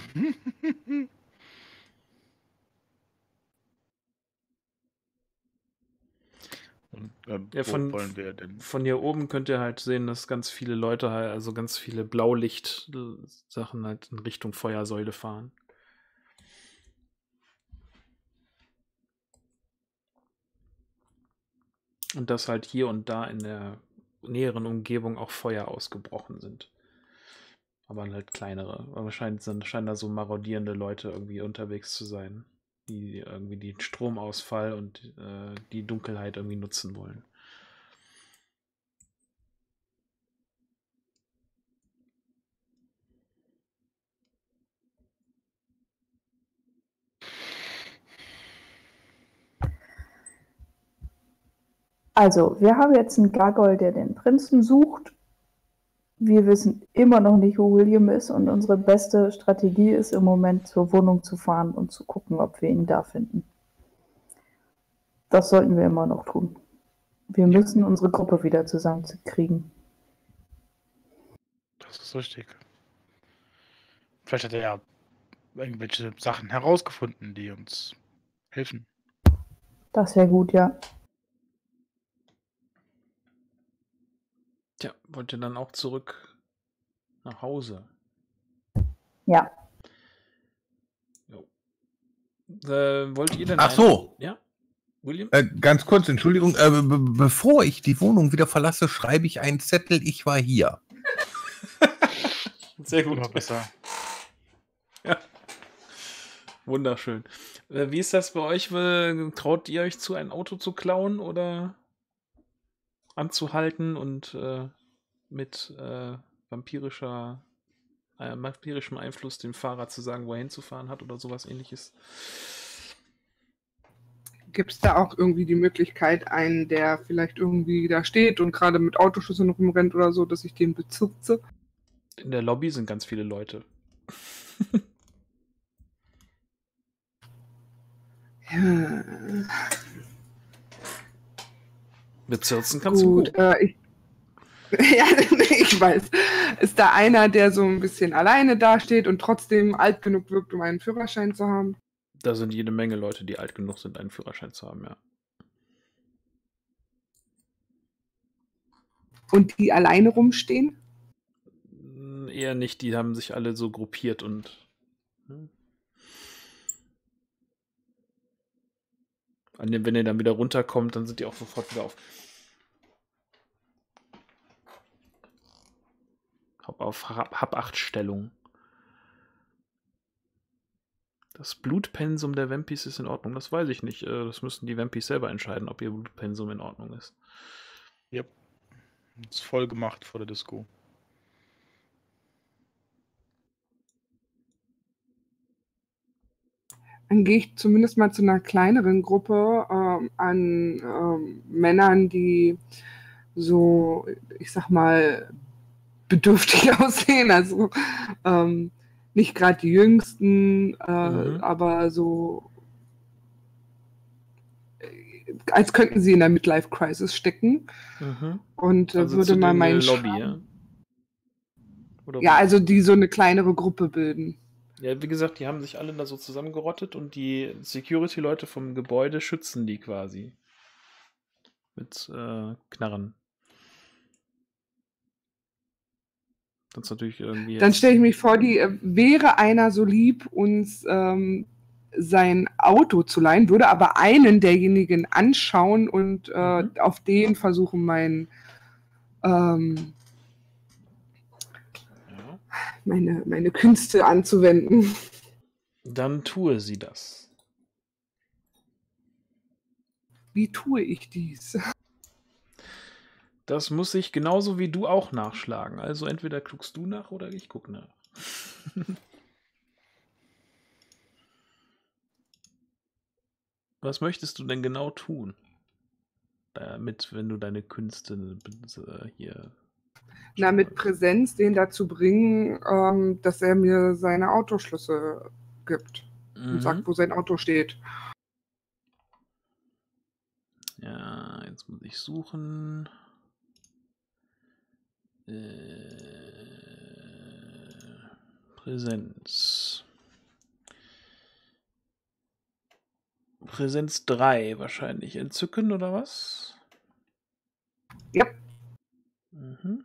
Und, äh, ja, von, wollen wir denn? Von hier oben könnt ihr halt sehen, dass ganz viele Leute halt, also ganz viele Blaulicht-Sachen halt in Richtung Feuersäule fahren. Und dass halt hier und da in der näheren Umgebung auch Feuer ausgebrochen sind. Aber halt kleinere. Aber scheint, scheinen da so marodierende Leute irgendwie unterwegs zu sein, die irgendwie den Stromausfall und äh, die Dunkelheit irgendwie nutzen wollen. Also, wir haben jetzt einen Gargoyle, der den Prinzen sucht. Wir wissen immer noch nicht, wo William ist, und unsere beste Strategie ist im Moment, zur Wohnung zu fahren und zu gucken, ob wir ihn da finden. Das sollten wir immer noch tun. Wir müssen unsere Gruppe wieder zusammenkriegen. Das ist richtig. Vielleicht hat er ja irgendwelche Sachen herausgefunden, die uns helfen. Das wäre gut, ja. Tja, wollt ihr dann auch zurück nach Hause? Ja. Äh, wollt ihr denn... Ach so. Einen... Ja? William? Äh, ganz kurz, Entschuldigung. Äh, be bevor ich die Wohnung wieder verlasse, schreibe ich einen Zettel, ich war hier. Sehr gut. Immer besser. Ja. Wunderschön. Äh, wie ist das bei euch? Traut ihr euch zu, ein Auto zu klauen oder... anzuhalten und äh, mit äh, vampirischer, äh, vampirischem Einfluss dem Fahrer zu sagen, wo er hinzufahren hat oder sowas ähnliches. Gibt es da auch irgendwie die Möglichkeit, einen, der vielleicht irgendwie da steht und gerade mit Autoschüssen rumrennt oder so, dass ich den bezirze? In der Lobby sind ganz viele Leute. Ja... Bezirzen kannst gut, du gut. Äh, ich, ja, ich weiß. Ist da einer, der so ein bisschen alleine dasteht und trotzdem alt genug wirkt, um einen Führerschein zu haben? Da sind jede Menge Leute, die alt genug sind, einen Führerschein zu haben, ja. Und die alleine rumstehen? Eher nicht, die haben sich alle so gruppiert und... Hm. An dem, wenn ihr dann wieder runterkommt, dann sind die auch sofort wieder auf. Hab auf Hab-Acht-Stellung. Das Blutpensum der Vampis ist in Ordnung. Das weiß ich nicht. Das müssen die Vampis selber entscheiden, ob ihr Blutpensum in Ordnung ist. Ja. Ist voll gemacht vor der Disco. Dann gehe ich zumindest mal zu einer kleineren Gruppe ähm, an ähm, Männern, die so, ich sag mal, bedürftig aussehen. Also ähm, nicht gerade die Jüngsten, äh, mhm. aber so, als könnten sie in der Midlife-Crisis stecken. Mhm. Und äh, also würde mal meinen Lobby, ja? Oder ja, also die so eine kleinere Gruppe bilden. Ja, wie gesagt, die haben sich alle da so zusammengerottet und die Security-Leute vom Gebäude schützen die quasi. Mit äh, Knarren. Das ist natürlich irgendwie. Dann stelle ich mich vor, die äh, wäre einer so lieb, uns ähm, sein Auto zu leihen, würde aber einen derjenigen anschauen und äh, mhm. auf den versuchen, mein, ähm, ja. meine, meine Künste anzuwenden. Dann tue sie das. Wie tue ich dies? Das muss ich genauso wie du auch nachschlagen. Also entweder guckst du nach oder ich gucke nach. Was möchtest du denn genau tun? Damit, wenn du deine Künste hier... Na, mit Präsenz den dazu bringen, ähm, dass er mir seine Autoschlüssel gibt. Mhm. Und sagt, wo sein Auto steht. Ja, jetzt muss ich suchen. Äh, Präsenz. Präsenz drei wahrscheinlich. Entzücken oder was? Ja. Mhm.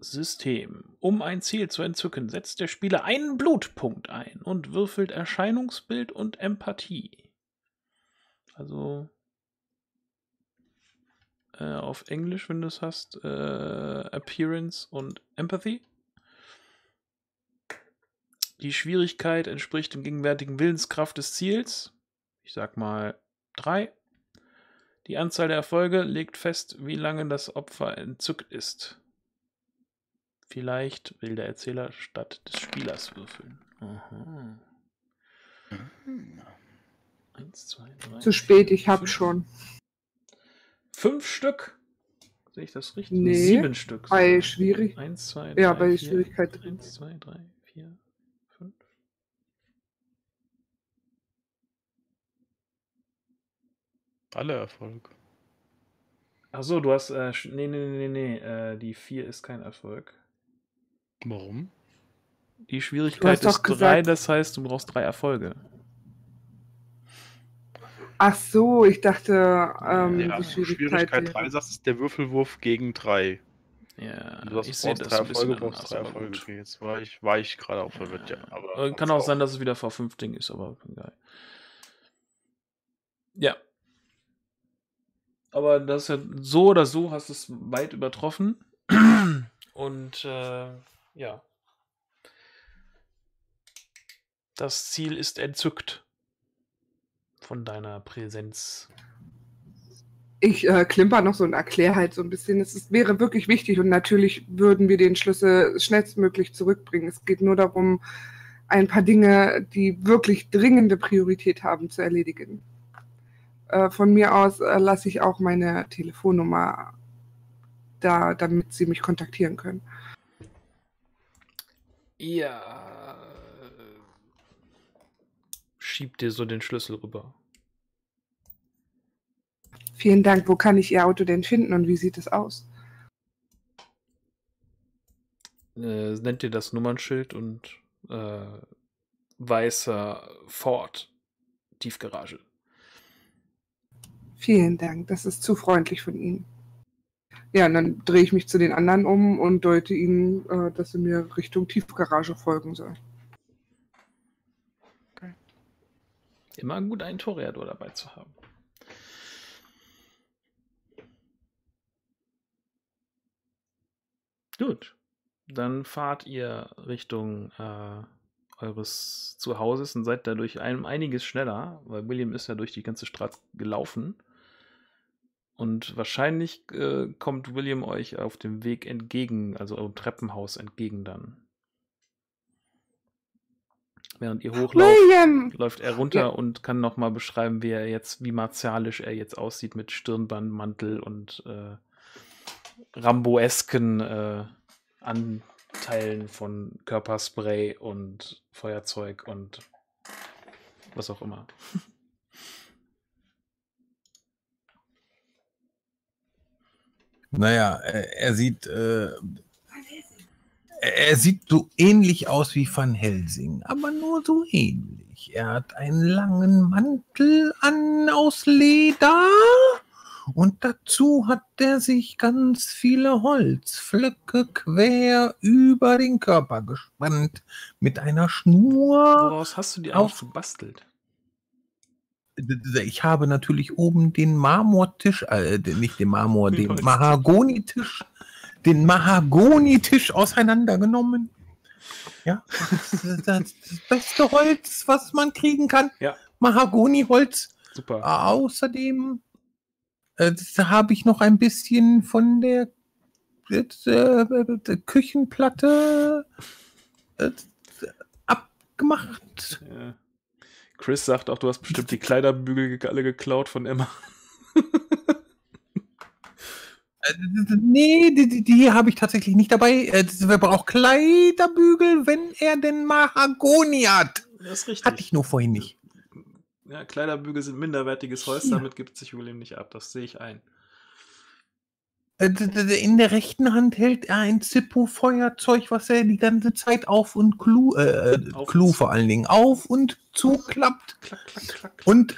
System. Um ein Ziel zu entzücken, setzt der Spieler einen Blutpunkt ein und würfelt Erscheinungsbild und Empathie. Also äh, auf Englisch, wenn du es hast, äh, Appearance und Empathy. Die Schwierigkeit entspricht dem gegenwärtigen Willenskraft des Ziels. Ich sag mal drei. Die Anzahl der Erfolge legt fest, wie lange das Opfer entzückt ist. Vielleicht will der Erzähler statt des Spielers würfeln. Aha. Eins, zwei, drei. Zu spät, vier, ich hab fünf. schon. Fünf Stück? Sehe ich das richtig? Nee, sieben Stück. Bei Schwierigkeit. Eins, zwei, drei. Ja, bei vier, Schwierigkeit drin. Eins, zwei, drei, vier. Alle Erfolg. Achso, du hast. Äh, nee, nee, nee, nee. Äh, die vier ist kein Erfolg. Warum? Die Schwierigkeit ist drei, das heißt, du brauchst drei Erfolge. Ach so, ich dachte. Ähm, ja, die Schwierigkeit drei sagst, ist der Würfelwurf gegen drei. Ja, du hast, ich sehe das drei Erfolge, brauchst drei Erfolge. Okay, jetzt war ich, war ich gerade auch verwirrt, ja. ja. Aber kann auch sein, dass es wieder V fünf Ding ist, aber egal. Ja. Aber das ja so oder so hast du es weit übertroffen. Und äh, ja. Das Ziel ist entzückt von deiner Präsenz. Ich äh, klimper noch so und erkläre halt so ein bisschen. Es ist, wäre wirklich wichtig und natürlich würden wir den Schlüssel schnellstmöglich zurückbringen. Es geht nur darum, ein paar Dinge, die wirklich dringende Priorität haben, zu erledigen. Von mir aus lasse ich auch meine Telefonnummer da, damit sie mich kontaktieren können. Ja. Schieb dir so den Schlüssel rüber. Vielen Dank. Wo kann ich Ihr Auto denn finden und wie sieht es aus? Äh, nennt ihr das Nummernschild und äh, weißer Ford Tiefgarage. Vielen Dank, das ist zu freundlich von Ihnen. Ja, und dann drehe ich mich zu den anderen um und deute ihnen, äh, dass sie mir Richtung Tiefgarage folgen sollen. Okay. Immer gut, einen Toreador dabei zu haben. Gut, dann fahrt ihr Richtung äh, eures Zuhauses und seid dadurch ein, einiges schneller, weil William ist ja durch die ganze Straße gelaufen. Und wahrscheinlich äh, kommt William euch auf dem Weg entgegen, also eurem Treppenhaus entgegen dann. Während ihr hochlauft, läuft er runter, ja, und kann nochmal beschreiben, wie er jetzt, wie martialisch er jetzt aussieht mit Stirnbandmantel und äh, ramboesken äh, Anteilen von Körperspray und Feuerzeug und was auch immer. Naja, er sieht äh, er sieht so ähnlich aus wie Van Helsing, aber nur so ähnlich. Er hat einen langen Mantel an aus Leder und dazu hat er sich ganz viele Holzflöcke quer über den Körper gespannt mit einer Schnur. Woraus hast du die auch gebastelt? Ich habe natürlich oben den Marmortisch, äh, nicht den Marmor, den Mahagonitisch, den Mahagonitisch auseinandergenommen. Ja, das, das, das beste Holz, was man kriegen kann. Ja. Mahagoniholz. Super. Außerdem äh, habe ich noch ein bisschen von der, äh, der Küchenplatte äh, abgemacht. Ja. Chris sagt auch, du hast bestimmt die Kleiderbügel alle geklaut von Emma. Nee, die, die, die habe ich tatsächlich nicht dabei. Wer braucht Kleiderbügel, wenn er denn Mahagoni hat? Das ist richtig. Hatte ich nur vorhin nicht. Ja, Kleiderbügel sind minderwertiges Holz, ja. Damit gibt sich William nicht ab. Das sehe ich ein. In der rechten Hand hält er ein Zippo-Feuerzeug, was er die ganze Zeit auf und Clou, äh, auf Clou vor allen Dingen, auf und zuklappt. Klack, klack, klack, klack. Und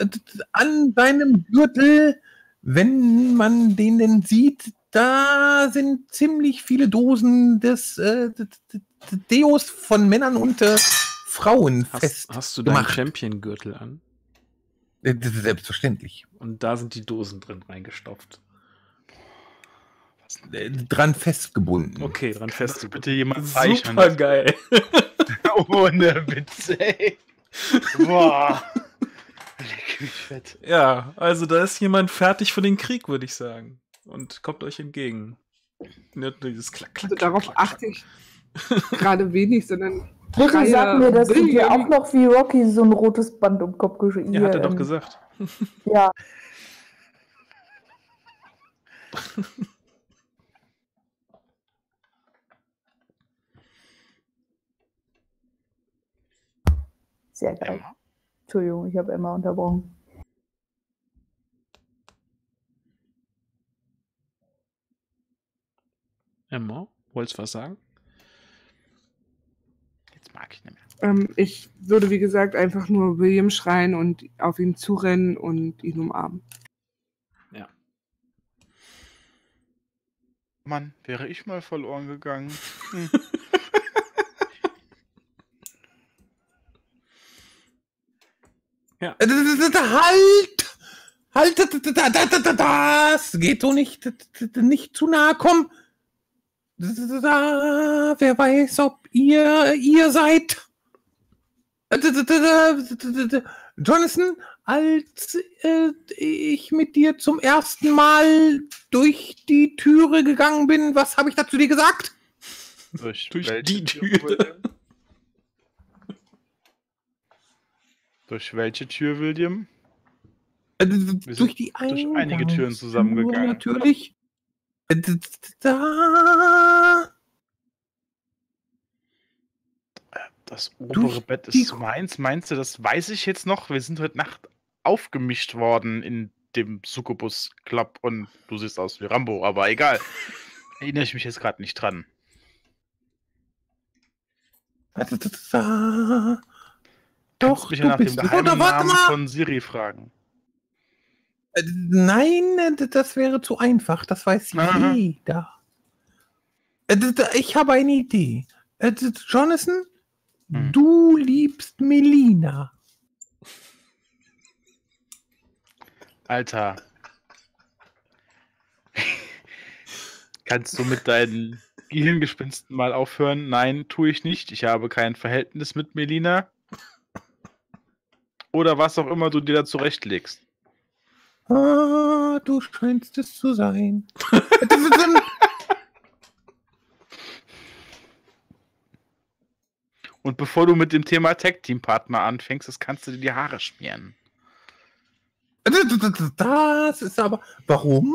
an seinem Gürtel, wenn man den denn sieht, da sind ziemlich viele Dosen des äh, Deos von Männern und äh, Frauen festgemacht. Hast du deinen Champion-Gürtel an? Das ist selbstverständlich. Und da sind die Dosen drin reingestopft. Dran festgebunden. Okay, dran festgebunden. Bitte jemand zeichnen. Super geil. Ohne Witz, ey. Boah. Leck mich fett. Ja, also da ist jemand fertig für den Krieg, würde ich sagen. Und kommt euch entgegen. Nicht dieses Klack, Klack, also Klack, darauf Klack, achte ich gerade wenig, sondern. Luca sagt mir, dass du dir auch noch wie Rocky so ein rotes Band um den Kopf geschrieben hast. Ja, hat er doch gesagt. Ja. Sehr geil. Emma. Entschuldigung, ich habe Emma unterbrochen. Emma, wolltest du was sagen? Jetzt mag ich nicht mehr. Ähm, ich würde, wie gesagt, einfach nur William schreien und auf ihn zurennen und ihn umarmen. Ja. Mann, wäre ich mal verloren gegangen. Hm. Ja. Halt! Halt! Das geht so nicht. Nicht zu nahe kommen. Wer weiß, ob ihr ihr seid. Jonathan, als ich mit dir zum ersten Mal durch die Türe gegangen bin, was habe ich dazu dir gesagt? Durch, durch die Türe. Durch welche Tür, William? Also, durch die durch einige Türen zusammengegangen. Natürlich. Da. Das obere Bett ist meins. Meinst du, das weiß ich jetzt noch? Wir sind heute Nacht aufgemischt worden in dem Succubus Club und du siehst aus wie Rambo, aber egal. Erinnere ich mich jetzt gerade nicht dran. Da. Doch, mich du nach bist dem geheimen Namen von Siri fragen. Nein, das wäre zu einfach. Das weiß jeder. Ich habe eine Idee. Jonathan, hm. du liebst Melina. Alter. Kannst du mit deinen Gehirngespinsten mal aufhören? Nein, tue ich nicht. Ich habe kein Verhältnis mit Melina. Oder was auch immer du dir da zurechtlegst. Ah, du scheinst es zu sein. Und bevor du mit dem Thema Tag-Team-Partner anfängst, das kannst du dir die Haare schmieren. Das ist aber... Warum?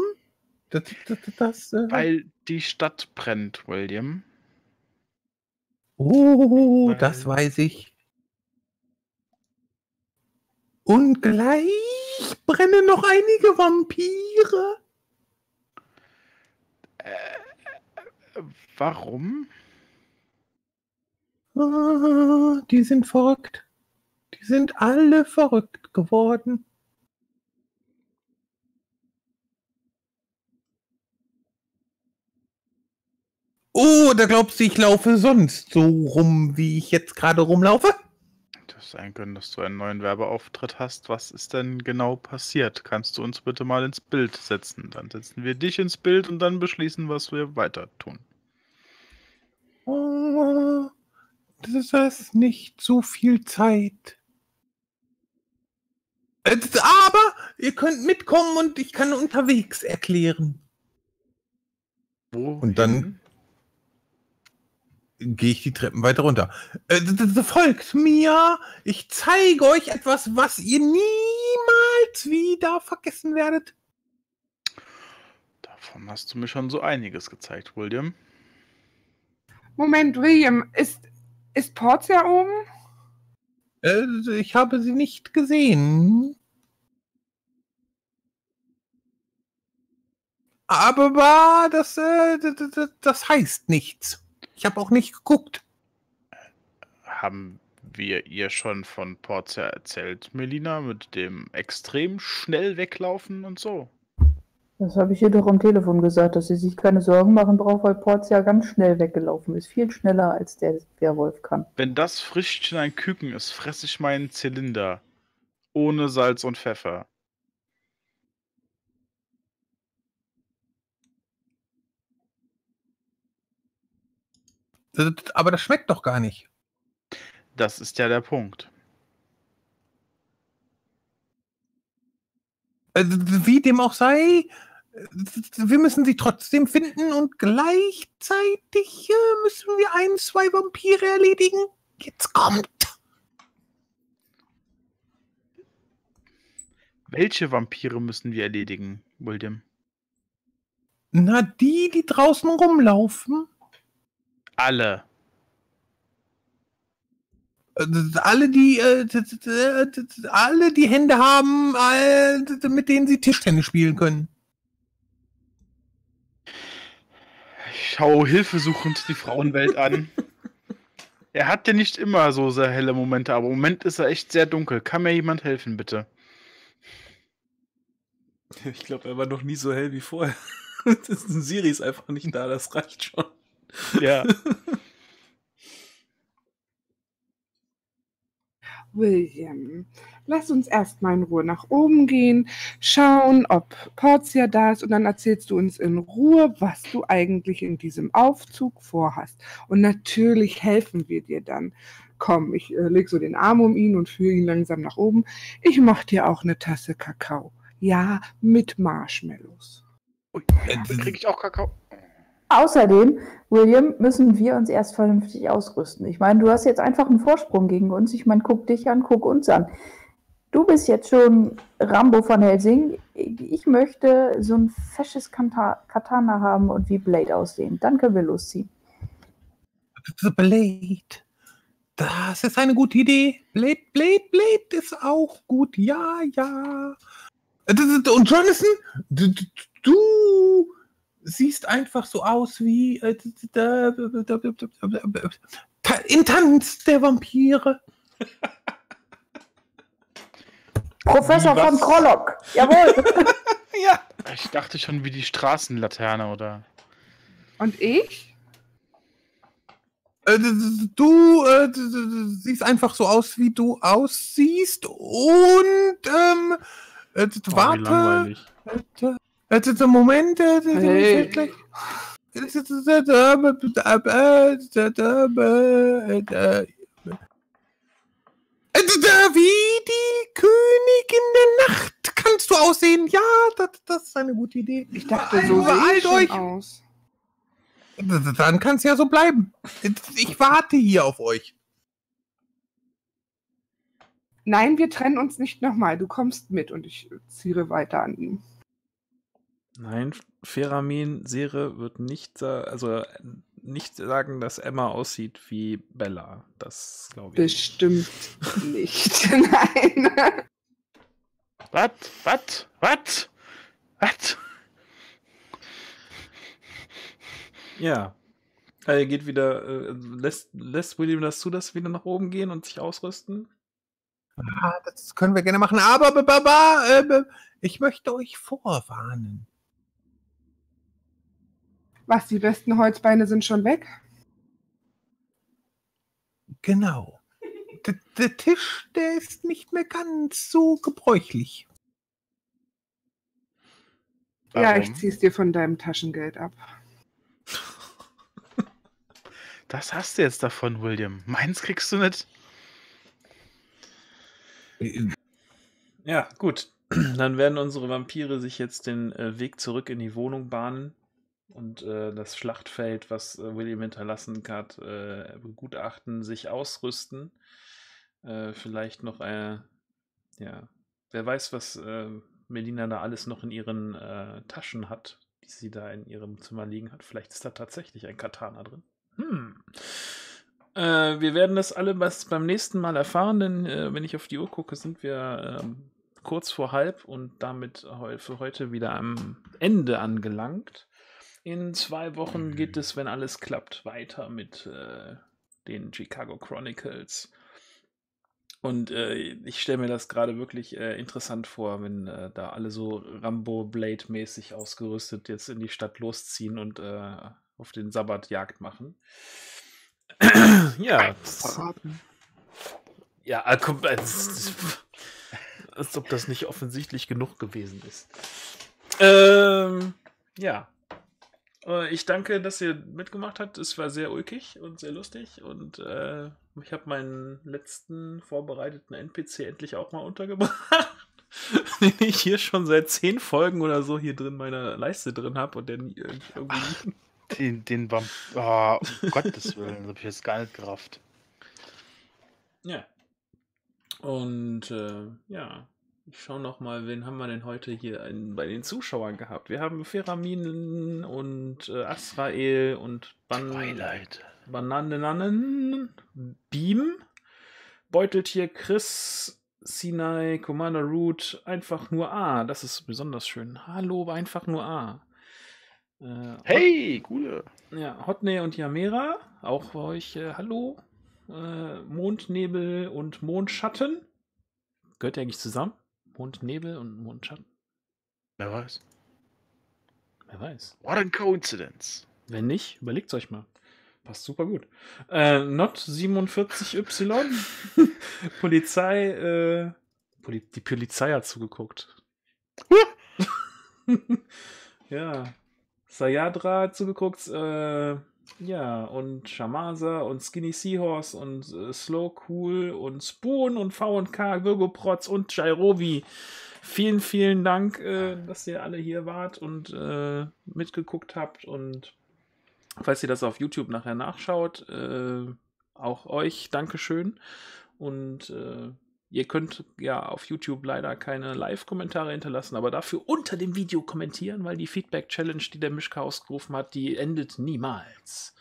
Das, das, das, äh... Weil die Stadt brennt, William. Oh, Weil... das weiß ich. Und gleich brennen noch einige Vampire. Äh, warum? Ah, die sind verrückt. Die sind alle verrückt geworden. Oh, da glaubst du, ich laufe sonst so rum, wie ich jetzt gerade rumlaufe? Das sein können, dass du einen neuen Werbeauftritt hast. Was ist denn genau passiert? Kannst du uns bitte mal ins Bild setzen? Dann setzen wir dich ins Bild und dann beschließen, was wir weiter tun. Oh, das ist nicht so viel Zeit. Aber ihr könnt mitkommen und ich kann unterwegs erklären. Wohin? Und dann gehe ich die Treppen weiter runter. Äh, folgt mir. Ich zeige euch etwas, was ihr niemals wieder vergessen werdet. Davon hast du mir schon so einiges gezeigt, William. Moment, William, ist, ist Portia oben? Äh, ich habe sie nicht gesehen. Aber das, äh, das, das heißt nichts. Ich habe auch nicht geguckt. Haben wir ihr schon von Portia erzählt, Melina, mit dem extrem schnell weglaufen und so? Das habe ich ihr doch am Telefon gesagt, dass sie sich keine Sorgen machen braucht, weil Portia ganz schnell weggelaufen ist. Viel schneller, als der Werwolf kann. Wenn das Frischchen ein Küken ist, fresse ich meinen Zylinder. Ohne Salz und Pfeffer. Aber das schmeckt doch gar nicht. Das ist ja der Punkt. Wie dem auch sei, wir müssen sie trotzdem finden und gleichzeitig müssen wir ein, zwei Vampire erledigen. Jetzt kommt! Welche Vampire müssen wir erledigen, William? Na, die, die draußen rumlaufen. Alle. Alle, die äh, alle die Hände haben, äh, mit denen sie Tischtennis spielen können. Ich schaue hilfesuchend die Frauenwelt an. Er hat ja nicht immer so sehr helle Momente, aber im Moment ist er echt sehr dunkel. Kann mir jemand helfen, bitte? Ich glaube, er war noch nie so hell wie vorher. Das Siri ist einfach nicht da, das reicht schon. Ja. William, lass uns erstmal in Ruhe nach oben gehen, schauen, ob Portia da ist und dann erzählst du uns in Ruhe, was du eigentlich in diesem Aufzug vorhast. Und natürlich helfen wir dir dann. Komm, ich äh, lege so den Arm um ihn und führe ihn langsam nach oben. Ich mache dir auch eine Tasse Kakao. Ja, mit Marshmallows. Ui, dann kriege ich auch Kakao. Außerdem, William, müssen wir uns erst vernünftig ausrüsten. Ich meine, du hast jetzt einfach einen Vorsprung gegen uns. Ich meine, guck dich an, guck uns an. Du bist jetzt schon Rambo von Helsing. Ich möchte so ein fesches Katana haben und wie Blade aussehen. Dann können wir losziehen. Blade. Das ist eine gute Idee. Blade, Blade, Blade ist auch gut. Ja, ja. Und Jonathan, du siehst einfach so aus wie äh, da, da, da, da, da, ta in Tanz der Vampire. Professor von Krollock, jawohl. Ja. Ich dachte schon wie die Straßenlaterne, oder? Und ich? Äh, du äh, siehst einfach so aus, wie du aussiehst und ähm, äh, oh, warte. Wie langweilig. Äh, Moment, hey. Wie die Königin der Nacht kannst du aussehen. Ja, das, das ist eine gute Idee. Ich dachte, so beeilt euch aus. Dann kann es ja so bleiben. Ich warte hier auf euch. Nein, wir trennen uns nicht nochmal. Du kommst mit und ich ziere weiter an ihm. Nein, Feramin Sere wird nicht, also nicht sagen, dass Emma aussieht wie Bella. Das glaube ich bestimmt nicht. Nein. Was? Was? Was? Was? Ja. Also er geht wieder, äh, lässt, lässt William das zu, dass wir wieder nach oben gehen und sich ausrüsten? Ah, das können wir gerne machen, aber Baba, äh, ich möchte euch vorwarnen. Was, die besten Holzbeine sind schon weg? Genau. D- der Tisch, der ist nicht mehr ganz so gebräuchlich. Warum? Ja, ich zieh's dir von deinem Taschengeld ab. Das hast du jetzt davon, William. Meins kriegst du nicht. Ja, gut. Dann werden unsere Vampire sich jetzt den äh, Weg zurück in die Wohnung bahnen und äh, das Schlachtfeld, was äh, William hinterlassen hat, äh, begutachten, sich ausrüsten. Äh, vielleicht noch eine, ja, wer weiß, was äh, Melina da alles noch in ihren äh, Taschen hat, die sie da in ihrem Zimmer liegen hat. Vielleicht ist da tatsächlich ein Katana drin. Hm. Äh, wir werden das alle was beim nächsten Mal erfahren, denn äh, wenn ich auf die Uhr gucke, sind wir äh, kurz vor halb und damit heu- für heute wieder am Ende angelangt. In zwei Wochen geht es, wenn alles klappt, weiter mit äh, den Chicago Chronicles. Und äh, ich stelle mir das gerade wirklich äh, interessant vor, wenn äh, da alle so Rambo-Blade-mäßig ausgerüstet jetzt in die Stadt losziehen und äh, auf den Sabbat Jagd machen. Ja. Ja, als, als ob das nicht offensichtlich genug gewesen ist. Ähm, ja. Ich danke, dass ihr mitgemacht habt. Es war sehr ulkig und sehr lustig. Und äh, ich habe meinen letzten vorbereiteten N P C endlich auch mal untergebracht, den ich hier schon seit zehn Folgen oder so hier drin meiner Leiste drin habe und der nie irgendwie... Ach. Den, den Bam... Oh, um Gottes Willen, das habe ich jetzt gar nicht gerafft. Ja. Und, äh, ja. Ich schaue nochmal, wen haben wir denn heute hier in, bei den Zuschauern gehabt? Wir haben Feramin und äh, Asrael und Ban- Bananen, Beam, Beuteltier, Chris, Sinai, Commander Root, einfach nur A. Das ist besonders schön. Hallo, einfach nur A. Äh, hey, Hot- coole. Ja, Hotney und Yamera, auch bei euch, äh, hallo. Äh, Mondnebel und Mondschatten. Gehört ihr eigentlich zusammen? Mondnebel und Mondschatten? Wer weiß. Wer weiß. What a coincidence. Wenn nicht, überlegt es euch mal. Passt super gut. Äh, Not forty-seven Y. Polizei, äh, Poli- die Polizei hat zugeguckt. Ja. Sayadra hat zugeguckt, äh, ja, und Shamasa und Skinny Seahorse und äh, Slow Cool und Spoon und V und K, Virgoprotz und Jairovi. Vielen, vielen Dank, äh, dass ihr alle hier wart und äh, mitgeguckt habt. Und falls ihr das auf YouTube nachher nachschaut, äh, auch euch Dankeschön. Und äh, ihr könnt ja auf YouTube leider keine Live-Kommentare hinterlassen, aber dafür unter dem Video kommentieren, weil die Feedback-Challenge, die der Mischka ausgerufen hat, die endet niemals.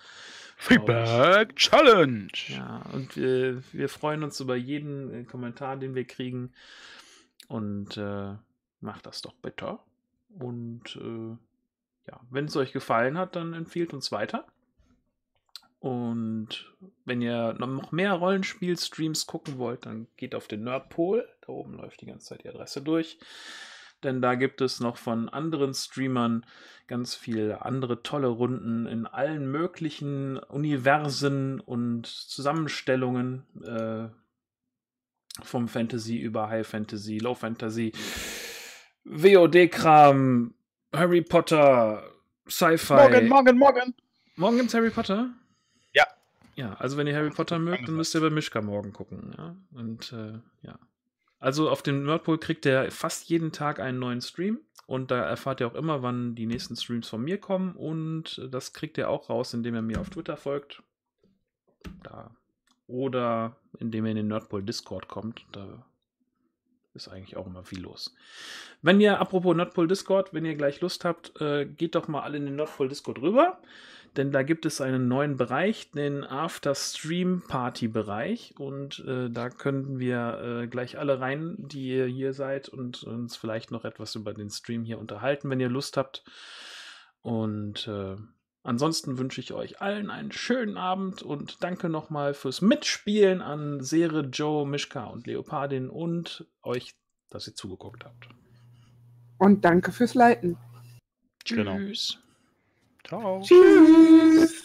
Feedback-Challenge! Ja, und äh, wir freuen uns über jeden äh, Kommentar, den wir kriegen. Und äh, macht das doch bitte. Und äh, ja, wenn es euch gefallen hat, dann empfiehlt uns weiter. Und wenn ihr noch mehr Rollenspiel-Streams gucken wollt, dann geht auf den Nerdpol. Da oben läuft die ganze Zeit die Adresse durch. Denn da gibt es noch von anderen Streamern ganz viele andere tolle Runden in allen möglichen Universen und Zusammenstellungen. Äh, vom Fantasy über High Fantasy, Low Fantasy, W O D-Kram, Harry Potter, Sci-Fi. Morgen, morgen, morgen. Morgen gibt's Harry Potter? Ja, also wenn ihr Harry Potter mögt, dann müsst ihr bei Mischka morgen gucken. Ja? Und äh, ja. Also auf dem Nerdpol kriegt ihr fast jeden Tag einen neuen Stream. Und da erfahrt ihr auch immer, wann die nächsten Streams von mir kommen. Und das kriegt ihr auch raus, indem ihr mir auf Twitter folgt. Da. Oder indem ihr in den Nerdpol Discord kommt. Da ist eigentlich auch immer viel los. Wenn ihr, apropos Nerdpol Discord, wenn ihr gleich Lust habt, äh, geht doch mal alle in den Nerdpol Discord rüber. Denn da gibt es einen neuen Bereich, den After-Stream-Party-Bereich. Und äh, da könnten wir äh, gleich alle rein, die ihr hier seid, und uns vielleicht noch etwas über den Stream hier unterhalten, wenn ihr Lust habt. Und äh, ansonsten wünsche ich euch allen einen schönen Abend und danke nochmal fürs Mitspielen an Sere, Joe, Mischka und Leopardin und euch, dass ihr zugeguckt habt. Und danke fürs Leiten. Tschüss. Genau. Ciao. Tschüss.